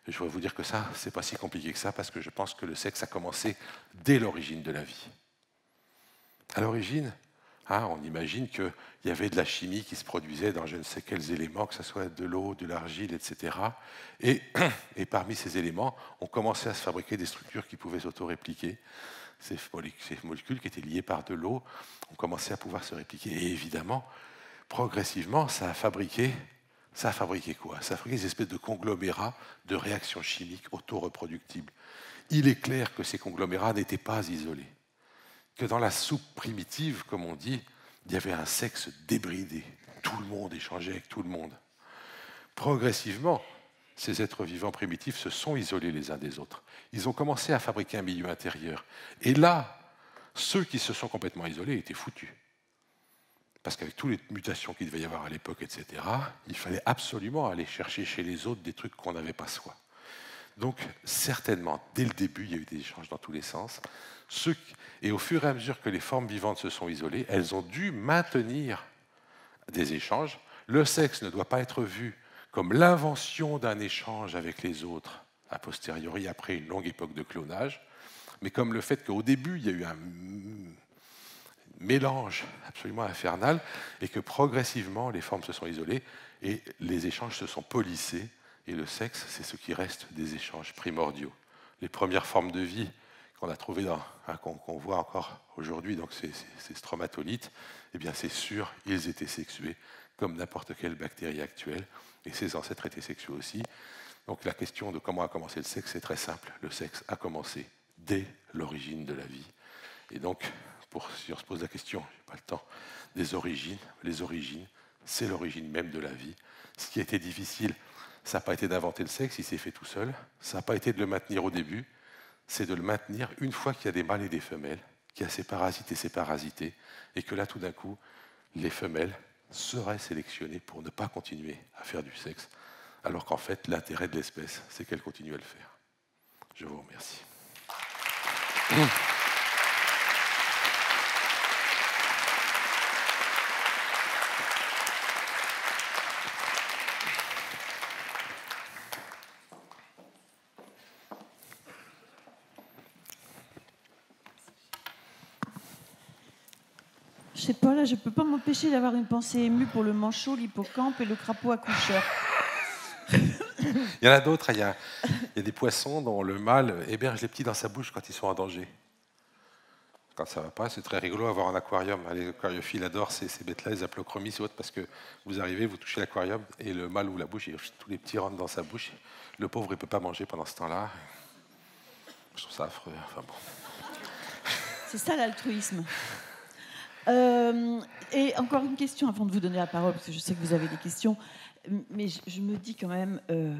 Et je voudrais vous dire que ça, c'est pas si compliqué que ça, parce que je pense que le sexe a commencé dès l'origine de la vie. À l'origine, hein, on imagine qu'il y avait de la chimie qui se produisait dans je ne sais quels éléments, que ce soit de l'eau, de l'argile, et cetera. Et, et parmi ces éléments, on commençait à se fabriquer des structures qui pouvaient s'auto-répliquer. Ces molécules qui étaient liées par de l'eau, ont commencé à pouvoir se répliquer. Et évidemment, progressivement, ça a fabriqué... Ça a fabriqué quoi? Ça a fabriqué des espèces de conglomérats de réactions chimiques autoreproductibles. Il est clair que ces conglomérats n'étaient pas isolés, que dans la soupe primitive, comme on dit, il y avait un sexe débridé. Tout le monde échangeait avec tout le monde. Progressivement, ces êtres vivants primitifs se sont isolés les uns des autres. Ils ont commencé à fabriquer un milieu intérieur. Et là, ceux qui se sont complètement isolés étaient foutus. Parce qu'avec toutes les mutations qu'il devait y avoir à l'époque, et cetera, il fallait absolument aller chercher chez les autres des trucs qu'on n'avait pas soi. Donc, certainement, dès le début, il y a eu des échanges dans tous les sens. Et au fur et à mesure que les formes vivantes se sont isolées, elles ont dû maintenir des échanges. Le sexe ne doit pas être vu comme l'invention d'un échange avec les autres, a posteriori, après une longue époque de clonage, mais comme le fait qu'au début, il y a eu un... mélange absolument infernal, et que progressivement les formes se sont isolées et les échanges se sont polissés, et le sexe, c'est ce qui reste des échanges primordiaux. Les premières formes de vie qu'on a trouvées, dans, hein, qu'on, qu'on voit encore aujourd'hui, donc ces, ces, ces stromatolites, eh bien c'est sûr, ils étaient sexués comme n'importe quelle bactérie actuelle, et ses ancêtres étaient sexués aussi. Donc la question de comment a commencé le sexe, c'est très simple. Le sexe a commencé dès l'origine de la vie. Et donc, Pour, si on se pose la question, je n'ai pas le temps, des origines, les origines, c'est l'origine même de la vie. Ce qui a été difficile, ça n'a pas été d'inventer le sexe, il s'est fait tout seul. Ça n'a pas été de le maintenir au début, c'est de le maintenir une fois qu'il y a des mâles et des femelles, qu'il y a ces parasites et ces parasités, et que là, tout d'un coup, les femelles seraient sélectionnées pour ne pas continuer à faire du sexe, alors qu'en fait, l'intérêt de l'espèce, c'est qu'elle continue à le faire. Je vous remercie. Mmh. Je sais pas, là, je peux pas m'empêcher d'avoir une pensée émue pour le manchot, l'hippocampe et le crapaud accoucheur. Il y en a d'autres, il y a, il y a des poissons dont le mâle héberge les petits dans sa bouche quand ils sont en danger. Quand ça va pas, c'est très rigolo à voir en aquarium. Les aquariophiles adorent ces, ces bêtes-là, les aplochromies et autres, parce que vous arrivez, vous touchez l'aquarium et le mâle ouvre la bouche et tous les petits rentrent dans sa bouche. Le pauvre, il peut pas manger pendant ce temps-là. Je trouve ça affreux. Enfin bon. C'est ça l'altruisme. Euh, et encore une question avant de vous donner la parole, parce que je sais que vous avez des questions, mais je, je me dis quand même, euh,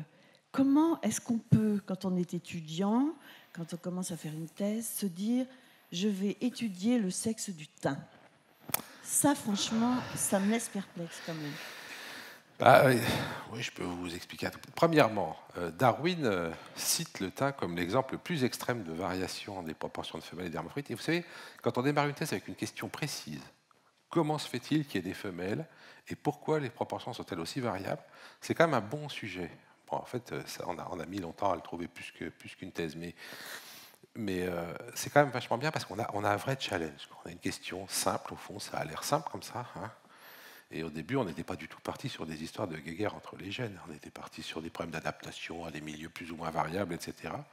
comment est-ce qu'on peut, quand on est étudiant, quand on commence à faire une thèse, se dire, je vais étudier le sexe du thym? Ça, franchement, ça me laisse perplexe quand même. Bah, euh, oui, je peux vous expliquer. Premièrement, euh, Darwin euh, cite le thym comme l'exemple le plus extrême de variation des proportions de femelles et d'hermaphrodites. Et vous savez, quand on démarre une thèse avec une question précise, comment se fait-il qu'il y ait des femelles et pourquoi les proportions sont-elles aussi variables? C'est quand même un bon sujet. Bon, en fait, ça, on, a, on a mis longtemps à le trouver plus que, plus qu'une thèse, mais, mais euh, c'est quand même vachement bien parce qu'on a, on a un vrai challenge. On a une question simple, au fond, ça a l'air simple comme ça. Hein, et au début, on n'était pas du tout parti sur des histoires de guéguerre entre les gènes. On était parti sur des problèmes d'adaptation à des milieux plus ou moins variables, et cetera.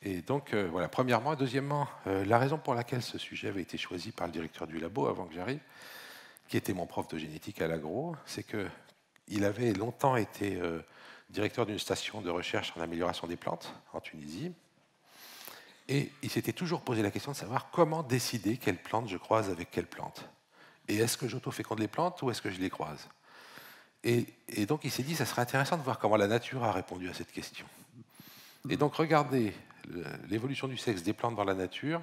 Et donc, euh, voilà, premièrement. Deuxièmement, euh, la raison pour laquelle ce sujet avait été choisi par le directeur du labo avant que j'arrive, qui était mon prof de génétique à l'agro, c'est qu'il avait longtemps été euh, directeur d'une station de recherche en amélioration des plantes en Tunisie. Et il s'était toujours posé la question de savoir comment décider quelle plante je croise avec quelle plante. Et est-ce que j'auto-féconde les plantes ou est-ce que je les croise ? et, et donc il s'est dit, ça serait intéressant de voir comment la nature a répondu à cette question. Et donc regardez l'évolution du sexe des plantes dans la nature,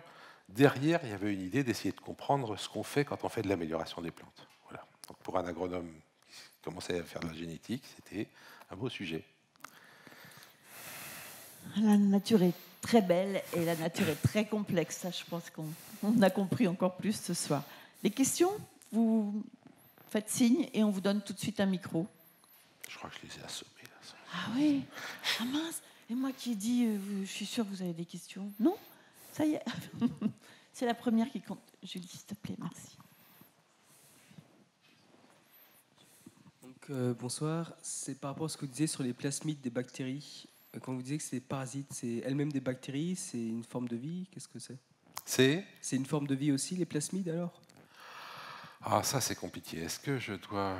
derrière il y avait une idée d'essayer de comprendre ce qu'on fait quand on fait de l'amélioration des plantes. Voilà. Donc pour un agronome qui commençait à faire de la génétique, c'était un beau sujet. La nature est très belle et la nature est très complexe. Ça, je pense qu'on a compris encore plus ce soir. Les questions, vous faites signe et on vous donne tout de suite un micro. Je crois que je les ai assommés. Là. Ah oui, ah mince. Et moi qui ai dit, euh, je suis sûre que vous avez des questions. Non, ça y est. C'est la première qui compte. Julie, s'il te plaît, merci. Donc, euh, bonsoir. C'est par rapport à ce que vous disiez sur les plasmides des bactéries. Quand vous disiez que c'est des parasites, c'est elles-mêmes des bactéries, c'est une forme de vie. Qu'est-ce que c'est ? C'est ? C'est une forme de vie aussi, les plasmides, alors ? Ah, ça, c'est compliqué. Est-ce que je dois...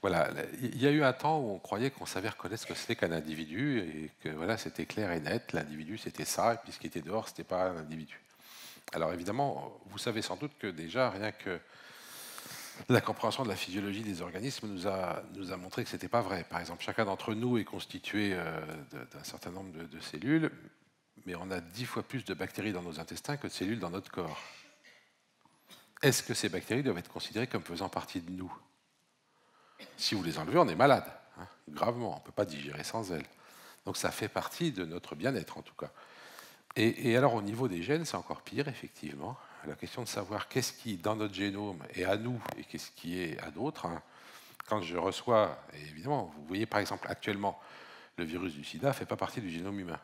Voilà, il y a eu un temps où on croyait qu'on savait reconnaître ce que c'était qu'un individu et que voilà, c'était clair et net, l'individu c'était ça, et puis ce qui était dehors, c'était pas un individu. Alors évidemment, vous savez sans doute que déjà, rien que la compréhension de la physiologie des organismes nous a, nous a montré que c'était pas vrai. Par exemple, chacun d'entre nous est constitué euh, d'un certain nombre de, de cellules, mais on a dix fois plus de bactéries dans nos intestins que de cellules dans notre corps. Est-ce que ces bactéries doivent être considérées comme faisant partie de nous ? Si vous les enlevez, on est malade, hein, gravement, on ne peut pas digérer sans elles. Donc ça fait partie de notre bien-être en tout cas. Et, et alors au niveau des gènes, c'est encore pire effectivement. La question de savoir qu'est-ce qui, dans notre génome, est à nous et qu'est-ce qui est à d'autres. Hein. Quand je reçois, et évidemment, vous voyez par exemple actuellement, le virus du sida ne fait pas partie du génome humain.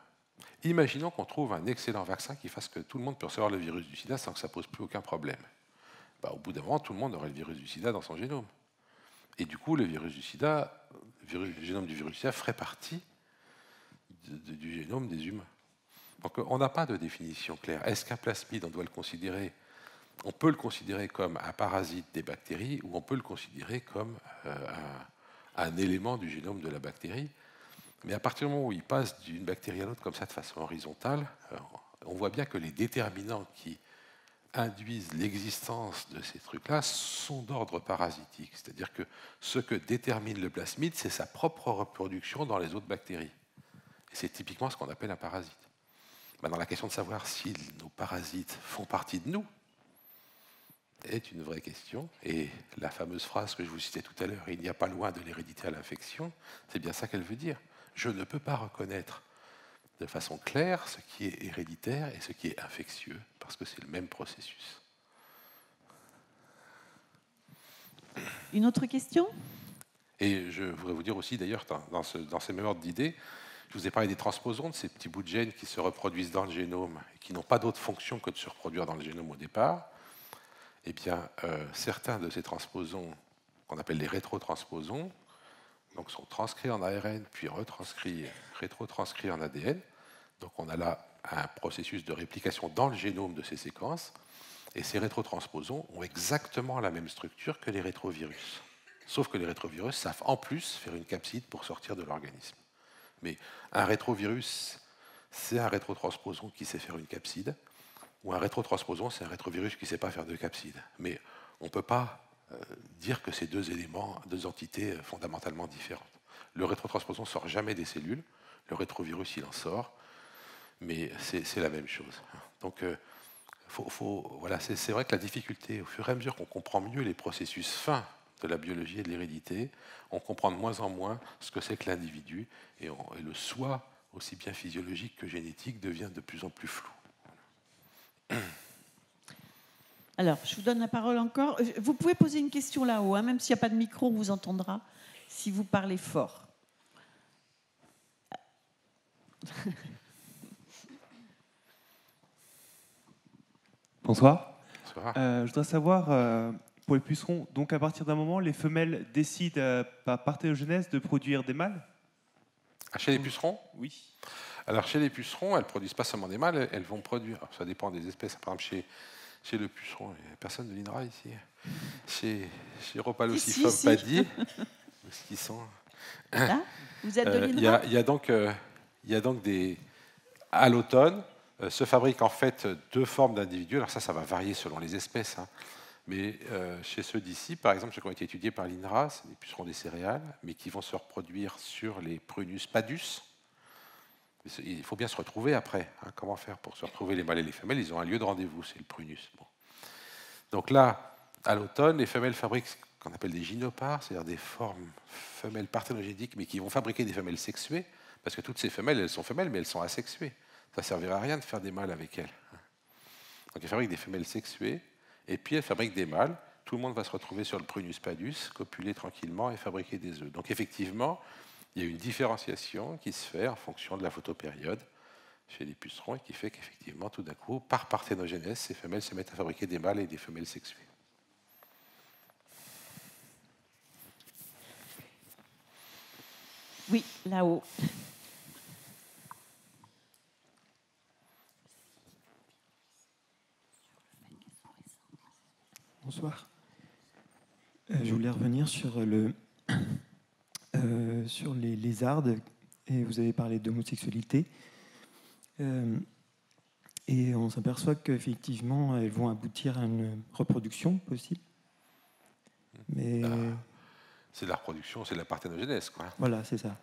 Imaginons qu'on trouve un excellent vaccin qui fasse que tout le monde peut recevoir le virus du sida sans que ça ne pose plus aucun problème. Ben, au bout d'un moment, tout le monde aurait le virus du sida dans son génome. Et du coup, le virus du sida, le génome du virus du sida ferait partie de, de, du génome des humains. Donc on n'a pas de définition claire. Est-ce qu'un plasmide, on doit le considérer, on peut le considérer comme un parasite des bactéries ou on peut le considérer comme euh, un, un élément du génome de la bactérie? Mais à partir du moment où il passe d'une bactérie à l'autre comme ça de façon horizontale, on voit bien que les déterminants qui induisent l'existence de ces trucs-là sont d'ordre parasitique. C'est-à-dire que ce que détermine le plasmide, c'est sa propre reproduction dans les autres bactéries. Et c'est typiquement ce qu'on appelle un parasite. Maintenant, la question de savoir si nos parasites font partie de nous est une vraie question. Et la fameuse phrase que je vous citais tout à l'heure, « il n'y a pas loin de l'hérédité à l'infection », c'est bien ça qu'elle veut dire. Je ne peux pas reconnaître de façon claire ce qui est héréditaire et ce qui est infectieux, parce que c'est le même processus. Une autre question ? Et je voudrais vous dire aussi, d'ailleurs, dans, ce, dans ces mêmes ordres d'idées, je vous ai parlé des transposons, de ces petits bouts de gènes qui se reproduisent dans le génome et qui n'ont pas d'autre fonction que de se reproduire dans le génome au départ. Eh bien, euh, certains de ces transposons, qu'on appelle les rétrotransposons, donc sont transcrits en A R N, puis retranscrits, rétrotranscrits en A D N. Donc on a là un processus de réplication dans le génome de ces séquences, et ces rétrotransposons ont exactement la même structure que les rétrovirus. Sauf que les rétrovirus savent en plus faire une capside pour sortir de l'organisme. Mais un rétrovirus, c'est un rétrotransposon qui sait faire une capside, ou un rétrotransposon, c'est un rétrovirus qui ne sait pas faire de capside. Mais on ne peut pas dire que ces deux éléments, deux entités fondamentalement différentes. Le rétrotransposon ne sort jamais des cellules, le rétrovirus il en sort, mais c'est la même chose. Donc, faut, faut, voilà, c'est vrai que la difficulté, au fur et à mesure qu'on comprend mieux les processus fins de la biologie et de l'hérédité, on comprend de moins en moins ce que c'est que l'individu, et, et le soi, aussi bien physiologique que génétique, devient de plus en plus flou. Alors, je vous donne la parole encore. Vous pouvez poser une question là-haut, hein, même s'il n'y a pas de micro, on vous entendra si vous parlez fort. Bonsoir. Bonsoir. Euh, je voudrais savoir, euh, pour les pucerons, donc à partir d'un moment, les femelles décident euh, par parthénogenèse de produire des mâles? Chez les pucerons? Oui. Alors chez les pucerons, elles ne produisent pas seulement des mâles, elles vont produire, ça dépend des espèces, par exemple chez, chez le puceron, il n'y a personne de l'I N R A ici, chez, chez Ropalocifum si, si. Paddy, ce qu'ils sont... Là, vous êtes de l'I N R A. Il y, y a donc, euh, y a donc des... à l'automne, euh, se fabriquent en fait deux formes d'individus, alors ça, ça va varier selon les espèces, hein. Mais euh, chez ceux d'ici, par exemple, ceux qui ont été étudiés par l'I N R A, c'est des pucerons des céréales, mais qui vont se reproduire sur les Prunus padus. Il faut bien se retrouver après, hein. Comment faire pour se retrouver, les mâles et les femelles? Ils ont un lieu de rendez-vous, c'est le Prunus. Bon. Donc là, à l'automne, les femelles fabriquent ce qu'on appelle des gynopares, c'est-à-dire des formes femelles parthénogéniques, mais qui vont fabriquer des femelles sexuées, parce que toutes ces femelles, elles sont femelles, mais elles sont asexuées. Ça ne servira à rien de faire des mâles avec elles. Donc elles fabriquent des femelles sexuées, et puis elles fabriquent des mâles. Tout le monde va se retrouver sur le Prunus padus, copuler tranquillement et fabriquer des œufs. Donc effectivement, il y a une différenciation qui se fait en fonction de la photopériode chez les pucerons, et qui fait qu'effectivement, tout d'un coup, par parthénogénèse, ces femelles se mettent à fabriquer des mâles et des femelles sexuées. Oui, là-haut. Bonsoir. Euh, je voulais revenir sur, le, euh, sur les lézardes, et vous avez parlé d'homosexualité. Euh, et on s'aperçoit qu'effectivement, elles vont aboutir à une reproduction possible. Mais... Ah. C'est de la reproduction, c'est de la parthénogénèse, quoi. Voilà, c'est ça.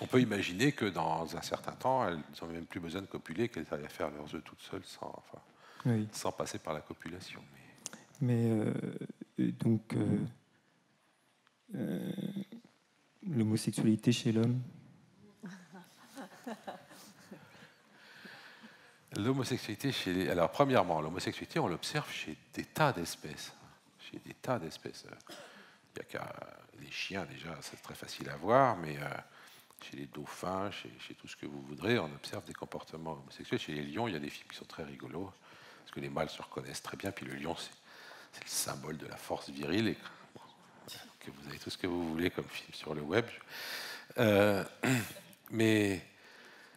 On peut imaginer que dans un certain temps, elles n'ont même plus besoin de copuler, qu'elles arrivent à faire leurs œufs toutes seules sans, enfin, oui. sans passer par la copulation. Mais, mais euh, donc, euh, euh, l'homosexualité chez l'homme? L'homosexualité chez les... Alors, premièrement, l'homosexualité, on l'observe chez des tas d'espèces. Chez des tas d'espèces. Il n'y a qu'à les chiens, déjà, c'est très facile à voir, mais euh, chez les dauphins, chez, chez tout ce que vous voudrez, on observe des comportements homosexuels. Chez les lions, il y a des films qui sont très rigolos, parce que les mâles se reconnaissent très bien, puis le lion, c'est le symbole de la force virile, et bon, que vous avez tout ce que vous voulez comme film sur le web. Euh, mais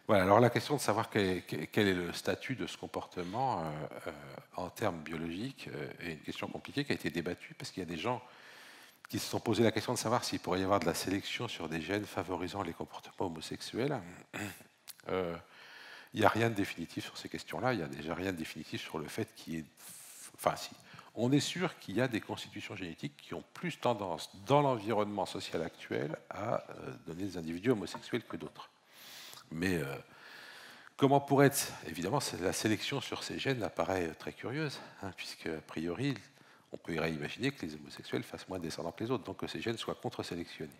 voilà, alors la question de savoir quel est, quel est le statut de ce comportement euh, euh, en termes biologiques euh, est une question compliquée qui a été débattue, parce qu'il y a des gens qui se sont posé la question de savoir s'il pourrait y avoir de la sélection sur des gènes favorisant les comportements homosexuels. Euh, il n'y a rien de définitif sur ces questions-là, il n'y a déjà rien de définitif sur le fait qu'il y ait... Enfin, si. On est sûr qu'il y a des constitutions génétiques qui ont plus tendance, dans l'environnement social actuel, à donner des individus homosexuels que d'autres. Mais euh, comment pourrait être... Évidemment, la sélection sur ces gènes apparaît très curieuse, hein, puisque, a priori... On peut imaginer que les homosexuels fassent moins de descendants que les autres, donc que ces gènes soient contre-sélectionnés.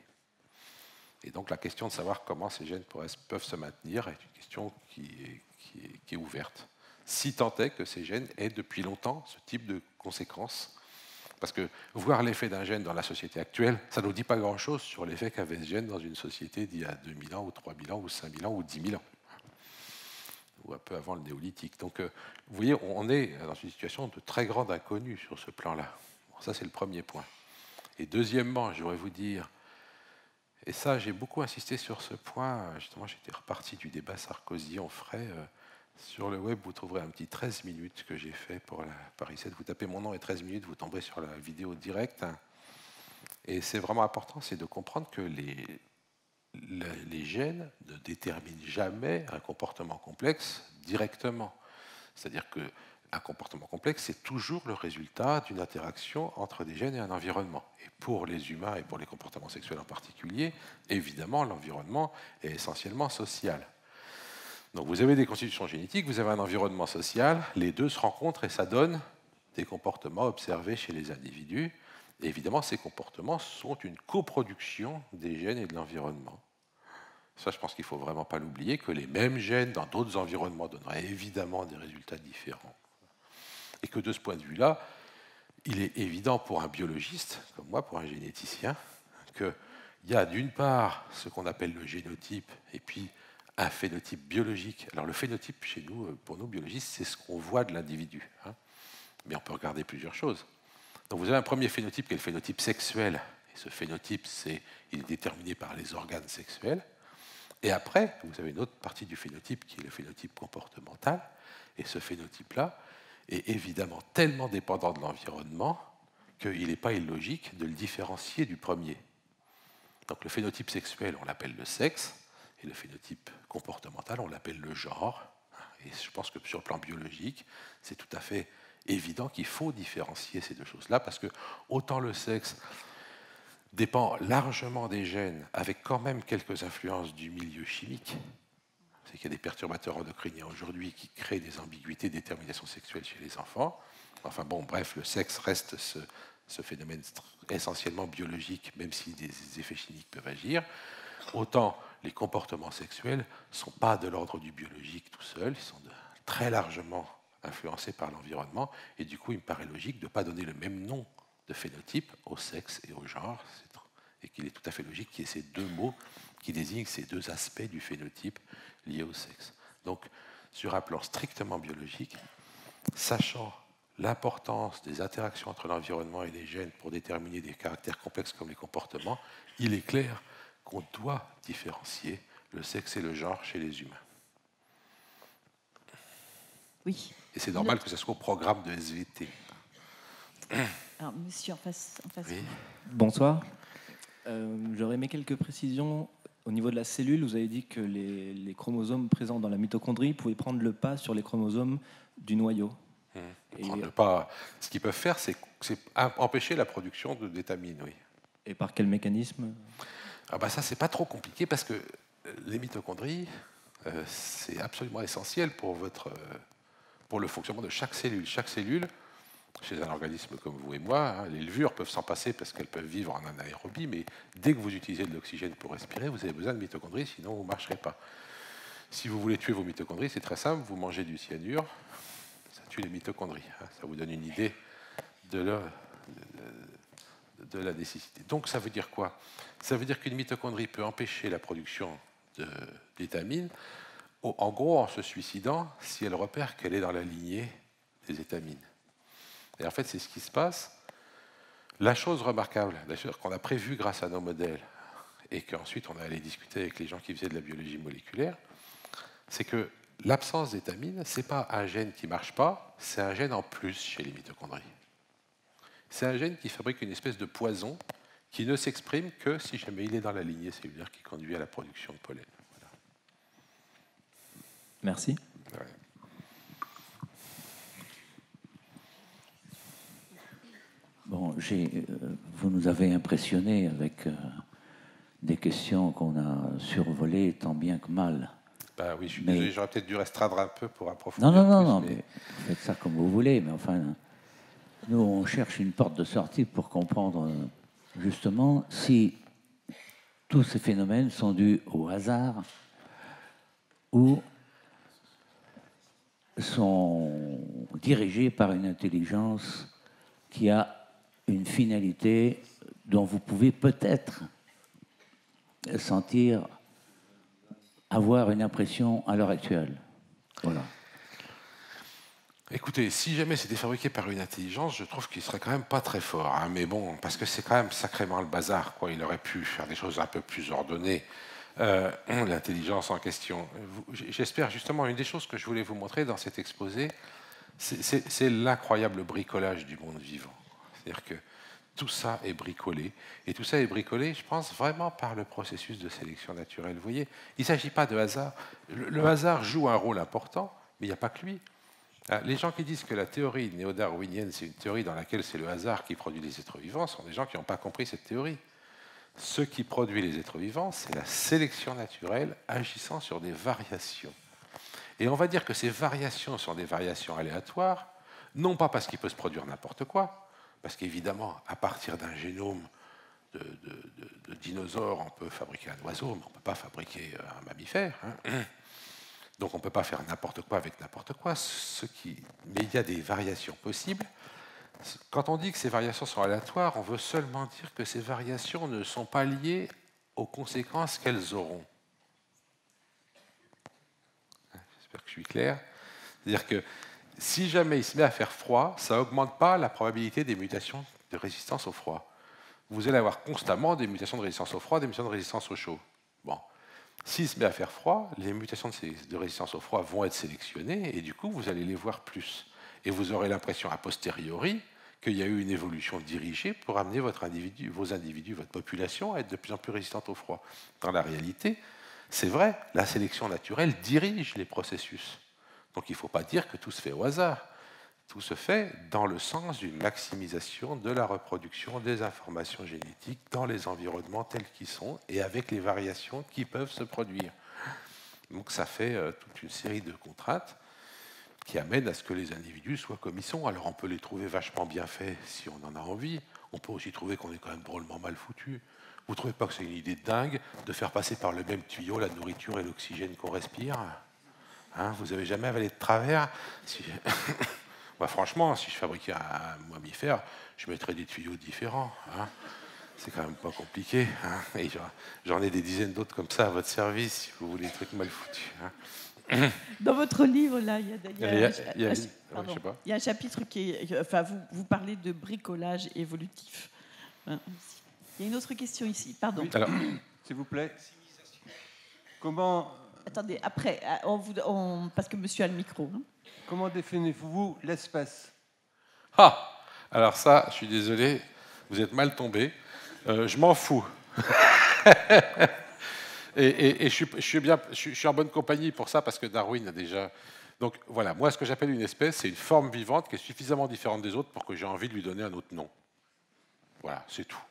Et donc la question de savoir comment ces gènes peuvent se maintenir est une question qui est, qui est, qui est ouverte. Si tant est que ces gènes aient depuis longtemps ce type de conséquences, parce que voir l'effet d'un gène dans la société actuelle, ça ne nous dit pas grand-chose sur l'effet qu'avait ce gène dans une société d'il y a deux mille ans, ou trois mille ans, ou cinq mille ans, ou dix mille ans. Ou un peu avant le néolithique. Donc, euh, vous voyez, on est dans une situation de très grande inconnue sur ce plan-là. Bon, ça, c'est le premier point. Et deuxièmement, je voudrais vous dire, et ça, j'ai beaucoup insisté sur ce point, justement, j'étais reparti du débat Sarkozy-Onfray. Euh, sur le web, vous trouverez un petit treize minutes que j'ai fait pour la Paris sept. Vous tapez mon nom et treize minutes, vous tomberez sur la vidéo directe. Hein. Et c'est vraiment important, c'est de comprendre que les... les gènes ne déterminent jamais un comportement complexe directement. C'est-à-dire qu'un comportement complexe, c'est toujours le résultat d'une interaction entre des gènes et un environnement. Et pour les humains et pour les comportements sexuels en particulier, évidemment, l'environnement est essentiellement social. Donc vous avez des constitutions génétiques, vous avez un environnement social, les deux se rencontrent et ça donne des comportements observés chez les individus. Et évidemment, ces comportements sont une coproduction des gènes et de l'environnement. Ça, je pense qu'il ne faut vraiment pas l'oublier, que les mêmes gènes dans d'autres environnements donneraient évidemment des résultats différents. Et que de ce point de vue-là, il est évident pour un biologiste, comme moi, pour un généticien, qu'il y a d'une part ce qu'on appelle le génotype, et puis un phénotype biologique. Alors le phénotype, chez nous, pour nous biologistes, c'est ce qu'on voit de l'individu. Hein. mais on peut regarder plusieurs choses. Donc vous avez un premier phénotype qui est le phénotype sexuel. Et ce phénotype, c'est, il est déterminé par les organes sexuels. Et après, vous avez une autre partie du phénotype qui est le phénotype comportemental. Et ce phénotype-là est évidemment tellement dépendant de l'environnement qu'il n'est pas illogique de le différencier du premier. Donc le phénotype sexuel, on l'appelle le sexe, et le phénotype comportemental, on l'appelle le genre. Et je pense que sur le plan biologique, c'est tout à fait évident qu'il faut différencier ces deux choses-là, parce que autant le sexe dépend largement des gènes, avec quand même quelques influences du milieu chimique. C'est qu'il y a des perturbateurs endocriniens aujourd'hui qui créent des ambiguïtés de détermination sexuelle chez les enfants. Enfin bon, bref, le sexe reste ce, ce phénomène essentiellement biologique, même si des effets chimiques peuvent agir. Autant les comportements sexuels ne sont pas de l'ordre du biologique tout seuls, ils sont de, très largement influencés par l'environnement, et du coup, il me paraît logique de ne pas donner le même nom de phénotype au sexe et au genre, et qu'il est tout à fait logique qu'il y ait ces deux mots qui désignent ces deux aspects du phénotype liés au sexe. Donc, sur un plan strictement biologique, sachant l'importance des interactions entre l'environnement et les gènes pour déterminer des caractères complexes comme les comportements, il est clair qu'on doit différencier le sexe et le genre chez les humains. Oui. Et c'est normal que ce soit au programme de S V T. Alors, monsieur, en face. En face. Oui. Bonsoir. Euh, J'aurais aimé quelques précisions. Au niveau de la cellule, vous avez dit que les, les chromosomes présents dans la mitochondrie pouvaient prendre le pas sur les chromosomes du noyau. Mmh. Et prendre le pas. Ce qu'ils peuvent faire, c'est empêcher la production de d'étamine, oui. Et par quel mécanisme? Ah ben ça, c'est pas trop compliqué, parce que les mitochondries, euh, c'est absolument essentiel pour, votre, euh, pour le fonctionnement de chaque cellule. Chaque cellule, chez un organisme comme vous et moi, hein, les levures peuvent s'en passer parce qu'elles peuvent vivre en anaérobie, mais dès que vous utilisez de l'oxygène pour respirer, vous avez besoin de mitochondries, sinon vous ne marcherez pas. Si vous voulez tuer vos mitochondries, c'est très simple, vous mangez du cyanure, ça tue les mitochondries. Hein, ça vous donne une idée de la, de, de la nécessité. Donc ça veut dire quoi? Ça veut dire qu'une mitochondrie peut empêcher la production d'étamines, en gros en se suicidant, si elle repère qu'elle est dans la lignée des étamines. Et en fait, c'est ce qui se passe. La chose remarquable, qu'on a prévue grâce à nos modèles, et qu'ensuite on a allé discuter avec les gens qui faisaient de la biologie moléculaire, c'est que l'absence d'étamine, ce n'est pas un gène qui ne marche pas, c'est un gène en plus chez les mitochondries. C'est un gène qui fabrique une espèce de poison qui ne s'exprime que si jamais il est dans la lignée cellulaire qui conduit à la production de pollen. Voilà. Merci. Ouais. Bon, j'ai, euh, vous nous avez impressionnés avec euh, des questions qu'on a survolées tant bien que mal. Bah oui, je suis mais... désolé, j'aurais peut-être dû restreindre un peu pour approfondir. Non, non, non, plus, non, mais... mais faites ça comme vous voulez, mais enfin, nous on cherche une porte de sortie pour comprendre euh, justement si tous ces phénomènes sont dus au hasard ou sont dirigés par une intelligence qui a une finalité dont vous pouvez peut-être sentir, avoir une impression à l'heure actuelle. Voilà. Écoutez, si jamais c'était fabriqué par une intelligence, je trouve qu'il serait quand même pas très fort. Hein, mais bon, parce que c'est quand même sacrément le bazar, quoi. Il aurait pu faire des choses un peu plus ordonnées. Euh, L'intelligence en question. J'espère justement, une des choses que je voulais vous montrer dans cet exposé, c'est l'incroyable bricolage du monde vivant. C'est-à-dire que tout ça est bricolé. Et tout ça est bricolé, je pense, vraiment par le processus de sélection naturelle. Vous voyez, il ne s'agit pas de hasard. Le, le hasard joue un rôle important, mais il n'y a pas que lui. Les gens qui disent que la théorie néo-darwinienne, c'est une théorie dans laquelle c'est le hasard qui produit les êtres vivants, sont des gens qui n'ont pas compris cette théorie. Ce qui produit les êtres vivants, c'est la sélection naturelle agissant sur des variations. Et on va dire que ces variations sont des variations aléatoires, non pas parce qu'il peut se produire n'importe quoi, parce qu'évidemment, à partir d'un génome de, de, de, de dinosaure, on peut fabriquer un oiseau, mais on ne peut pas fabriquer un mammifère. Hein. Donc on ne peut pas faire n'importe quoi avec n'importe quoi. Ce qui... Mais il y a des variations possibles. Quand on dit que ces variations sont aléatoires, on veut seulement dire que ces variations ne sont pas liées aux conséquences qu'elles auront. J'espère que je suis clair. C'est-à-dire que si jamais il se met à faire froid, ça n'augmente pas la probabilité des mutations de résistance au froid. Vous allez avoir constamment des mutations de résistance au froid, des mutations de résistance au chaud. Bon. S'il se met à faire froid, les mutations de résistance au froid vont être sélectionnées et du coup, vous allez les voir plus. Et vous aurez l'impression a posteriori qu'il y a eu une évolution dirigée pour amener votre individu, vos individus, votre population à être de plus en plus résistante au froid. Dans la réalité, c'est vrai, la sélection naturelle dirige les processus. Donc il ne faut pas dire que tout se fait au hasard. Tout se fait dans le sens d'une maximisation de la reproduction des informations génétiques dans les environnements tels qu'ils sont et avec les variations qui peuvent se produire. Donc ça fait toute une série de contraintes qui amènent à ce que les individus soient comme ils sont. Alors on peut les trouver vachement bien faits si on en a envie. On peut aussi trouver qu'on est quand même drôlement mal foutu. Vous ne trouvez pas que c'est une idée dingue de faire passer par le même tuyau la nourriture et l'oxygène qu'on respire, hein? Vous n'avez jamais avalé de travers si... Bah franchement, si je fabriquais un mammifère, je mettrais des tuyaux différents. Hein, c'est quand même pas compliqué. Hein, j'en ai des dizaines d'autres comme ça à votre service, si vous voulez des trucs mal foutus. Hein. Dans votre livre, là, il y a un chapitre qui est... Enfin, vous, vous parlez de bricolage évolutif. Il y a une autre question ici, pardon. Oui, alors, s'il vous plaît. Comment... Attendez, après, on vous, on, parce que monsieur a le micro. Hein. Comment définissez-vous l'espèce? Ah, alors ça, je suis désolé, vous êtes mal tombé. Euh, je m'en fous. et et, et je, suis, je, suis bien, je suis en bonne compagnie pour ça, parce que Darwin a déjà... Donc voilà, moi, ce que j'appelle une espèce, c'est une forme vivante qui est suffisamment différente des autres pour que j'ai envie de lui donner un autre nom. Voilà, c'est tout.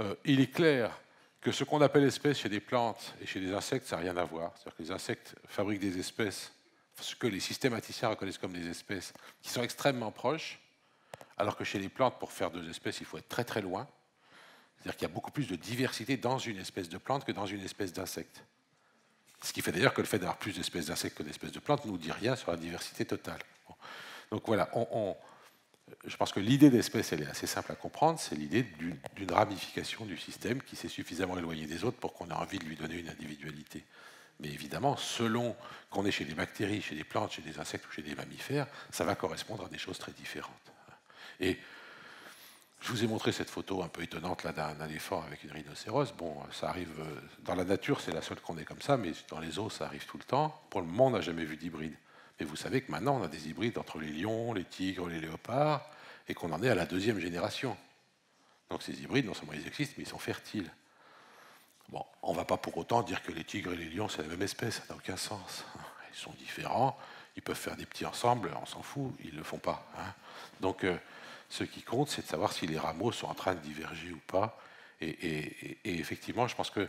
Euh, il est clair que ce qu'on appelle espèce chez des plantes et chez des insectes, ça n'a rien à voir. C'est-à-dire que les insectes fabriquent des espèces... ce que les systématiciens reconnaissent comme des espèces qui sont extrêmement proches, alors que chez les plantes, pour faire deux espèces, il faut être très très loin. C'est-à-dire qu'il y a beaucoup plus de diversité dans une espèce de plante que dans une espèce d'insecte. Ce qui fait d'ailleurs que le fait d'avoir plus d'espèces d'insectes que d'espèces de plantes ne nous dit rien sur la diversité totale. Bon. Donc voilà, on, on, je pense que l'idée d'espèce, elle est assez simple à comprendre, c'est l'idée d'une ramification du système qui s'est suffisamment éloignée des autres pour qu'on ait envie de lui donner une individualité. Mais évidemment, selon qu'on est chez des bactéries, chez des plantes, chez des insectes ou chez des mammifères, ça va correspondre à des choses très différentes. Et je vous ai montré cette photo un peu étonnante là d'un éléphant avec une rhinocéros. Bon, ça arrive dans la nature, c'est la seule qu'on ait comme ça, mais dans les eaux, ça arrive tout le temps. Pour le moment, on n'a jamais vu d'hybride. Mais vous savez que maintenant, on a des hybrides entre les lions, les tigres, les léopards, et qu'on en est à la deuxième génération. Donc ces hybrides, non seulement ils existent, mais ils sont fertiles. Bon, on ne va pas pour autant dire que les tigres et les lions, c'est la même espèce, ça n'a aucun sens. Ils sont différents, ils peuvent faire des petits ensembles, on s'en fout, ils ne le font pas. Hein. Donc, euh, ce qui compte, c'est de savoir si les rameaux sont en train de diverger ou pas. Et, et, et effectivement, je pense que...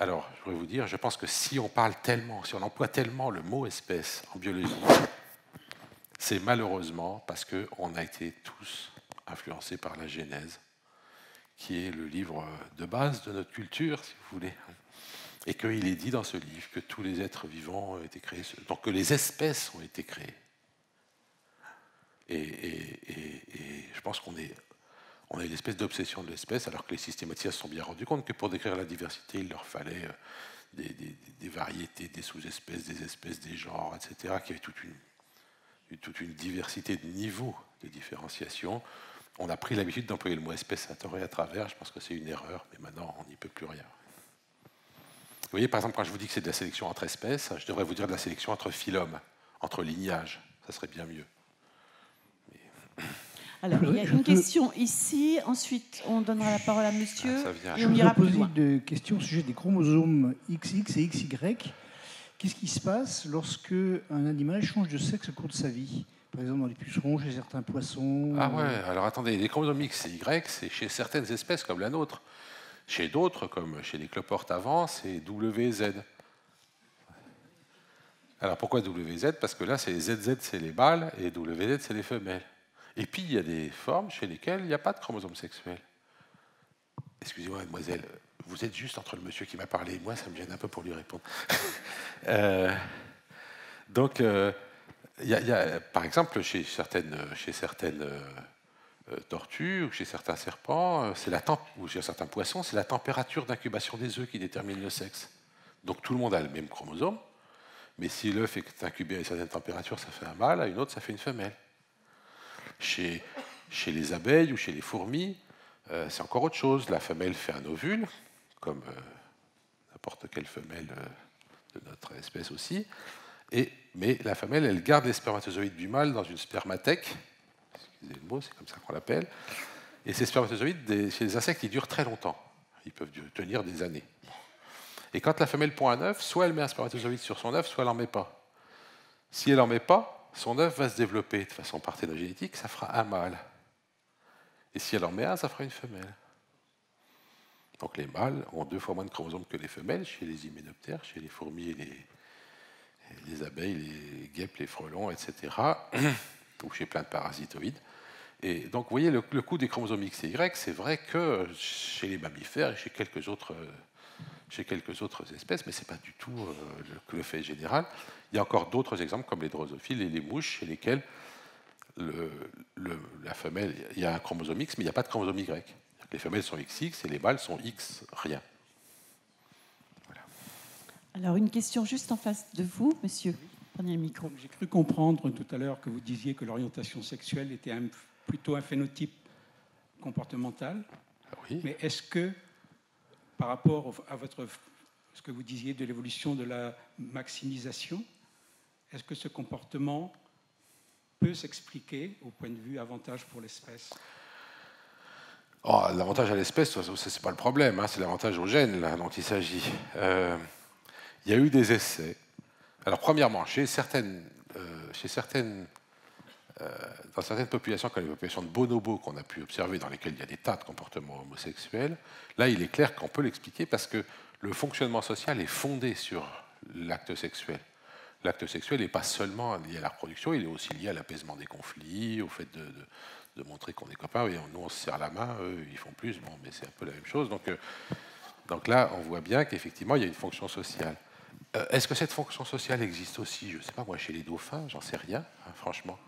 Alors, je voudrais vous dire, je pense que si on parle tellement, si on emploie tellement le mot espèce en biologie, c'est malheureusement parce qu'on a été tous influencés par la Genèse, qui est le livre de base de notre culture, si vous voulez, et qu'il est dit dans ce livre que tous les êtres vivants ont été créés, donc que les espèces ont été créées. Et, et, et, et je pense qu'on est, on a une espèce d'obsession de l'espèce, alors que les systématiciens se sont bien rendus compte que pour décrire la diversité, il leur fallait des, des, des variétés, des sous-espèces, des espèces, des genres, et cetera, qu'il y avait toute une, toute une diversité de niveaux de différenciation. On a pris l'habitude d'employer le mot espèce à tort et à travers, je pense que c'est une erreur, mais maintenant on n'y peut plus rien. Vous voyez, par exemple, quand je vous dis que c'est de la sélection entre espèces, je devrais vous dire de la sélection entre phylum, entre lignages, ça serait bien mieux. Mais... Alors, il y a une question ici, ensuite on donnera la parole à monsieur, ah, et on ira plus loin. Je voudrais poser une question au sujet des chromosomes X X et X Y. Qu'est-ce qui se passe lorsque un animal change de sexe au cours de sa vie ? Par exemple, dans les pucerons, chez certains poissons... Ah ouais, alors attendez, les chromosomes X et Y, c'est chez certaines espèces comme la nôtre. Chez d'autres, comme chez les cloportes avant, c'est W Z. Alors pourquoi W Z? Parce que là, c'est Z Z, c'est les mâles, et W Z, c'est les femelles. Et puis, il y a des formes chez lesquelles il n'y a pas de chromosome sexuel. Excusez-moi, mademoiselle, vous êtes juste entre le monsieur qui m'a parlé et moi, ça me gêne un peu pour lui répondre. euh, donc... Euh, Il y a, il y a, par exemple, chez certaines, chez certaines euh, tortues ou chez certains serpents, c'est la temp ou chez certains poissons, c'est la température d'incubation des œufs qui détermine le sexe. Donc tout le monde a le même chromosome, Mais si l'œuf est incubé à une certaine température, ça fait un mâle, à une autre, ça fait une femelle. Chez, chez les abeilles ou chez les fourmis, euh, c'est encore autre chose. La femelle fait un ovule, comme euh, n'importe quelle femelle euh, de notre espèce aussi. Et, mais la femelle, elle garde les spermatozoïdes du mâle dans une spermathèque. Excusez le mot, c'est comme ça qu'on l'appelle. Et ces spermatozoïdes, des, chez les insectes, ils durent très longtemps. Ils peuvent tenir des années. Et quand la femelle pond un œuf, soit elle met un spermatozoïde sur son œuf, soit elle n'en met pas. Si elle n'en met pas, son œuf va se développer de façon parthénogénétique, ça fera un mâle. Et si elle en met un, ça fera une femelle. Donc les mâles ont deux fois moins de chromosomes que les femelles, chez les hyménoptères, chez les fourmis, et les, et les abeilles, les guêpes, les frelons, et cetera, ou chez plein de parasitoïdes. Et donc vous voyez, le, le coût des chromosomes X et Y, c'est vrai que chez les mammifères et chez quelques autres... chez quelques autres espèces, mais ce n'est pas du tout euh, le, le fait général. Il y a encore d'autres exemples, comme les drosophiles et les mouches, chez lesquelles le, le, la femelle, il y a un chromosome X, mais il n'y a pas de chromosome Y. Les femelles sont X X et les mâles sont X rien. Voilà. Alors, une question juste en face de vous, monsieur. Prenez le micro. J'ai cru comprendre tout à l'heure que vous disiez que l'orientation sexuelle était un, plutôt un phénotype comportemental. Oui. Mais est-ce que par rapport à votre, ce que vous disiez de l'évolution de la maximisation, est-ce que ce comportement peut s'expliquer au point de vue avantage pour l'espèce? Oh, l'avantage à l'espèce, ce n'est pas le problème, hein, c'est l'avantage aux gènes là, dont il s'agit. Euh, il y a eu des essais. Alors premièrement, chez certaines, euh, chez certaines, euh, dans certaines populations, comme les populations de bonobos qu'on a pu observer, dans lesquelles il y a des tas de comportements homosexuels, là, il est clair qu'on peut l'expliquer parce que le fonctionnement social est fondé sur l'acte sexuel. L'acte sexuel n'est pas seulement lié à la reproduction, il est aussi lié à l'apaisement des conflits, au fait de, de, de montrer qu'on est copains. Et nous, on se serre la main, eux, ils font plus, bon, mais c'est un peu la même chose. Donc, euh, donc là, on voit bien qu'effectivement, il y a une fonction sociale. Euh, Est-ce que cette fonction sociale existe aussi, je ne sais pas, moi, chez les dauphins, j'en sais rien, hein, franchement.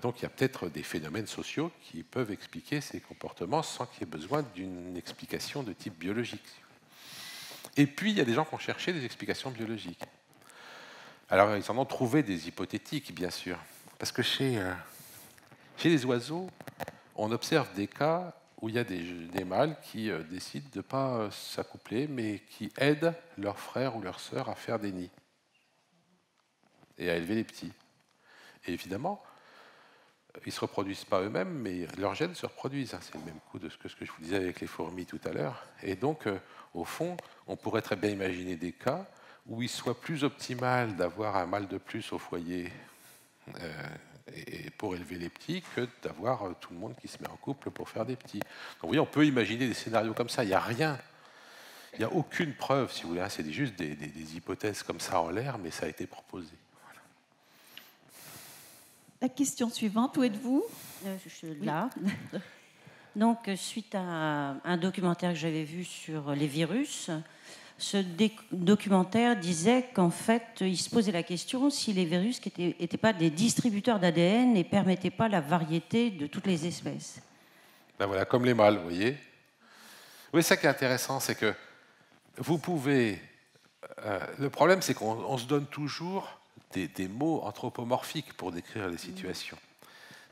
Donc il y a peut-être des phénomènes sociaux qui peuvent expliquer ces comportements sans qu'il y ait besoin d'une explication de type biologique. Et puis il y a des gens qui ont cherché des explications biologiques. Alors ils en ont trouvé des hypothétiques, bien sûr. Parce que chez, euh, chez les oiseaux, on observe des cas où il y a des, des mâles qui euh, décident de ne pas euh, s'accoupler, mais qui aident leurs frères ou leurs sœurs à faire des nids et à élever les petits. Et évidemment, ils ne se reproduisent pas eux-mêmes, mais leurs gènes se reproduisent. C'est le même coup de ce que, ce que je vous disais avec les fourmis tout à l'heure. Et donc, euh, au fond, on pourrait très bien imaginer des cas où il soit plus optimal d'avoir un mâle de plus au foyer euh, et, et pour élever les petits que d'avoir euh, tout le monde qui se met en couple pour faire des petits. Donc, vous voyez, on peut imaginer des scénarios comme ça. Il n'y a rien. Il n'y a aucune preuve, si vous voulez. C'est juste des, des, des hypothèses comme ça en l'air, mais ça a été proposé. La question suivante, où êtes-vous? euh, Je suis là. Oui. Donc, suite à un documentaire que j'avais vu sur les virus, ce documentaire disait qu'en fait, il se posait la question si les virus n'étaient pas des distributeurs d'A D N et ne permettaient pas la variété de toutes les espèces. Ben voilà, comme les mâles, vous voyez. Oui, ça qui est intéressant, c'est que vous pouvez... Euh, le problème, c'est qu'on se donne toujours... Des, des mots anthropomorphiques pour décrire les situations.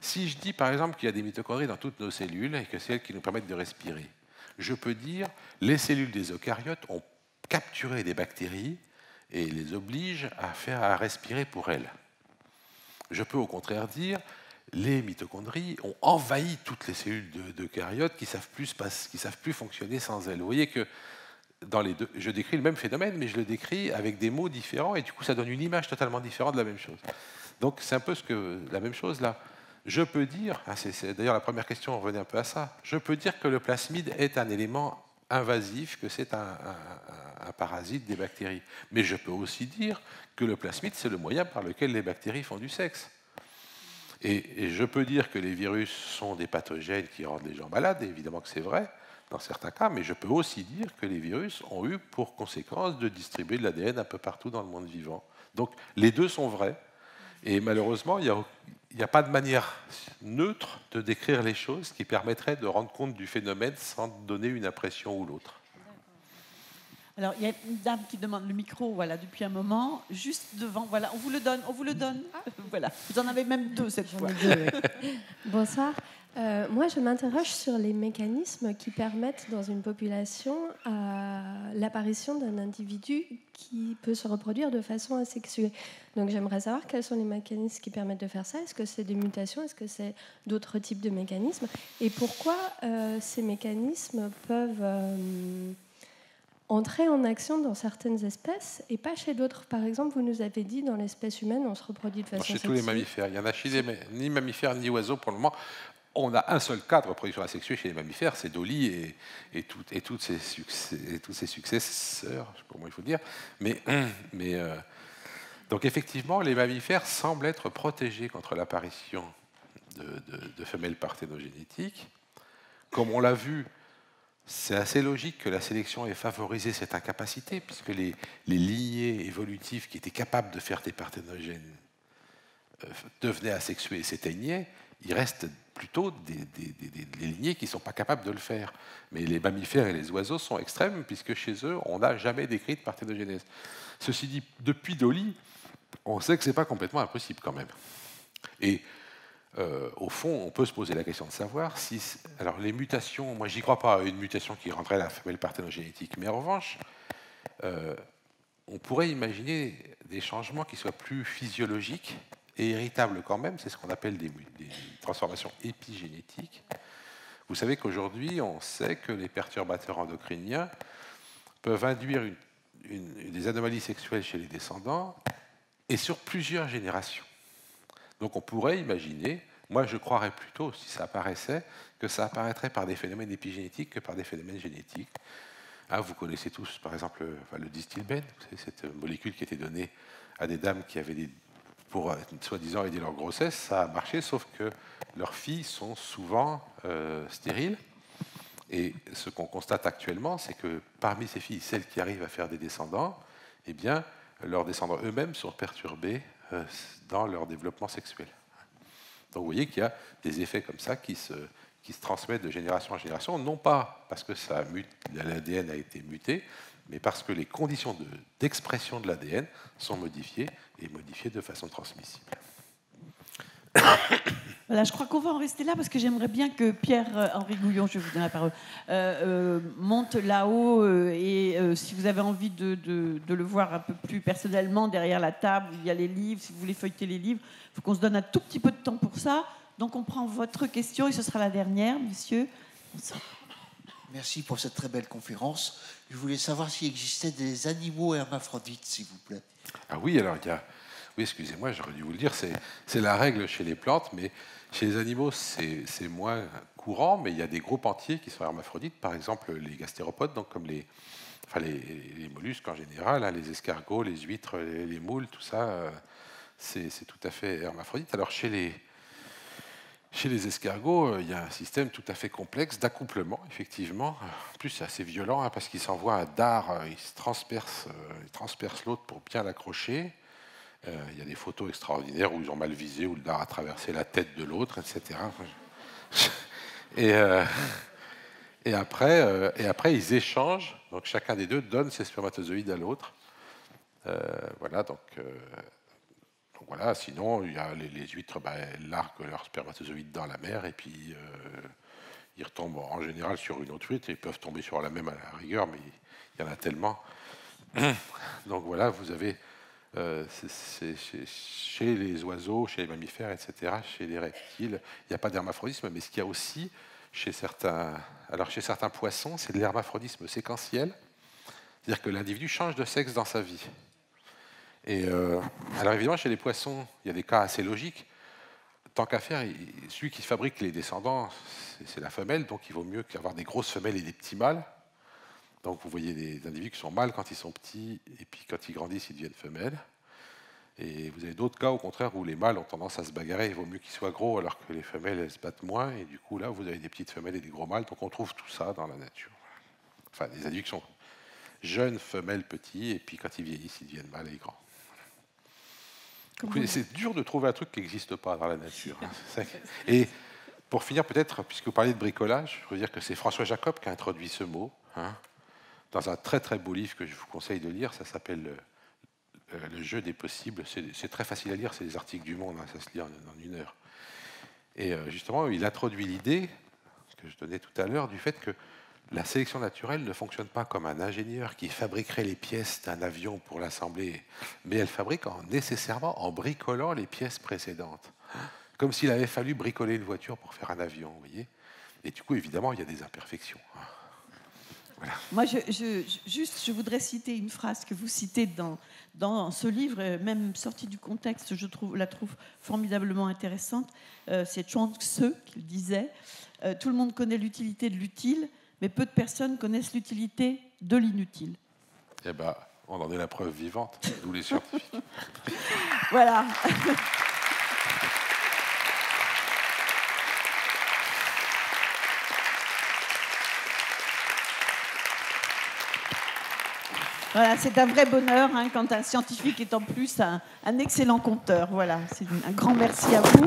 Si je dis par exemple qu'il y a des mitochondries dans toutes nos cellules et que c'est elles qui nous permettent de respirer, je peux dire les cellules des eucaryotes ont capturé des bactéries et les obligent à faire à respirer pour elles. Je peux au contraire dire les mitochondries ont envahi toutes les cellules d'eucaryotes qui ne savent plus se qui savent plus fonctionner sans elles. Vous voyez que dans les deux, je décris le même phénomène, mais je le décris avec des mots différents, et du coup, ça donne une image totalement différente de la même chose. Donc, c'est un peu ce que, la même chose, là. Je peux dire, hein, c'est d'ailleurs la première question, on revenait un peu à ça, je peux dire que le plasmide est un élément invasif, que c'est un, un, un parasite des bactéries. Mais je peux aussi dire que le plasmide, c'est le moyen par lequel les bactéries font du sexe. Et, et je peux dire que les virus sont des pathogènes qui rendent les gens malades, et évidemment que c'est vrai, dans certains cas, mais je peux aussi dire que les virus ont eu pour conséquence de distribuer de l'A D N un peu partout dans le monde vivant. Donc les deux sont vrais, et malheureusement, il n'y a, a pas de manière neutre de décrire les choses qui permettrait de rendre compte du phénomène sans donner une impression ou l'autre. Alors, il y a une dame qui demande le micro, voilà, depuis un moment, juste devant, voilà, on vous le donne, on vous le donne. Ah. Voilà, vous en avez même deux cette fois. Bonsoir. Euh, moi, je m'interroge sur les mécanismes qui permettent dans une population euh, l'apparition d'un individu qui peut se reproduire de façon asexuée. Donc, j'aimerais savoir quels sont les mécanismes qui permettent de faire ça. Est-ce que c'est des mutations? Est-ce que c'est d'autres types de mécanismes? Et pourquoi euh, ces mécanismes peuvent... Euh, entrer en action dans certaines espèces et pas chez d'autres. Par exemple, vous nous avez dit, dans l'espèce humaine, on se reproduit de façon asexuée. Chez tous les mammifères. Il n'y en a chez les, ni mammifères ni oiseaux pour le moment. On a un seul cas de reproduction asexuée chez les mammifères, c'est Dolly et, et, tout, et, toutes ses succès, et toutes ses successeurs, je ne sais pas comment il faut dire. Mais, mais, euh, donc effectivement, les mammifères semblent être protégés contre l'apparition de, de, de femelles parthénogénétiques. Comme on l'a vu, c'est assez logique que la sélection ait favorisé cette incapacité, puisque les, les lignées évolutives qui étaient capables de faire des parthénogènes euh, devenaient asexuées et s'éteignaient. Il reste plutôt des, des, des, des, des lignées qui ne sont pas capables de le faire. Mais les mammifères et les oiseaux sont extrêmes, puisque chez eux, on n'a jamais décrit de parthénogénèse. Ceci dit, depuis Dolly, on sait que ce n'est pas complètement impossible quand même. Et... Euh, au fond, on peut se poser la question de savoir si... Alors, les mutations, moi, j'y crois pas à une mutation qui rendrait la femelle parthénogénétique, mais en revanche, euh, on pourrait imaginer des changements qui soient plus physiologiques et héritables quand même. C'est ce qu'on appelle des, des transformations épigénétiques. Vous savez qu'aujourd'hui, on sait que les perturbateurs endocriniens peuvent induire une, une, des anomalies sexuelles chez les descendants et sur plusieurs générations. Donc on pourrait imaginer, moi je croirais plutôt, si ça apparaissait, que ça apparaîtrait par des phénomènes épigénétiques que par des phénomènes génétiques. Hein, vous connaissez tous, par exemple, enfin, le distilbène, cette molécule qui était donnée à des dames qui avaient, des, pour soi-disant aider leur grossesse, ça a marché, sauf que leurs filles sont souvent euh, stériles. Et ce qu'on constate actuellement, c'est que parmi ces filles, celles qui arrivent à faire des descendants, eh bien, leurs descendants eux-mêmes sont perturbés dans leur développement sexuel. Donc vous voyez qu'il y a des effets comme ça qui se, qui se transmettent de génération en génération, non pas parce que ça mute, l'A D N a été muté, mais parce que les conditions de, d'expression de l'A D N sont modifiées et modifiées de façon transmissible. Voilà, je crois qu'on va en rester là parce que j'aimerais bien que Pierre-Henri Gouyon, je vous donne la parole, euh, euh, monte là-haut euh, et euh, si vous avez envie de, de, de le voir un peu plus personnellement derrière la table, il y a les livres, si vous voulez feuilleter les livres, il faut qu'on se donne un tout petit peu de temps pour ça. Donc on prend votre question et ce sera la dernière, monsieur. Merci pour cette très belle conférence. Je voulais savoir s'il existait des animaux hermaphrodites, s'il vous plaît. Ah oui, alors il y a... Oui, excusez-moi, j'aurais dû vous le dire, c'est la règle chez les plantes, mais chez les animaux, c'est moins courant, mais il y a des groupes entiers qui sont hermaphrodites, par exemple les gastéropodes, donc comme les, enfin les, les mollusques en général, hein, les escargots, les huîtres, les, les moules, tout ça, euh, c'est tout à fait hermaphrodite. Alors chez les, chez les escargots, il euh, y a un système tout à fait complexe d'accouplement, effectivement. En plus, c'est assez violent, hein, parce qu'ils s'envoient un dard, euh, ils se transpercent, euh, ils transpercent l'autre pour bien l'accrocher. Il y a des photos extraordinaires où ils ont mal visé, où le dard a traversé la tête de l'autre, et cetera. Et, euh, et, après, euh, et après, ils échangent. Donc chacun des deux donne ses spermatozoïdes à l'autre. Euh, voilà, donc, euh, donc voilà. Sinon, il y a les, les huîtres, ben, elles larguent leurs spermatozoïdes dans la mer et puis euh, ils retombent en général sur une autre huître. Ils peuvent tomber sur la même à la rigueur, mais il y en a tellement. Donc voilà, vous avez... Euh, c'est chez, chez les oiseaux, chez les mammifères, et cetera, chez les reptiles, il n'y a pas d'hermaphrodisme, mais ce qu'il y a aussi chez certains, alors chez certains poissons, c'est de l'hermaphrodisme séquentiel, c'est-à-dire que l'individu change de sexe dans sa vie. Et euh, alors évidemment, chez les poissons, il y a des cas assez logiques. Tant qu'à faire, celui qui fabrique les descendants, c'est la femelle, donc il vaut mieux qu'avoir des grosses femelles et des petits mâles. Donc vous voyez des individus qui sont mâles quand ils sont petits, et puis quand ils grandissent, ils deviennent femelles. Et vous avez d'autres cas, au contraire, où les mâles ont tendance à se bagarrer, il vaut mieux qu'ils soient gros, alors que les femelles, elles se battent moins, et du coup, là, vous avez des petites femelles et des gros mâles, donc on trouve tout ça dans la nature. Enfin, des individus qui sont jeunes, femelles, petits, et puis quand ils vieillissent, ils deviennent mâles et grands. C'est dur de trouver un truc qui n'existe pas dans la nature. Hein. Et pour finir, peut-être, puisque vous parlez de bricolage, je veux dire que c'est François Jacob qui a introduit ce mot, hein, dans un très très beau livre que je vous conseille de lire, ça s'appelle « Le jeu des possibles ». C'est très facile à lire, c'est des articles du Monde, hein, ça se lit en, en une heure. Et euh, justement, il introduit l'idée, ce que je donnais tout à l'heure, du fait que la sélection naturelle ne fonctionne pas comme un ingénieur qui fabriquerait les pièces d'un avion pour l'assembler, mais elle fabrique en, nécessairement en bricolant les pièces précédentes. Comme s'il avait fallu bricoler une voiture pour faire un avion, vous voyez. Et du coup, évidemment, il y a des imperfections. Voilà. Moi, je, je, juste, je voudrais citer une phrase que vous citez dans, dans ce livre, même sortie du contexte, je trouve, la trouve formidablement intéressante. Euh, C'est Chuang Tzu qui le disait. Euh, tout le monde connaît l'utilité de l'utile, mais peu de personnes connaissent l'utilité de l'inutile. Eh bien, on en est la preuve vivante, nous les scientifiques. Voilà. Voilà, c'est un vrai bonheur hein, quand un scientifique est en plus un, un excellent conteur. Voilà, c'est un grand merci à vous.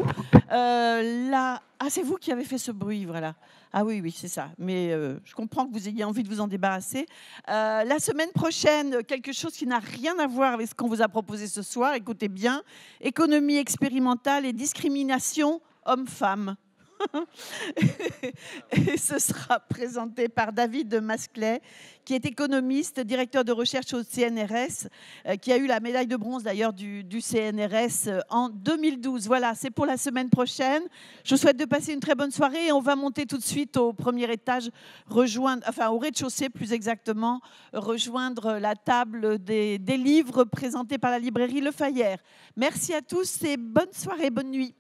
Euh, là, ah, c'est vous qui avez fait ce bruit, voilà. Ah oui, oui, c'est ça. Mais euh, je comprends que vous ayez envie de vous en débarrasser. Euh, la semaine prochaine, quelque chose qui n'a rien à voir avec ce qu'on vous a proposé ce soir. Écoutez bien, économie expérimentale et discrimination homme-femme. Et ce sera présenté par David de Masclet, qui est économiste, directeur de recherche au C N R S, qui a eu la médaille de bronze d'ailleurs du, du C N R S en deux mille douze. Voilà, c'est pour la semaine prochaine. Je vous souhaite de passer une très bonne soirée et on va monter tout de suite au premier étage, rejoindre, enfin au rez-de-chaussée plus exactement, rejoindre la table des, des livres présentés par la librairie Le Fayère. Merci à tous et bonne soirée, bonne nuit.